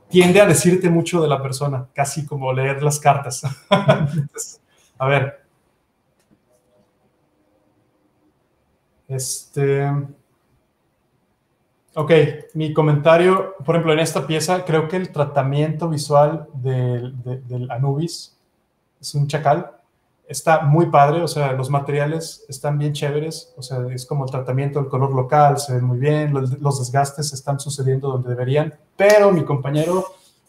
tiende a decirte mucho de la persona, casi como leer las cartas. Entonces, a ver. Este... Ok, mi comentario, por ejemplo, en esta pieza, creo que el tratamiento visual del, de, del Anubis, es un chacal, está muy padre, o sea, los materiales están bien chéveres, o sea, es como el tratamiento del color local, se ven muy bien, los, los desgastes están sucediendo donde deberían, pero mi compañero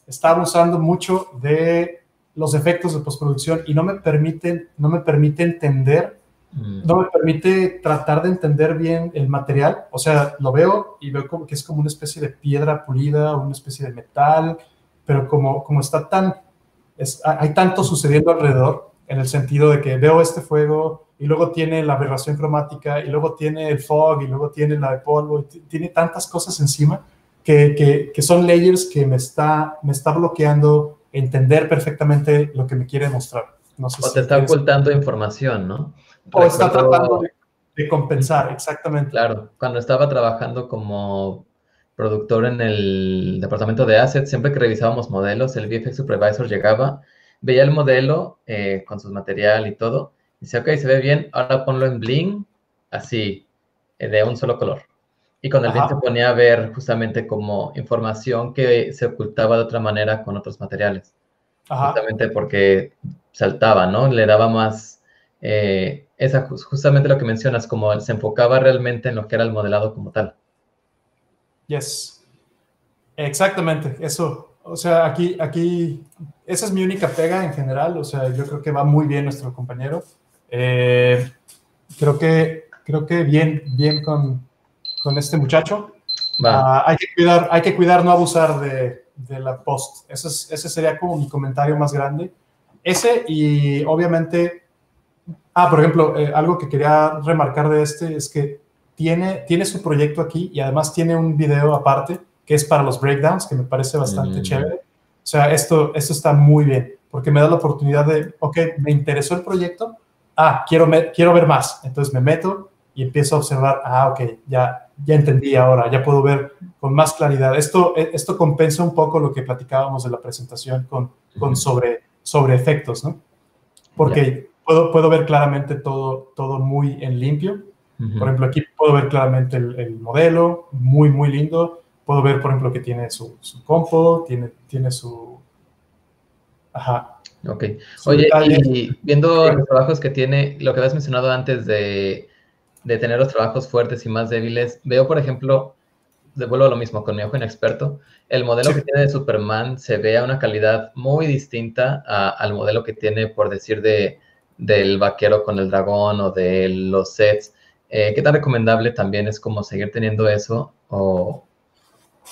está abusando mucho de los efectos de postproducción y no me permite, no me permite entender, mm. no me permite tratar de entender bien el material, o sea, lo veo y veo como que es como una especie de piedra pulida, una especie de metal, pero como, como está tan, es, hay tanto sucediendo alrededor, en el sentido de que veo este fuego y luego tiene la aberración cromática y luego tiene el fog y luego tiene la de polvo, y tiene tantas cosas encima que, que, que son layers que me está, me está bloqueando entender perfectamente lo que me quiere mostrar. No sé o si te está ocultando eso. Información, ¿no? O Recuerdo... está tratando de, de compensar, exactamente. Claro, cuando estaba trabajando como productor en el departamento de assets, siempre que revisábamos modelos, el V F X Supervisor llegaba, veía el modelo eh, con su material y todo, y decía, ok, se ve bien, ahora ponlo en bling, así, eh, de un solo color. Y con el bling se ponía a ver justamente como información que se ocultaba de otra manera con otros materiales. Ajá. Justamente porque saltaba, ¿no? Le daba más, eh, esa, justamente lo que mencionas, como se enfocaba realmente en lo que era el modelado como tal. Yes, exactamente, eso. O sea, aquí, aquí, esa es mi única pega en general, o sea, yo creo que va muy bien nuestro compañero. Eh, creo que, creo que bien, bien con, con este muchacho. Ah, hay que cuidar, hay que cuidar, no abusar de, de la post. Eso es, ese sería como mi comentario más grande. Ese y obviamente, ah, por ejemplo, eh, algo que quería remarcar de este es que tiene, tiene su proyecto aquí y además tiene un video aparte, que es para los breakdowns, que me parece bastante mm. chévere. O sea, esto, esto está muy bien, porque me da la oportunidad de, ok, me interesó el proyecto, ah, quiero, me, quiero ver más. Entonces me meto y empiezo a observar, ah, ok, ya, ya entendí ahora, ya puedo ver con más claridad. Esto, esto compensa un poco lo que platicábamos de la presentación con, con mm. sobre, sobre efectos, ¿no? Porque yeah. puedo, puedo ver claramente todo, todo muy en limpio. Mm-hmm. Por ejemplo, aquí puedo ver claramente el, el modelo, muy, muy lindo. Puedo ver, por ejemplo, que tiene su, su compo, tiene, tiene su... Ajá. Ok. Su Oye, detalle. Y viendo los trabajos que tiene, lo que habías mencionado antes de, de tener los trabajos fuertes y más débiles, veo, por ejemplo, devuelvo lo mismo con mi ojo inexperto, el modelo sí. que tiene de Superman se ve a una calidad muy distinta a, al modelo que tiene, por decir, de, del vaquero con el dragón o de los sets. Eh, ¿Qué tan recomendable también es como seguir teniendo eso o...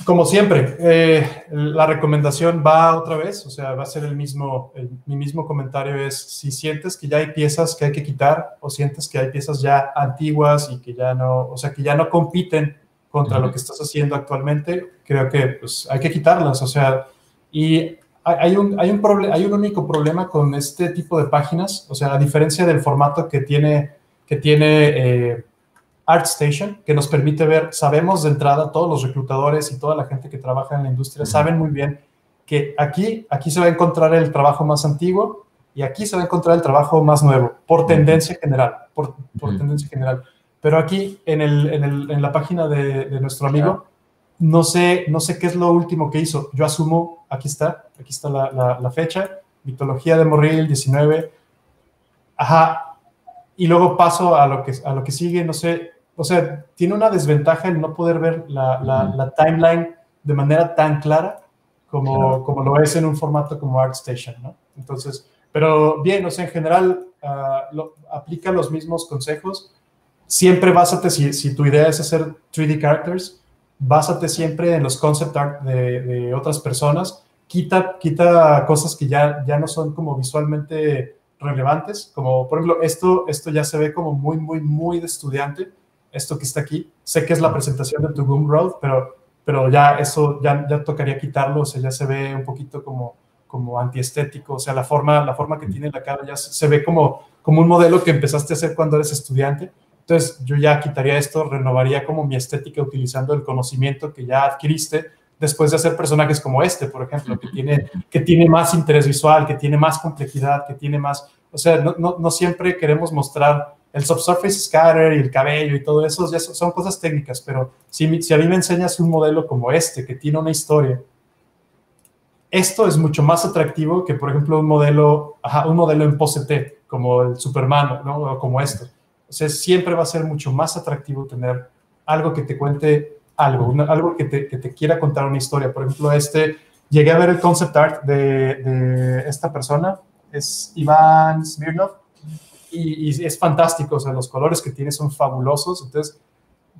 Como siempre, eh, la recomendación va otra vez, o sea, va a ser el mismo, el, mi mismo comentario es, si sientes que ya hay piezas que hay que quitar o sientes que hay piezas ya antiguas y que ya no, o sea, que ya no compiten contra uh-huh. lo que estás haciendo actualmente, creo que pues hay que quitarlas, o sea, y hay un, hay un, proble- hay un único problema con este tipo de páginas, o sea, a diferencia del formato que tiene, que tiene, eh, ArtStation, que nos permite ver, sabemos de entrada, todos los reclutadores y toda la gente que trabaja en la industria saben muy bien que aquí, aquí se va a encontrar el trabajo más antiguo y aquí se va a encontrar el trabajo más nuevo, por tendencia general, por, por tendencia general. Pero aquí, en, el, en, el, en la página de, de nuestro amigo, no sé, no sé qué es lo último que hizo. Yo asumo, aquí está, aquí está la, la, la fecha, mitología de Morril, diecinueve, ajá, y luego paso a lo que, a lo que sigue, no sé, o sea, tiene una desventaja el no poder ver la, la, uh-huh. la timeline de manera tan clara como, claro. como lo es en un formato como ArtStation, ¿no? Entonces, pero bien, o sea, en general, uh, lo, aplica los mismos consejos, siempre básate, si, si tu idea es hacer tres D characters, básate siempre en los concept art de, de otras personas, quita, quita cosas que ya, ya no son como visualmente relevantes, como por ejemplo esto, esto ya se ve como muy, muy, muy de estudiante, esto que está aquí. Sé que es la presentación de tu Gumroad, pero, pero ya eso ya, ya tocaría quitarlo, o sea, ya se ve un poquito como, como antiestético, o sea, la forma, la forma que tiene la cara ya se, se ve como, como un modelo que empezaste a hacer cuando eres estudiante. Entonces, yo ya quitaría esto, renovaría como mi estética utilizando el conocimiento que ya adquiriste después de hacer personajes como este, por ejemplo, que tiene, que tiene más interés visual, que tiene más complejidad, que tiene más... O sea, no, no, no siempre queremos mostrar el subsurface scatter y el cabello y todo eso, ya son cosas técnicas, pero si, si a mí me enseñas un modelo como este, que tiene una historia, esto es mucho más atractivo que, por ejemplo, un modelo, ajá, un modelo en pose T, como el Superman, ¿no? O como este. O sea, siempre va a ser mucho más atractivo tener algo que te cuente algo, una, algo que te, que te quiera contar una historia. Por ejemplo, este, llegué a ver el concept art de, de esta persona, es Iván Smirnov, y, y es fantástico, o sea, los colores que tiene son fabulosos. Entonces,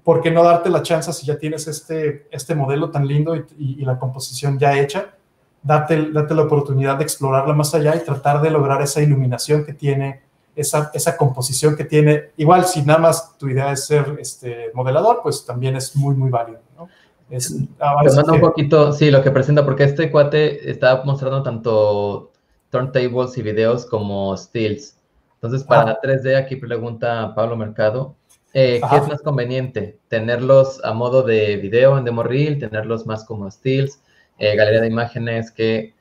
¿por qué no darte la chance si ya tienes este, este modelo tan lindo y, y, y la composición ya hecha? Date, date la oportunidad de explorarla más allá y tratar de lograr esa iluminación que tiene, Esa, esa composición que tiene. Igual, si nada más tu idea es ser este, modelador, pues también es muy, muy válido, ¿no? Es, que... un poquito, sí, lo que presenta, porque este cuate está mostrando tanto turntables y videos como stills. Entonces, para ah. tres D, aquí pregunta Pablo Mercado, eh, ¿qué es más conveniente? ¿Tenerlos a modo de video en demo reel? ¿Tenerlos más como stills? Eh, ¿Galería de imágenes? ¿Qué,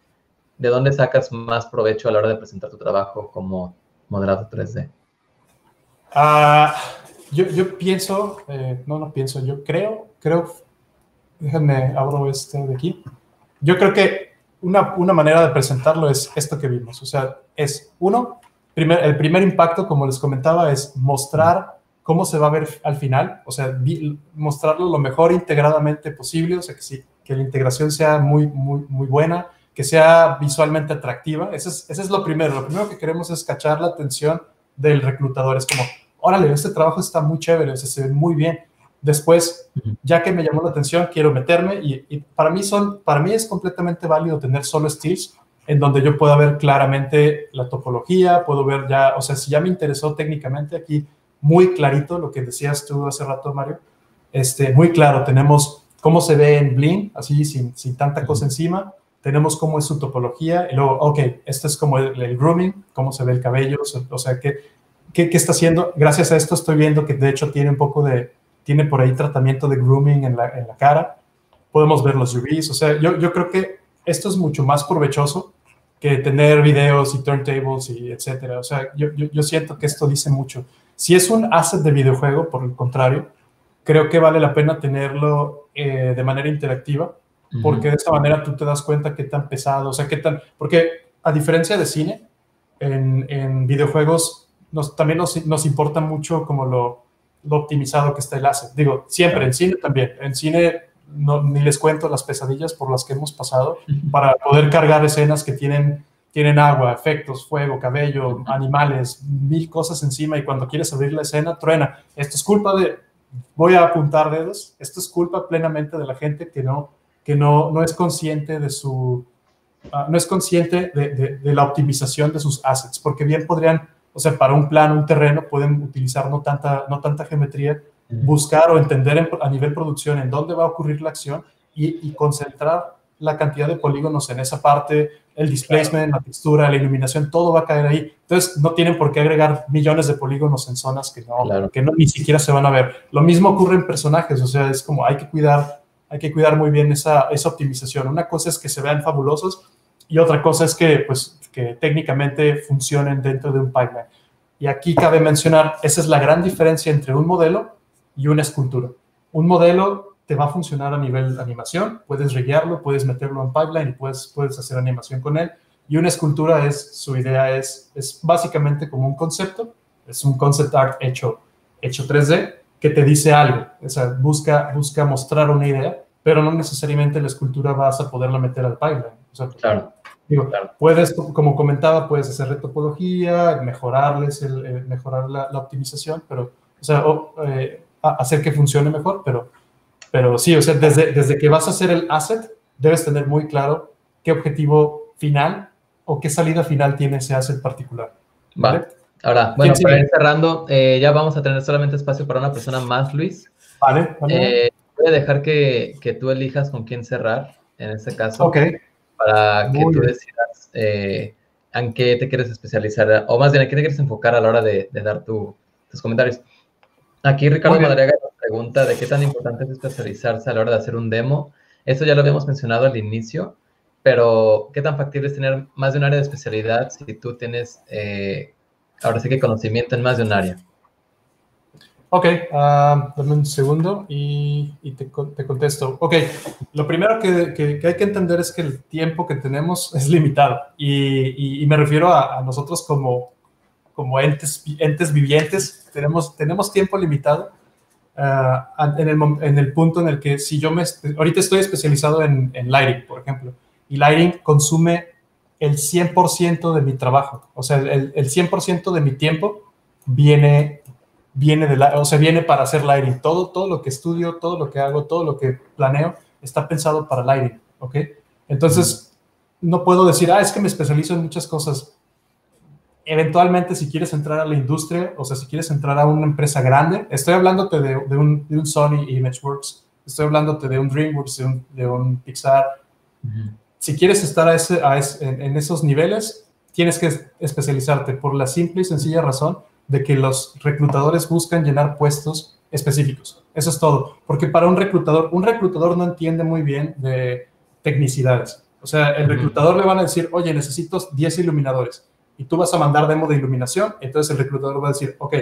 ¿De dónde sacas más provecho a la hora de presentar tu trabajo como modelado tres D? Ah, yo, yo pienso, eh, no, no pienso, yo creo, creo, déjenme, abro este de aquí. Yo creo que una, una manera de presentarlo es esto que vimos. O sea, es uno, primer, el primer impacto, como les comentaba, es mostrar cómo se va a ver al final. O sea, vi, mostrarlo lo mejor integradamente posible. O sea, que, sí, que la integración sea muy, muy, muy buena, que sea visualmente atractiva. Eso es, eso es lo primero. Lo primero que queremos es cachar la atención del reclutador. Es como, órale, este trabajo está muy chévere, o sea, se ve muy bien. Después, ya que me llamó la atención, quiero meterme y, y para, mí son, para mí es completamente válido tener solo stills en donde yo pueda ver claramente la topología, puedo ver ya, o sea, si ya me interesó técnicamente aquí, muy clarito lo que decías tú hace rato, Mario, este, muy claro, tenemos cómo se ve en Blink, así sin, sin tanta cosa encima. Tenemos cómo es su topología, y luego, ok, esto es como el, el grooming, cómo se ve el cabello, o sea, ¿qué, qué, qué está haciendo? Gracias a esto estoy viendo que, de hecho, tiene un poco de, tiene por ahí tratamiento de grooming en la, en la cara. Podemos ver los U Vs, o sea, yo, yo creo que esto es mucho más provechoso que tener videos y turntables y etcétera. O sea, yo, yo, yo siento que esto dice mucho. Si es un asset de videojuego, por el contrario, creo que vale la pena tenerlo eh, de manera interactiva, porque de esa manera tú te das cuenta qué tan pesado, o sea, qué tan... Porque a diferencia de cine, en, en videojuegos nos, también nos, nos importa mucho como lo, lo optimizado que está el asset. Digo, siempre, en cine también. En cine no, ni les cuento las pesadillas por las que hemos pasado para poder cargar escenas que tienen, tienen agua, efectos, fuego, cabello, animales, mil cosas encima, y cuando quieres abrir la escena, truena. Esto es culpa de... Voy a apuntar dedos. Esto es culpa plenamente de la gente que no... que no, no es consciente de su, uh, no es consciente de, de, de la optimización de sus assets, porque bien podrían, o sea, para un plano, un terreno, pueden utilizar no tanta, no tanta geometría, buscar o entender en, a nivel producción en dónde va a ocurrir la acción y, y concentrar la cantidad de polígonos en esa parte, el displacement, claro, la textura, la iluminación, todo va a caer ahí. Entonces, no tienen por qué agregar millones de polígonos en zonas que no, claro, que no ni siquiera se van a ver. Lo mismo ocurre en personajes, o sea, es como hay que cuidar... Hay que cuidar muy bien esa, esa optimización. Una cosa es que se vean fabulosos y otra cosa es que, pues, que técnicamente funcionen dentro de un pipeline. Y aquí cabe mencionar, esa es la gran diferencia entre un modelo y una escultura. Un modelo te va a funcionar a nivel animación, puedes reguearlo, puedes meterlo en pipeline y puedes, puedes hacer animación con él. Y una escultura es, su idea es, es básicamente como un concepto, es un concept art hecho, hecho tres D, que te dice algo, o sea, busca, busca mostrar una idea, pero no necesariamente la escultura vas a poderla meter al pipeline. O sea, claro, digo, claro, puedes, como comentaba, puedes hacer topología, mejorarles, el, eh, mejorar la, la optimización, pero, o sea, o, eh, hacer que funcione mejor, pero, pero sí, o sea, desde, desde que vas a hacer el asset, debes tener muy claro qué objetivo final o qué salida final tiene ese asset particular. ¿Vale? Va. Ahora, bueno, para ir cerrando, eh, ya vamos a tener solamente espacio para una persona más, Luis. Vale. vale. Eh, voy a dejar que, que tú elijas con quién cerrar, en este caso. Ok. Para que Muy tú bien. decidas eh, en qué te quieres especializar, o más bien, en qué te quieres enfocar a la hora de, de dar tu, tus comentarios. Aquí Ricardo Madariaga nos pregunta de qué tan importante es especializarse a la hora de hacer un demo. Esto ya lo habíamos mencionado al inicio, pero ¿qué tan factible es tener más de un área de especialidad si tú tienes, eh, ahora sí que conocimiento en más de un área? Ok, uh, dame un segundo y, y te, te contesto. Ok, lo primero que, que, que hay que entender es que el tiempo que tenemos es limitado. Y, y, y me refiero a, a nosotros como... como entes, entes vivientes, tenemos, tenemos tiempo limitado uh, en, el, en el punto en el que si yo me... Ahorita estoy especializado en, en lighting, por ejemplo, y lighting consume el cien por ciento de mi trabajo. O sea, el, el cien por ciento de mi tiempo viene, viene, de la, o sea, viene para hacer lighting. Todo, todo lo que estudio, todo lo que hago, todo lo que planeo está pensado para lighting, ¿ok? Entonces, no puedo decir, ah, es que me especializo en muchas cosas. Eventualmente, si quieres entrar a la industria, o sea, si quieres entrar a una empresa grande, estoy hablándote de, de, un, de un Sony Imageworks, estoy hablándote de un DreamWorks, de un, de un Pixar. Uh-huh. Si quieres estar a ese, a ese, en, en esos niveles, tienes que especializarte por la simple y sencilla razón de que los reclutadores buscan llenar puestos específicos. Eso es todo. Porque para un reclutador, un reclutador no entiende muy bien de tecnicidades. O sea, el reclutador uh-huh. le van a decir, oye, necesito diez iluminadores. Y tú vas a mandar demo de iluminación, entonces el reclutador va a decir, ok,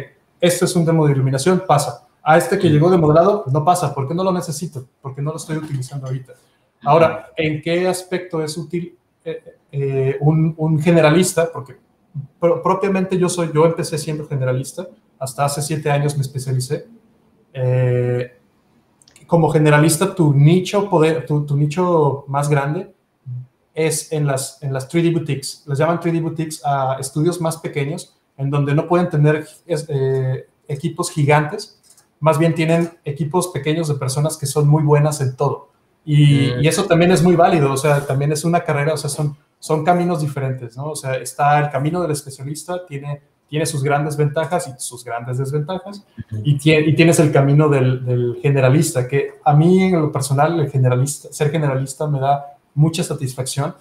este es un demo de iluminación, pasa. A este que llegó de modelado, no pasa, porque no lo necesito, porque no lo estoy utilizando ahorita. Ahora, ¿en qué aspecto es útil eh, eh, un, un generalista? Porque pro, propiamente yo soy, yo empecé siendo generalista, hasta hace siete años me especialicé. Eh, como generalista, tu nicho, poder, tu, tu nicho más grande es en las, en las tres D boutiques. Les llaman tres D boutiques a estudios más pequeños en donde no pueden tener eh, equipos gigantes, más bien tienen equipos pequeños de personas que son muy buenas en todo. Y, mm. y eso también es muy válido, o sea, también es una carrera, o sea, son, son caminos diferentes, ¿no? O sea, está el camino del especialista, tiene, tiene sus grandes ventajas y sus grandes desventajas, mm-hmm. y, tiene, y tienes el camino del, del generalista, que a mí en lo personal, el generalista, ser generalista me da mucha satisfacción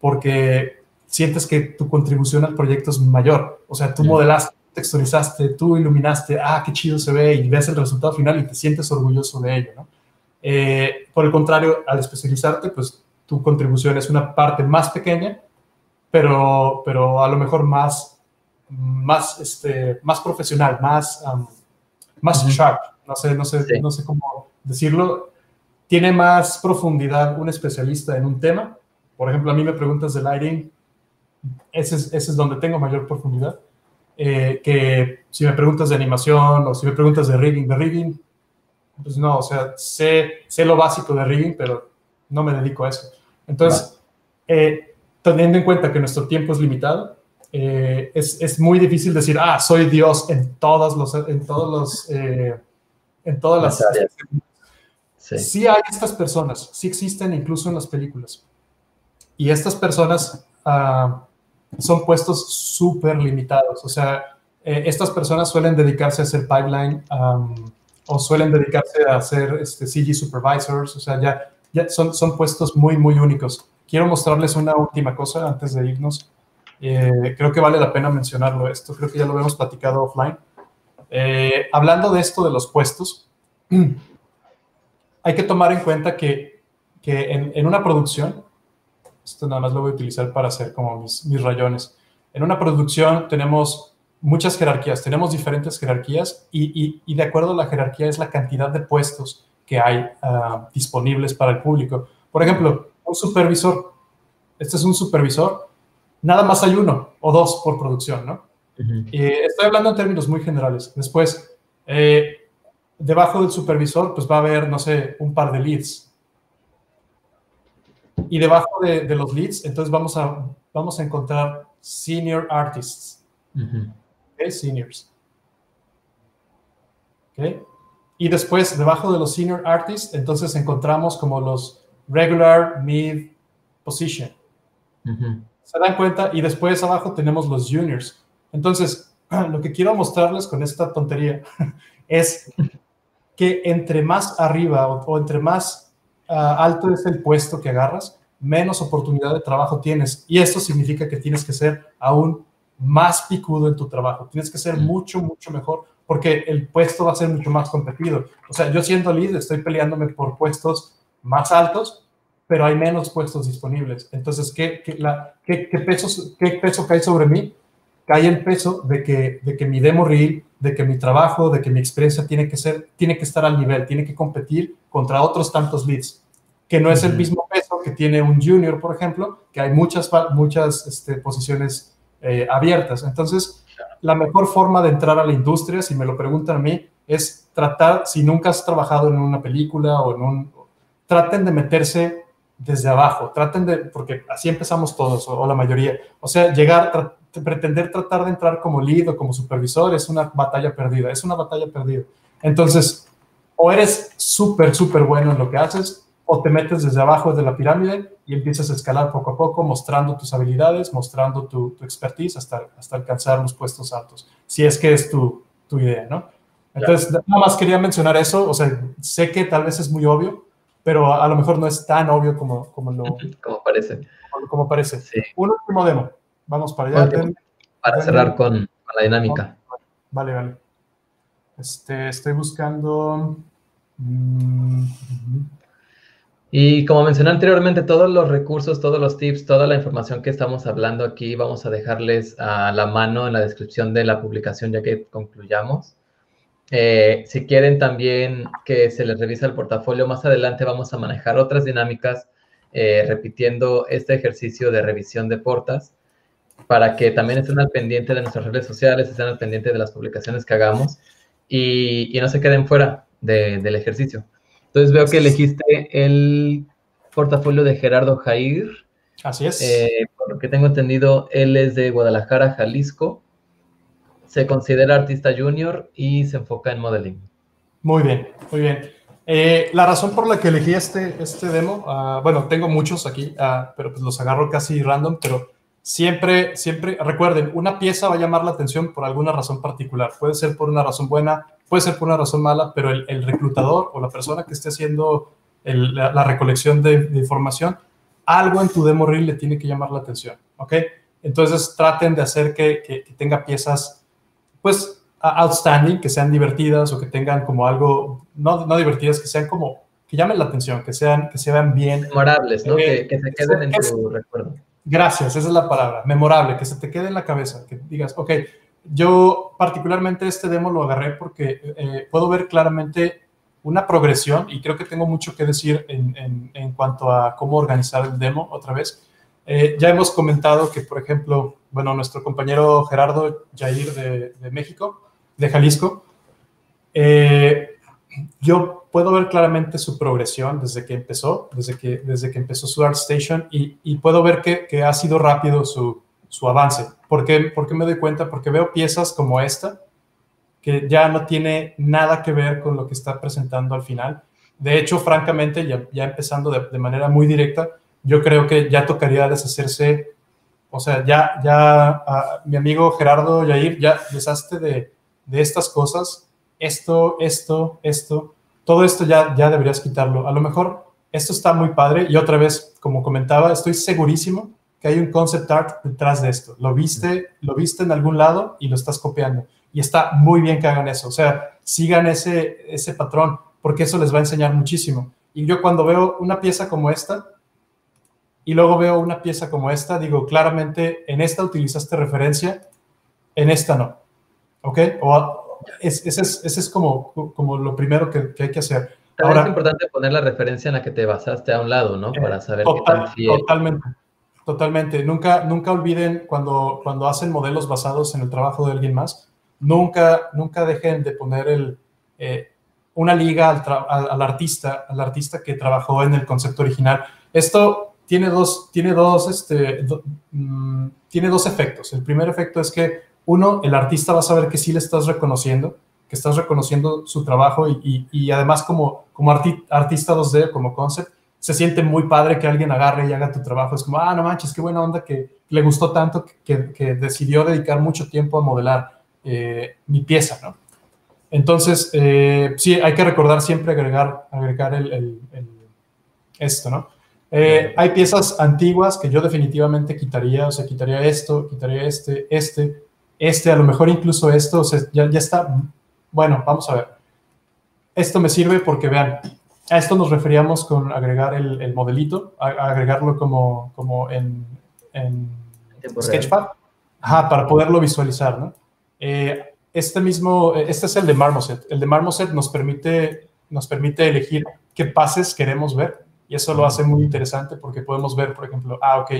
porque sientes que tu contribución al proyecto es mayor. O sea, tú modelaste, texturizaste, tú iluminaste, ah, qué chido se ve, y ves el resultado final y te sientes orgulloso de ello, ¿no? Eh, por el contrario, al especializarte, pues tu contribución es una parte más pequeña, pero, pero a lo mejor más, más, este, más profesional, más, um, más sharp, no sé, no sé, sí. no sé cómo decirlo. Tiene más profundidad un especialista en un tema. Por ejemplo, a mí me preguntas de lighting, ese es, ese es donde tengo mayor profundidad. Eh, que si me preguntas de animación o si me preguntas de rigging, de rigging, pues no, o sea, sé, sé lo básico de rigging, pero no me dedico a eso. Entonces, eh, teniendo en cuenta que nuestro tiempo es limitado, eh, es, es muy difícil decir, ah, soy Dios en todos los, en todos los, eh, en todas las áreas. Sí. sí hay estas personas, sí existen incluso en las películas. Y estas personas uh, son puestos súper limitados. O sea, eh, estas personas suelen dedicarse a hacer pipeline um, o suelen dedicarse a hacer este, C G supervisors. O sea, ya, ya son, son puestos muy, muy únicos. Quiero mostrarles una última cosa antes de irnos. Eh, creo que vale la pena mencionarlo esto. Creo que ya lo habíamos platicado offline. Eh, hablando de esto de los puestos, hay que tomar en cuenta que, que en, en una producción, esto nada más lo voy a utilizar para hacer como mis, mis rayones, en una producción tenemos muchas jerarquías, tenemos diferentes jerarquías y, y, y de acuerdo a la jerarquía es la cantidad de puestos que hay uh, disponibles para el público. Por ejemplo, un supervisor, este es un supervisor, nada más hay uno o dos por producción, ¿no? Uh-huh. eh, estoy hablando en términos muy generales. Después, eh, debajo del supervisor, pues va a haber, no sé, un par de leads. Y debajo de, de los leads, entonces vamos a, vamos a encontrar senior artists. Uh-huh. ¿Ok? Seniors. ¿Ok? Y después, debajo de los senior artists, entonces encontramos como los regular, mid, position. Uh-huh. ¿Se dan cuenta? Y después abajo tenemos los juniors. Entonces, lo que quiero mostrarles con esta tontería es que entre más arriba o, o entre más uh, alto es el puesto que agarras, menos oportunidad de trabajo tienes. Y esto significa que tienes que ser aún más picudo en tu trabajo. Tienes que ser mucho, mucho mejor porque el puesto va a ser mucho más competido. O sea, yo siendo lead estoy peleándome por puestos más altos, pero hay menos puestos disponibles. Entonces, ¿qué, qué, la, qué, qué, pesos, qué peso cae sobre mí? Cae el peso de que, de que mi demo reel, de que mi trabajo, de que mi experiencia tiene que, ser, tiene que estar al nivel, tiene que competir contra otros tantos leads, que no es el mismo peso que tiene un junior, por ejemplo, que hay muchas, muchas este, posiciones eh, abiertas. Entonces, la mejor forma de entrar a la industria, si me lo preguntan a mí, es tratar, si nunca has trabajado en una película o en un... Traten de meterse desde abajo, traten de... Porque así empezamos todos, o, o la mayoría. O sea, llegar... Tra, pretender tratar de entrar como lead o como supervisor es una batalla perdida, es una batalla perdida. Entonces, o eres súper, súper bueno en lo que haces, o te metes desde abajo de la pirámide y empiezas a escalar poco a poco, mostrando tus habilidades, mostrando tu, tu expertise hasta, hasta alcanzar los puestos altos, si es que es tu, tu idea, ¿no? Entonces, claro. Nada más quería mencionar eso, o sea, sé que tal vez es muy obvio, pero a, a lo mejor no es tan obvio como, como lo... Como parece. Como, como parece. Sí. Un último demo. Vamos para allá. Bueno, ten, para ten, cerrar ten, con, con la dinámica. Vale, vale. Este, estoy buscando... Mm, uh-huh. Y como mencioné anteriormente, todos los recursos, todos los tips, toda la información que estamos hablando aquí, vamos a dejarles a la mano en la descripción de la publicación ya que concluyamos. Eh, si quieren también que se les revise el portafolio, más adelante vamos a manejar otras dinámicas eh, repitiendo este ejercicio de revisión de portas, para que también estén al pendiente de nuestras redes sociales, estén al pendiente de las publicaciones que hagamos y, y no se queden fuera de, del ejercicio. Entonces veo que elegiste el portafolio de Gerardo Jair. Así es. Eh, por lo que tengo entendido, él es de Guadalajara, Jalisco. Se considera artista junior y se enfoca en modeling. Muy bien, muy bien. Eh, la razón por la que elegí este, este demo, uh, bueno, tengo muchos aquí, uh, pero pues los agarro casi random, pero... Siempre, siempre, recuerden, una pieza va a llamar la atención por alguna razón particular. Puede ser por una razón buena, puede ser por una razón mala, pero el, el reclutador o la persona que esté haciendo el, la, la recolección de, de información, algo en tu demo reel le tiene que llamar la atención, ¿ok? Entonces, traten de hacer que, que, que tenga piezas, pues, outstanding, que sean divertidas o que tengan como algo, no, no divertidas, que sean como, que llamen la atención, que sean, que se vean bien. Memorables, ¿no? Eh, que, que se queden que en es, tu recuerdo. Gracias, esa es la palabra, memorable, que se te quede en la cabeza, que digas, ok, yo particularmente este demo lo agarré porque eh, puedo ver claramente una progresión y creo que tengo mucho que decir en, en, en cuanto a cómo organizar el demo otra vez. Eh, ya hemos comentado que, por ejemplo, bueno, nuestro compañero Gerardo Jair de, de México, de Jalisco, eh, yo puedo ver claramente su progresión desde que empezó, desde que, desde que empezó su ArtStation y, y puedo ver que, que ha sido rápido su, su avance. ¿Por qué? ¿Por qué me doy cuenta? Porque veo piezas como esta que ya no tiene nada que ver con lo que está presentando al final. De hecho, francamente, ya, ya empezando de, de manera muy directa, yo creo que ya tocaría deshacerse, o sea, ya, ya a mi amigo Gerardo Jair, ya deshazte de, de estas cosas, esto, esto, esto, todo esto ya, ya deberías quitarlo. A lo mejor esto está muy padre y otra vez, como comentaba, estoy segurísimo que hay un concept art detrás de esto. Lo viste, lo viste en algún lado y lo estás copiando. Y está muy bien que hagan eso. O sea, sigan ese, ese patrón porque eso les va a enseñar muchísimo. Y yo cuando veo una pieza como esta y luego veo una pieza como esta, digo, claramente en esta utilizaste referencia, en esta no. ¿Ok? O Es, ese, es, ese es como, como lo primero que, que hay que hacer. Ahora es importante poner la referencia en la que te basaste a un lado, ¿no? Para saber total, qué tan fiel. Totalmente, totalmente. Nunca, nunca olviden cuando, cuando hacen modelos basados en el trabajo de alguien más, nunca, nunca dejen de poner el, eh, una liga al, al, al, artista, al artista que trabajó en el concepto original. Esto tiene dos, tiene dos, este, do, mmm, tiene dos efectos. El primer efecto es que uno, el artista va a saber que sí le estás reconociendo, que estás reconociendo su trabajo y, y, y además como, como arti, artista dos D, como concept, se siente muy padre que alguien agarre y haga tu trabajo. Es como, ah, no manches, qué buena onda que le gustó tanto que, que, que decidió dedicar mucho tiempo a modelar eh, mi pieza, ¿no? Entonces, eh, sí, hay que recordar siempre agregar, agregar el, el, el, esto, ¿no? Eh, hay piezas antiguas que yo definitivamente quitaría, o sea, quitaría esto, quitaría este, este, este, a lo mejor incluso esto, o sea, ya, ya está. Bueno, vamos a ver. Esto me sirve porque, vean, a esto nos referíamos con agregar el, el modelito, a, a agregarlo como, como en, en Sketchfab, ajá, para poderlo visualizar, ¿no? Eh, este mismo, este es el de Marmoset. El de Marmoset nos permite, nos permite elegir qué pases queremos ver. Y eso lo hace muy interesante porque podemos ver, por ejemplo, ah, ok,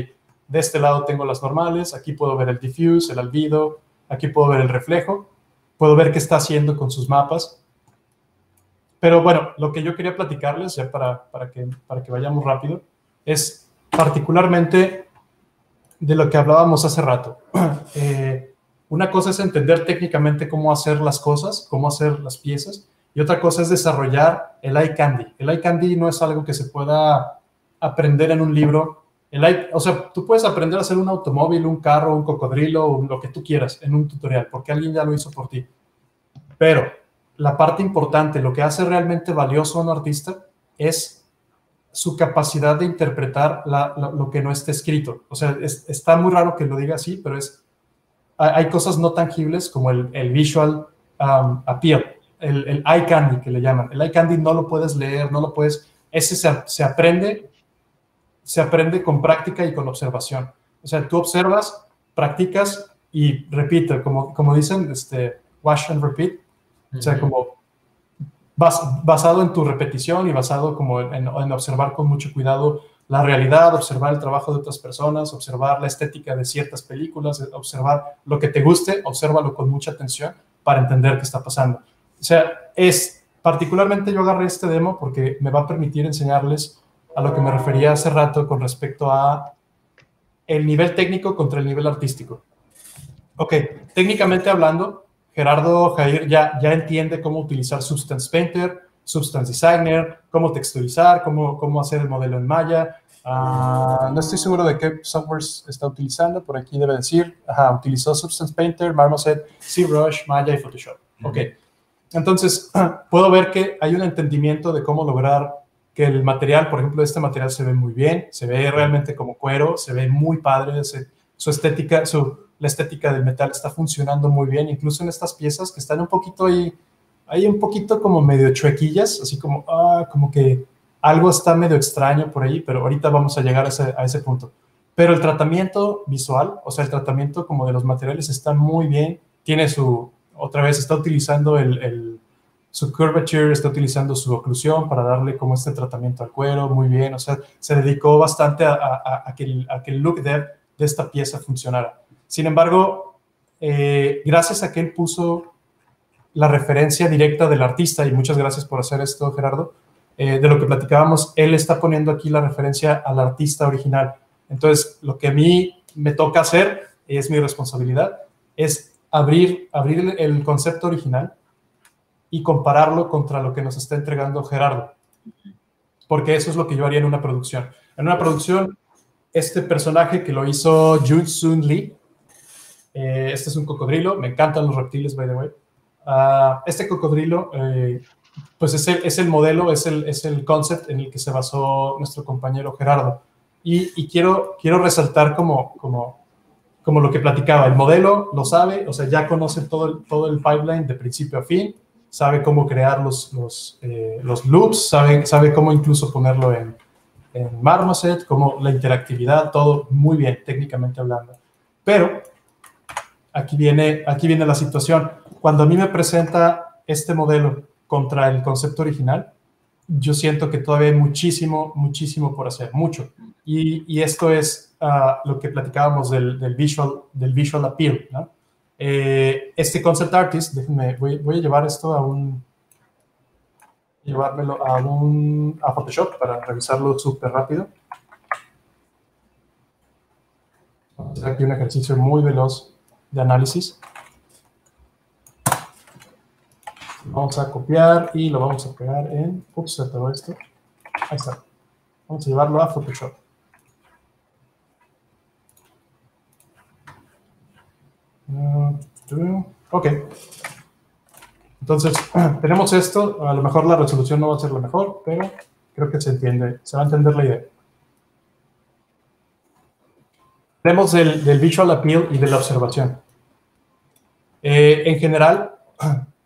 de este lado tengo las normales, aquí puedo ver el diffuse, el albedo, aquí puedo ver el reflejo, puedo ver qué está haciendo con sus mapas. Pero bueno, lo que yo quería platicarles, ya para, para, que, para que vayamos rápido, es particularmente de lo que hablábamos hace rato. Eh, una cosa es entender técnicamente cómo hacer las cosas, cómo hacer las piezas, y otra cosa es desarrollar el eye candy. El eye candy no es algo que se pueda aprender en un libro. El eye, o sea, tú puedes aprender a hacer un automóvil, un carro, un cocodrilo, lo que tú quieras en un tutorial, porque alguien ya lo hizo por ti. Pero la parte importante, lo que hace realmente valioso a un artista es su capacidad de interpretar la, la, lo que no está escrito. O sea, es, está muy raro que lo diga así, pero es, hay cosas no tangibles como el, el visual um, appeal. El, el eye candy que le llaman. El eye candy no lo puedes leer, no lo puedes... Ese se, se aprende se aprende con práctica y con observación. O sea, tú observas, practicas y repite, como, como dicen, este, wash and repeat. O sea, como bas, basado en tu repetición y basado como en, en, en observar con mucho cuidado la realidad, observar el trabajo de otras personas, observar la estética de ciertas películas, observar lo que te guste, obsérvalo con mucha atención para entender qué está pasando. O sea, es, particularmente yo agarré este demo porque me va a permitir enseñarles a lo que me refería hace rato con respecto a el nivel técnico contra el nivel artístico. Ok, técnicamente hablando, Gerardo Jair ya, ya entiende cómo utilizar Substance Painter, Substance Designer, cómo texturizar, cómo, cómo hacer el modelo en Maya. Uh, no estoy seguro de qué software está utilizando, por aquí debe decir. Ajá, utilizó Substance Painter, Marmoset, ZBrush, Maya y Photoshop. Ok. Entonces, puedo ver que hay un entendimiento de cómo lograr que el material, por ejemplo, este material se ve muy bien, se ve realmente como cuero, se ve muy padre, se, su estética, su, la estética del metal está funcionando muy bien, incluso en estas piezas que están un poquito ahí, ahí un poquito como medio chuequillas, así como, ah, como que algo está medio extraño por ahí, pero ahorita vamos a llegar a ese, a ese punto. Pero el tratamiento visual, o sea, el tratamiento como de los materiales está muy bien, tiene su... Otra vez está utilizando el, el, su curvature, está utilizando su oclusión para darle como este tratamiento al cuero, muy bien. O sea, se dedicó bastante a, a, a, que, el, a que el look de, de esta pieza funcionara. Sin embargo, eh, gracias a que él puso la referencia directa del artista, y muchas gracias por hacer esto, Gerardo, eh, de lo que platicábamos, él está poniendo aquí la referencia al artista original. Entonces, lo que a mí me toca hacer, es mi responsabilidad, es... Abrir, abrir el concepto original y compararlo contra lo que nos está entregando Gerardo. Porque eso es lo que yo haría en una producción. En una producción, este personaje que lo hizo Jun Sun Lee, eh, este es un cocodrilo, me encantan los reptiles, by the way. Uh, este cocodrilo, eh, pues es el, es el modelo, es el, es el concept en el que se basó nuestro compañero Gerardo. Y, y quiero, quiero resaltar como... como como lo que platicaba, el modelo lo sabe, o sea, ya conoce todo el, todo el pipeline de principio a fin, sabe cómo crear los, los, eh, los loops, sabe, sabe cómo incluso ponerlo en, en Marmoset, cómo la interactividad, todo muy bien, técnicamente hablando. Pero aquí viene, aquí viene la situación. Cuando a mí me presenta este modelo contra el concepto original, yo siento que todavía hay muchísimo, muchísimo por hacer, mucho. Y, y esto es... Uh, lo que platicábamos del, del, visual, del visual appeal, ¿no? Eh, este concept artist, déjenme, voy, voy a llevar esto a un, llevármelo a un, a Photoshop para revisarlo súper rápido. Vamos a hacer aquí un ejercicio muy veloz de análisis. Vamos a copiar y lo vamos a pegar en, ups, se acabó esto, ahí está. Vamos a llevarlo a Photoshop. Ok. Entonces, tenemos esto. A lo mejor la resolución no va a ser la mejor, pero creo que se entiende. Se va a entender la idea. Hablemos del, del visual appeal y de la observación. Eh, en general,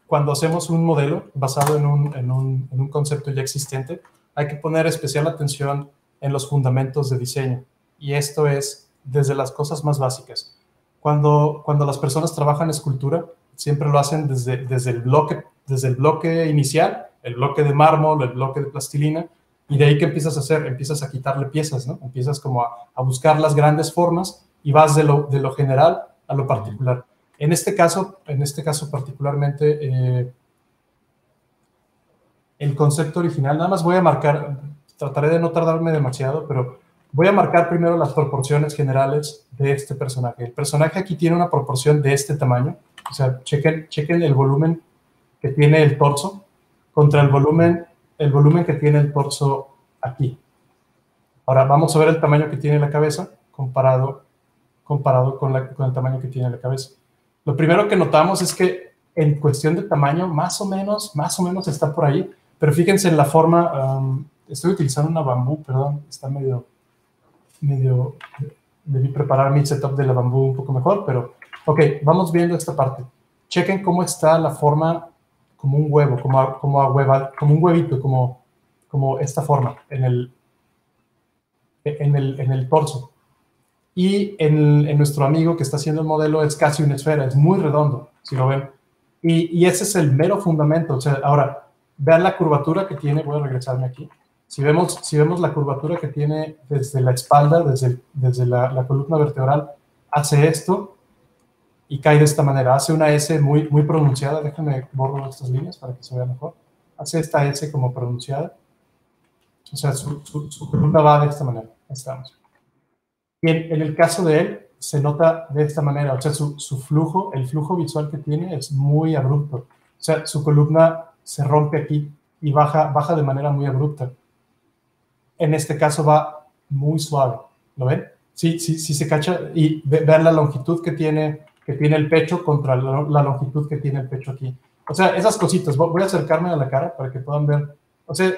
cuando hacemos un modelo basado en un, en, un, en un concepto ya existente, hay que poner especial atención en los fundamentos de diseño. Y esto es desde las cosas más básicas. Cuando, cuando las personas trabajan escultura, siempre lo hacen desde, desde, el bloque, desde el bloque inicial, el bloque de mármol, el bloque de plastilina, y de ahí que empiezas a hacer, empiezas a quitarle piezas, ¿no? Empiezas como a, a buscar las grandes formas y vas de lo, de lo general a lo particular. En este caso, en este caso particularmente, eh, el concepto original, nada más voy a marcar, trataré de no tardarme demasiado, pero... voy a marcar primero las proporciones generales de este personaje. El personaje aquí tiene una proporción de este tamaño. O sea, chequen, chequen el volumen que tiene el torso contra el volumen, el volumen que tiene el torso aquí. Ahora vamos a ver el tamaño que tiene la cabeza comparado, comparado con, la, con el tamaño que tiene la cabeza. Lo primero que notamos es que en cuestión de tamaño, más o menos, más o menos está por ahí. Pero fíjense en la forma... Um, estoy utilizando una bambú, perdón, está medio... medio, debí preparar mi setup de la bambú un poco mejor, pero, ok, vamos viendo esta parte. Chequen cómo está la forma, como un huevo, como, a, como, a hueva, como un huevito, como, como esta forma, en el, en el, en el torso. Y en, el, en nuestro amigo que está haciendo el modelo es casi una esfera, es muy redondo, si lo ven. Y, y ese es el mero fundamento. O sea, ahora, vean la curvatura que tiene, voy a regresarme aquí. Si vemos, si vemos la curvatura que tiene desde la espalda, desde, desde la, la columna vertebral, hace esto y cae de esta manera. Hace una S muy, muy pronunciada. Déjenme borrar estas líneas para que se vea mejor. Hace esta S como pronunciada. O sea, su, su, su columna va de esta manera. Estamos. Y en, en el caso de él, se nota de esta manera. O sea, su, su flujo, el flujo visual que tiene es muy abrupto. O sea, su columna se rompe aquí y baja, baja de manera muy abrupta. En este caso va muy suave, ¿lo ven? Sí, sí, sí se cacha y vean la longitud que tiene, que tiene el pecho contra la, la longitud que tiene el pecho aquí. O sea, esas cositas, voy a acercarme a la cara para que puedan ver. O sea,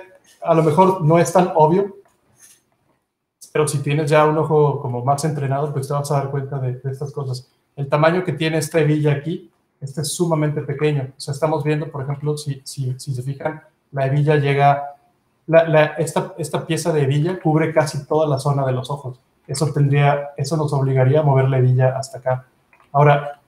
a lo mejor no es tan obvio, pero si tienes ya un ojo como más entrenado, pues te vas a dar cuenta de, de estas cosas. El tamaño que tiene esta hebilla aquí, este es sumamente pequeño. O sea, estamos viendo, por ejemplo, si, si, si se fijan, la hebilla llega... La, la, esta, esta pieza de hebilla cubre casi toda la zona de los ojos. Eso, tendría, eso nos obligaría a mover la hebilla hasta acá. Ahora,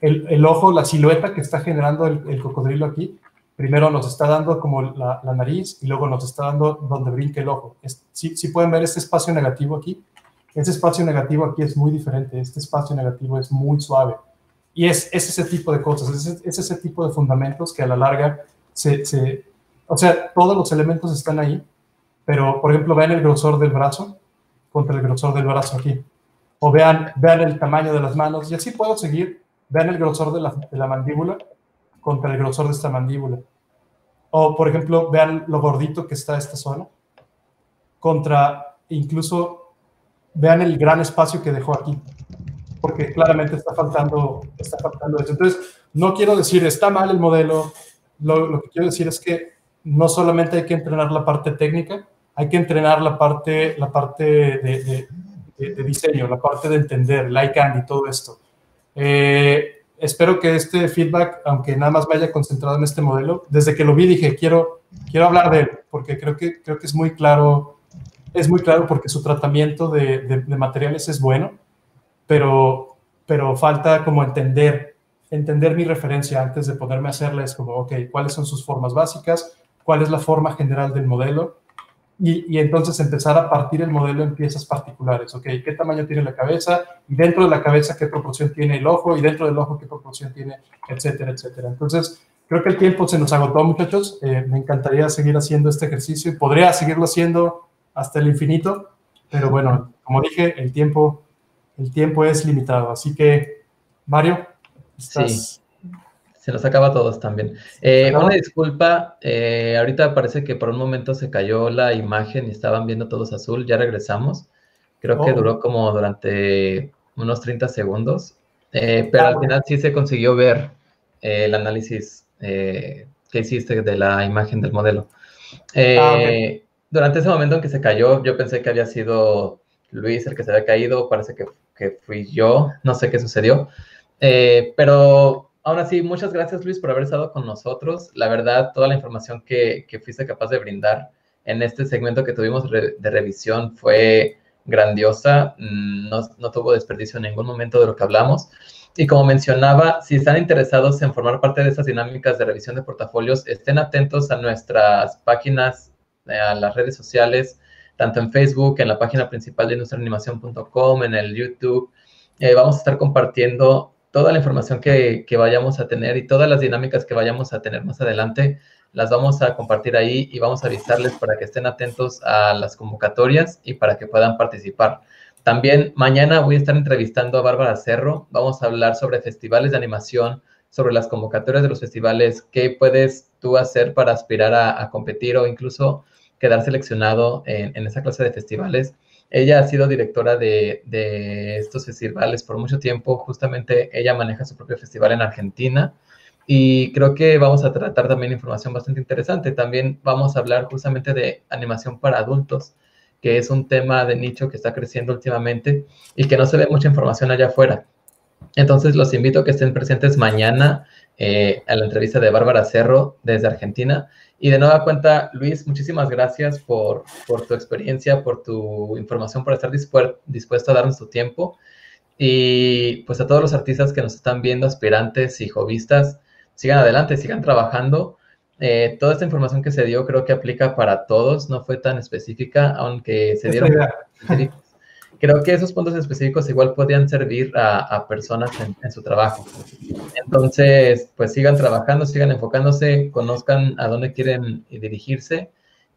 el, el ojo, la silueta que está generando el, el cocodrilo aquí, primero nos está dando como la, la nariz y luego nos está dando donde brinca el ojo. Es, si, si pueden ver este espacio negativo aquí, este espacio negativo aquí es muy diferente. Este espacio negativo es muy suave. Y es, es ese tipo de cosas, es, es ese tipo de fundamentos que a la larga se... se O sea, todos los elementos están ahí, pero, por ejemplo, vean el grosor del brazo contra el grosor del brazo aquí. O vean, vean el tamaño de las manos, y así puedo seguir. Vean el grosor de la, de la mandíbula contra el grosor de esta mandíbula. O, por ejemplo, vean lo gordito que está esta zona contra, incluso, vean el gran espacio que dejó aquí. Porque claramente está faltando, está faltando eso. Entonces, no quiero decir, está mal el modelo. Lo, lo que quiero decir es que no solamente hay que entrenar la parte técnica, hay que entrenar la parte, la parte de, de, de, de diseño, la parte de entender, el eye candy, todo esto. Eh, espero que este feedback, aunque nada más me haya concentrado en este modelo, desde que lo vi dije, quiero, quiero hablar de él, porque creo que, creo que es muy claro, es muy claro porque su tratamiento de, de, de materiales es bueno, pero, pero falta como entender, entender mi referencia antes de ponerme a hacerles como, ok, ¿cuáles son sus formas básicas? ¿Cuál es la forma general del modelo? Y, y entonces empezar a partir el modelo en piezas particulares. Ok, ¿qué tamaño tiene la cabeza? Y dentro de la cabeza, ¿qué proporción tiene el ojo? Y dentro del ojo, ¿qué proporción tiene? Etcétera, etcétera. Entonces, creo que el tiempo se nos agotó, muchachos. Eh, me encantaría seguir haciendo este ejercicio y podría seguirlo haciendo hasta el infinito. Pero bueno, como dije, el tiempo, el tiempo es limitado. Así que, Mario, estás... Sí. Se nos acaba a todos también. Eh, una disculpa, eh, ahorita parece que por un momento se cayó la imagen y estaban viendo todos azul. Ya regresamos. Creo oh. que duró como durante unos treinta segundos. Eh, pero ah, al final sí se consiguió ver eh, el análisis eh, que hiciste de la imagen del modelo. Eh, ah, okay. Durante ese momento en que se cayó, yo pensé que había sido Luis el que se había caído. Parece que, que fui yo. No sé qué sucedió. Eh, pero... Ahora sí, muchas gracias, Luis, por haber estado con nosotros. La verdad, toda la información que, que fuiste capaz de brindar en este segmento que tuvimos re, de revisión fue grandiosa. No, no tuvo desperdicio en ningún momento de lo que hablamos. Y como mencionaba, si están interesados en formar parte de estas dinámicas de revisión de portafolios, estén atentos a nuestras páginas, a las redes sociales, tanto en Facebook, en la página principal de industria animación punto com, en el YouTube. Eh, vamos a estar compartiendo toda la información que, que vayamos a tener y todas las dinámicas que vayamos a tener más adelante, las vamos a compartir ahí y vamos a avisarles para que estén atentos a las convocatorias y para que puedan participar. También mañana voy a estar entrevistando a Bárbara Cerro. Vamos a hablar sobre festivales de animación, sobre las convocatorias de los festivales, qué puedes tú hacer para aspirar a, a competir o incluso quedar seleccionado en, en esa clase de festivales. Ella ha sido directora de, de estos festivales por mucho tiempo. Justamente ella maneja su propio festival en Argentina. Y creo que vamos a tratar también información bastante interesante. También vamos a hablar justamente de animación para adultos, que es un tema de nicho que está creciendo últimamente y que no se ve mucha información allá afuera. Entonces, los invito a que estén presentes mañana eh, a la entrevista de Bárbara Cerro desde Argentina. Y de nueva cuenta, Luis, muchísimas gracias por, por tu experiencia, por tu información, por estar dispuer, dispuesto a darnos tu tiempo. Y pues a todos los artistas que nos están viendo, aspirantes y hobbyistas, sigan adelante, sigan trabajando. Eh, toda esta información que se dio creo que aplica para todos, no fue tan específica, aunque se dieron específicos. Creo que esos puntos específicos igual podían servir a, a personas en, en su trabajo. Entonces, pues sigan trabajando, sigan enfocándose, conozcan a dónde quieren dirigirse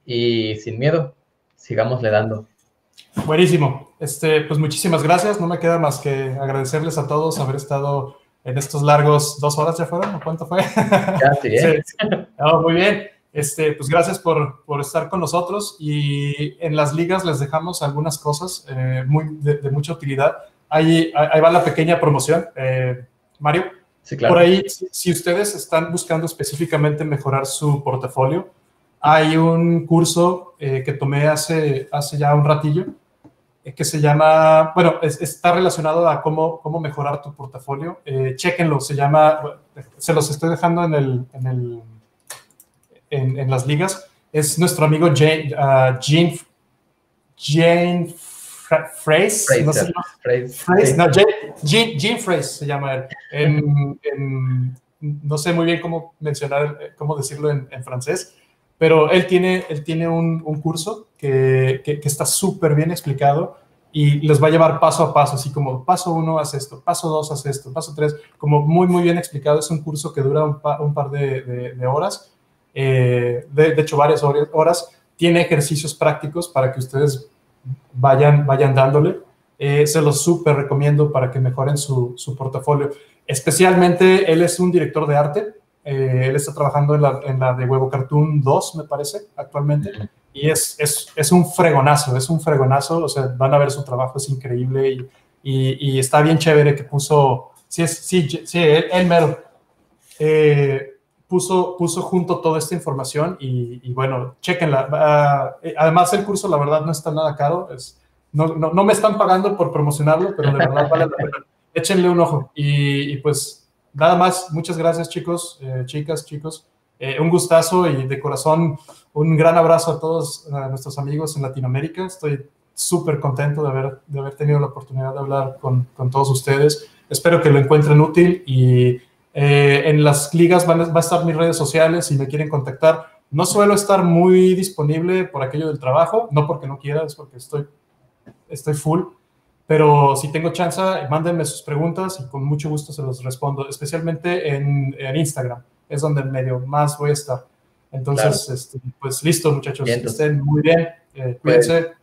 y sin miedo, sigámosle dando. Buenísimo. Este, pues muchísimas gracias. No me queda más que agradecerles a todos haber estado en estos largos dos horas, ¿ya fueron? ¿Cuánto fue? Casi, ¿eh? Sí, sí. Oh, muy bien. Este, pues gracias por, por estar con nosotros y en las ligas les dejamos algunas cosas eh, muy, de, de mucha utilidad. Ahí, ahí va la pequeña promoción, eh, Mario. Sí, claro. Por ahí, si, si ustedes están buscando específicamente mejorar su portafolio, hay un curso eh, que tomé hace, hace ya un ratillo eh, que se llama, bueno, es, está relacionado a cómo, cómo mejorar tu portafolio. Eh, chéquenlo, se llama, se los estoy dejando en el... En el En, en las ligas, es nuestro amigo Jane, uh, Jane, Jane Fra Fraser, no sé, no, Fraser, no, Jane, Jane, Jane Fraser se llama él, en, en, no sé muy bien cómo mencionar, cómo decirlo en, en francés, pero él tiene, él tiene un, un curso que, que, que está súper bien explicado y les va a llevar paso a paso, así como paso uno haz esto, paso dos haz esto, paso tres, como muy, muy bien explicado. Es un curso que dura un, pa, un par de, de, de horas. Eh, de, de hecho varias horas, tiene ejercicios prácticos para que ustedes vayan, vayan dándole, eh, se los súper recomiendo para que mejoren su, su portafolio, especialmente él es un director de arte, eh, él está trabajando en la, en la de Huevo Cartoon dos, me parece, actualmente, y es, es, es un fregonazo, es un fregonazo, o sea, van a ver su trabajo, es increíble, y, y, y está bien chévere que puso, sí, es, sí, sí, él, él mero, eh, Puso, puso junto toda esta información y, y bueno, chequenla. Uh, además, el curso, la verdad, no está nada caro. Es, no, no, no me están pagando por promocionarlo, pero de verdad vale la pena. Échenle un ojo. Y, y pues, nada más, muchas gracias, chicos, eh, chicas, chicos. Eh, un gustazo y de corazón un gran abrazo a todos a nuestros amigos en Latinoamérica. Estoy súper contento de haber, de haber tenido la oportunidad de hablar con, con todos ustedes. Espero que lo encuentren útil y... Eh, en las ligas van a, va a estar mis redes sociales si me quieren contactar. No suelo estar muy disponible por aquello del trabajo, no porque no quiera, es porque estoy, estoy full, pero si tengo chance, mándenme sus preguntas y con mucho gusto se los respondo, especialmente en, en Instagram, es donde medio más voy a estar. Entonces, claro. este, pues listo, muchachos, bien, que estén muy bien, eh, cuídense. Bien.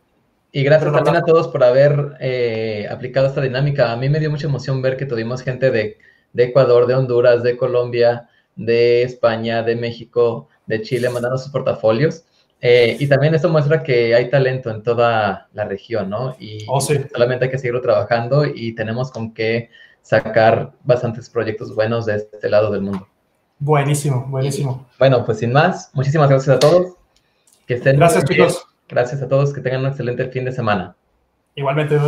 Y gracias también a todos por haber eh, aplicado esta dinámica. A mí me dio mucha emoción ver que tuvimos gente de... de Ecuador, de Honduras, de Colombia, de España, de México, de Chile, mandando sus portafolios. Eh, y también esto muestra que hay talento en toda la región, ¿no? Y oh, sí. solamente hay que seguirlo trabajando y tenemos con qué sacar bastantes proyectos buenos de este lado del mundo. Buenísimo, buenísimo. Y, bueno, pues sin más, muchísimas gracias a todos. Que estén gracias, chicos. Gracias a todos, que tengan un excelente fin de semana. Igualmente.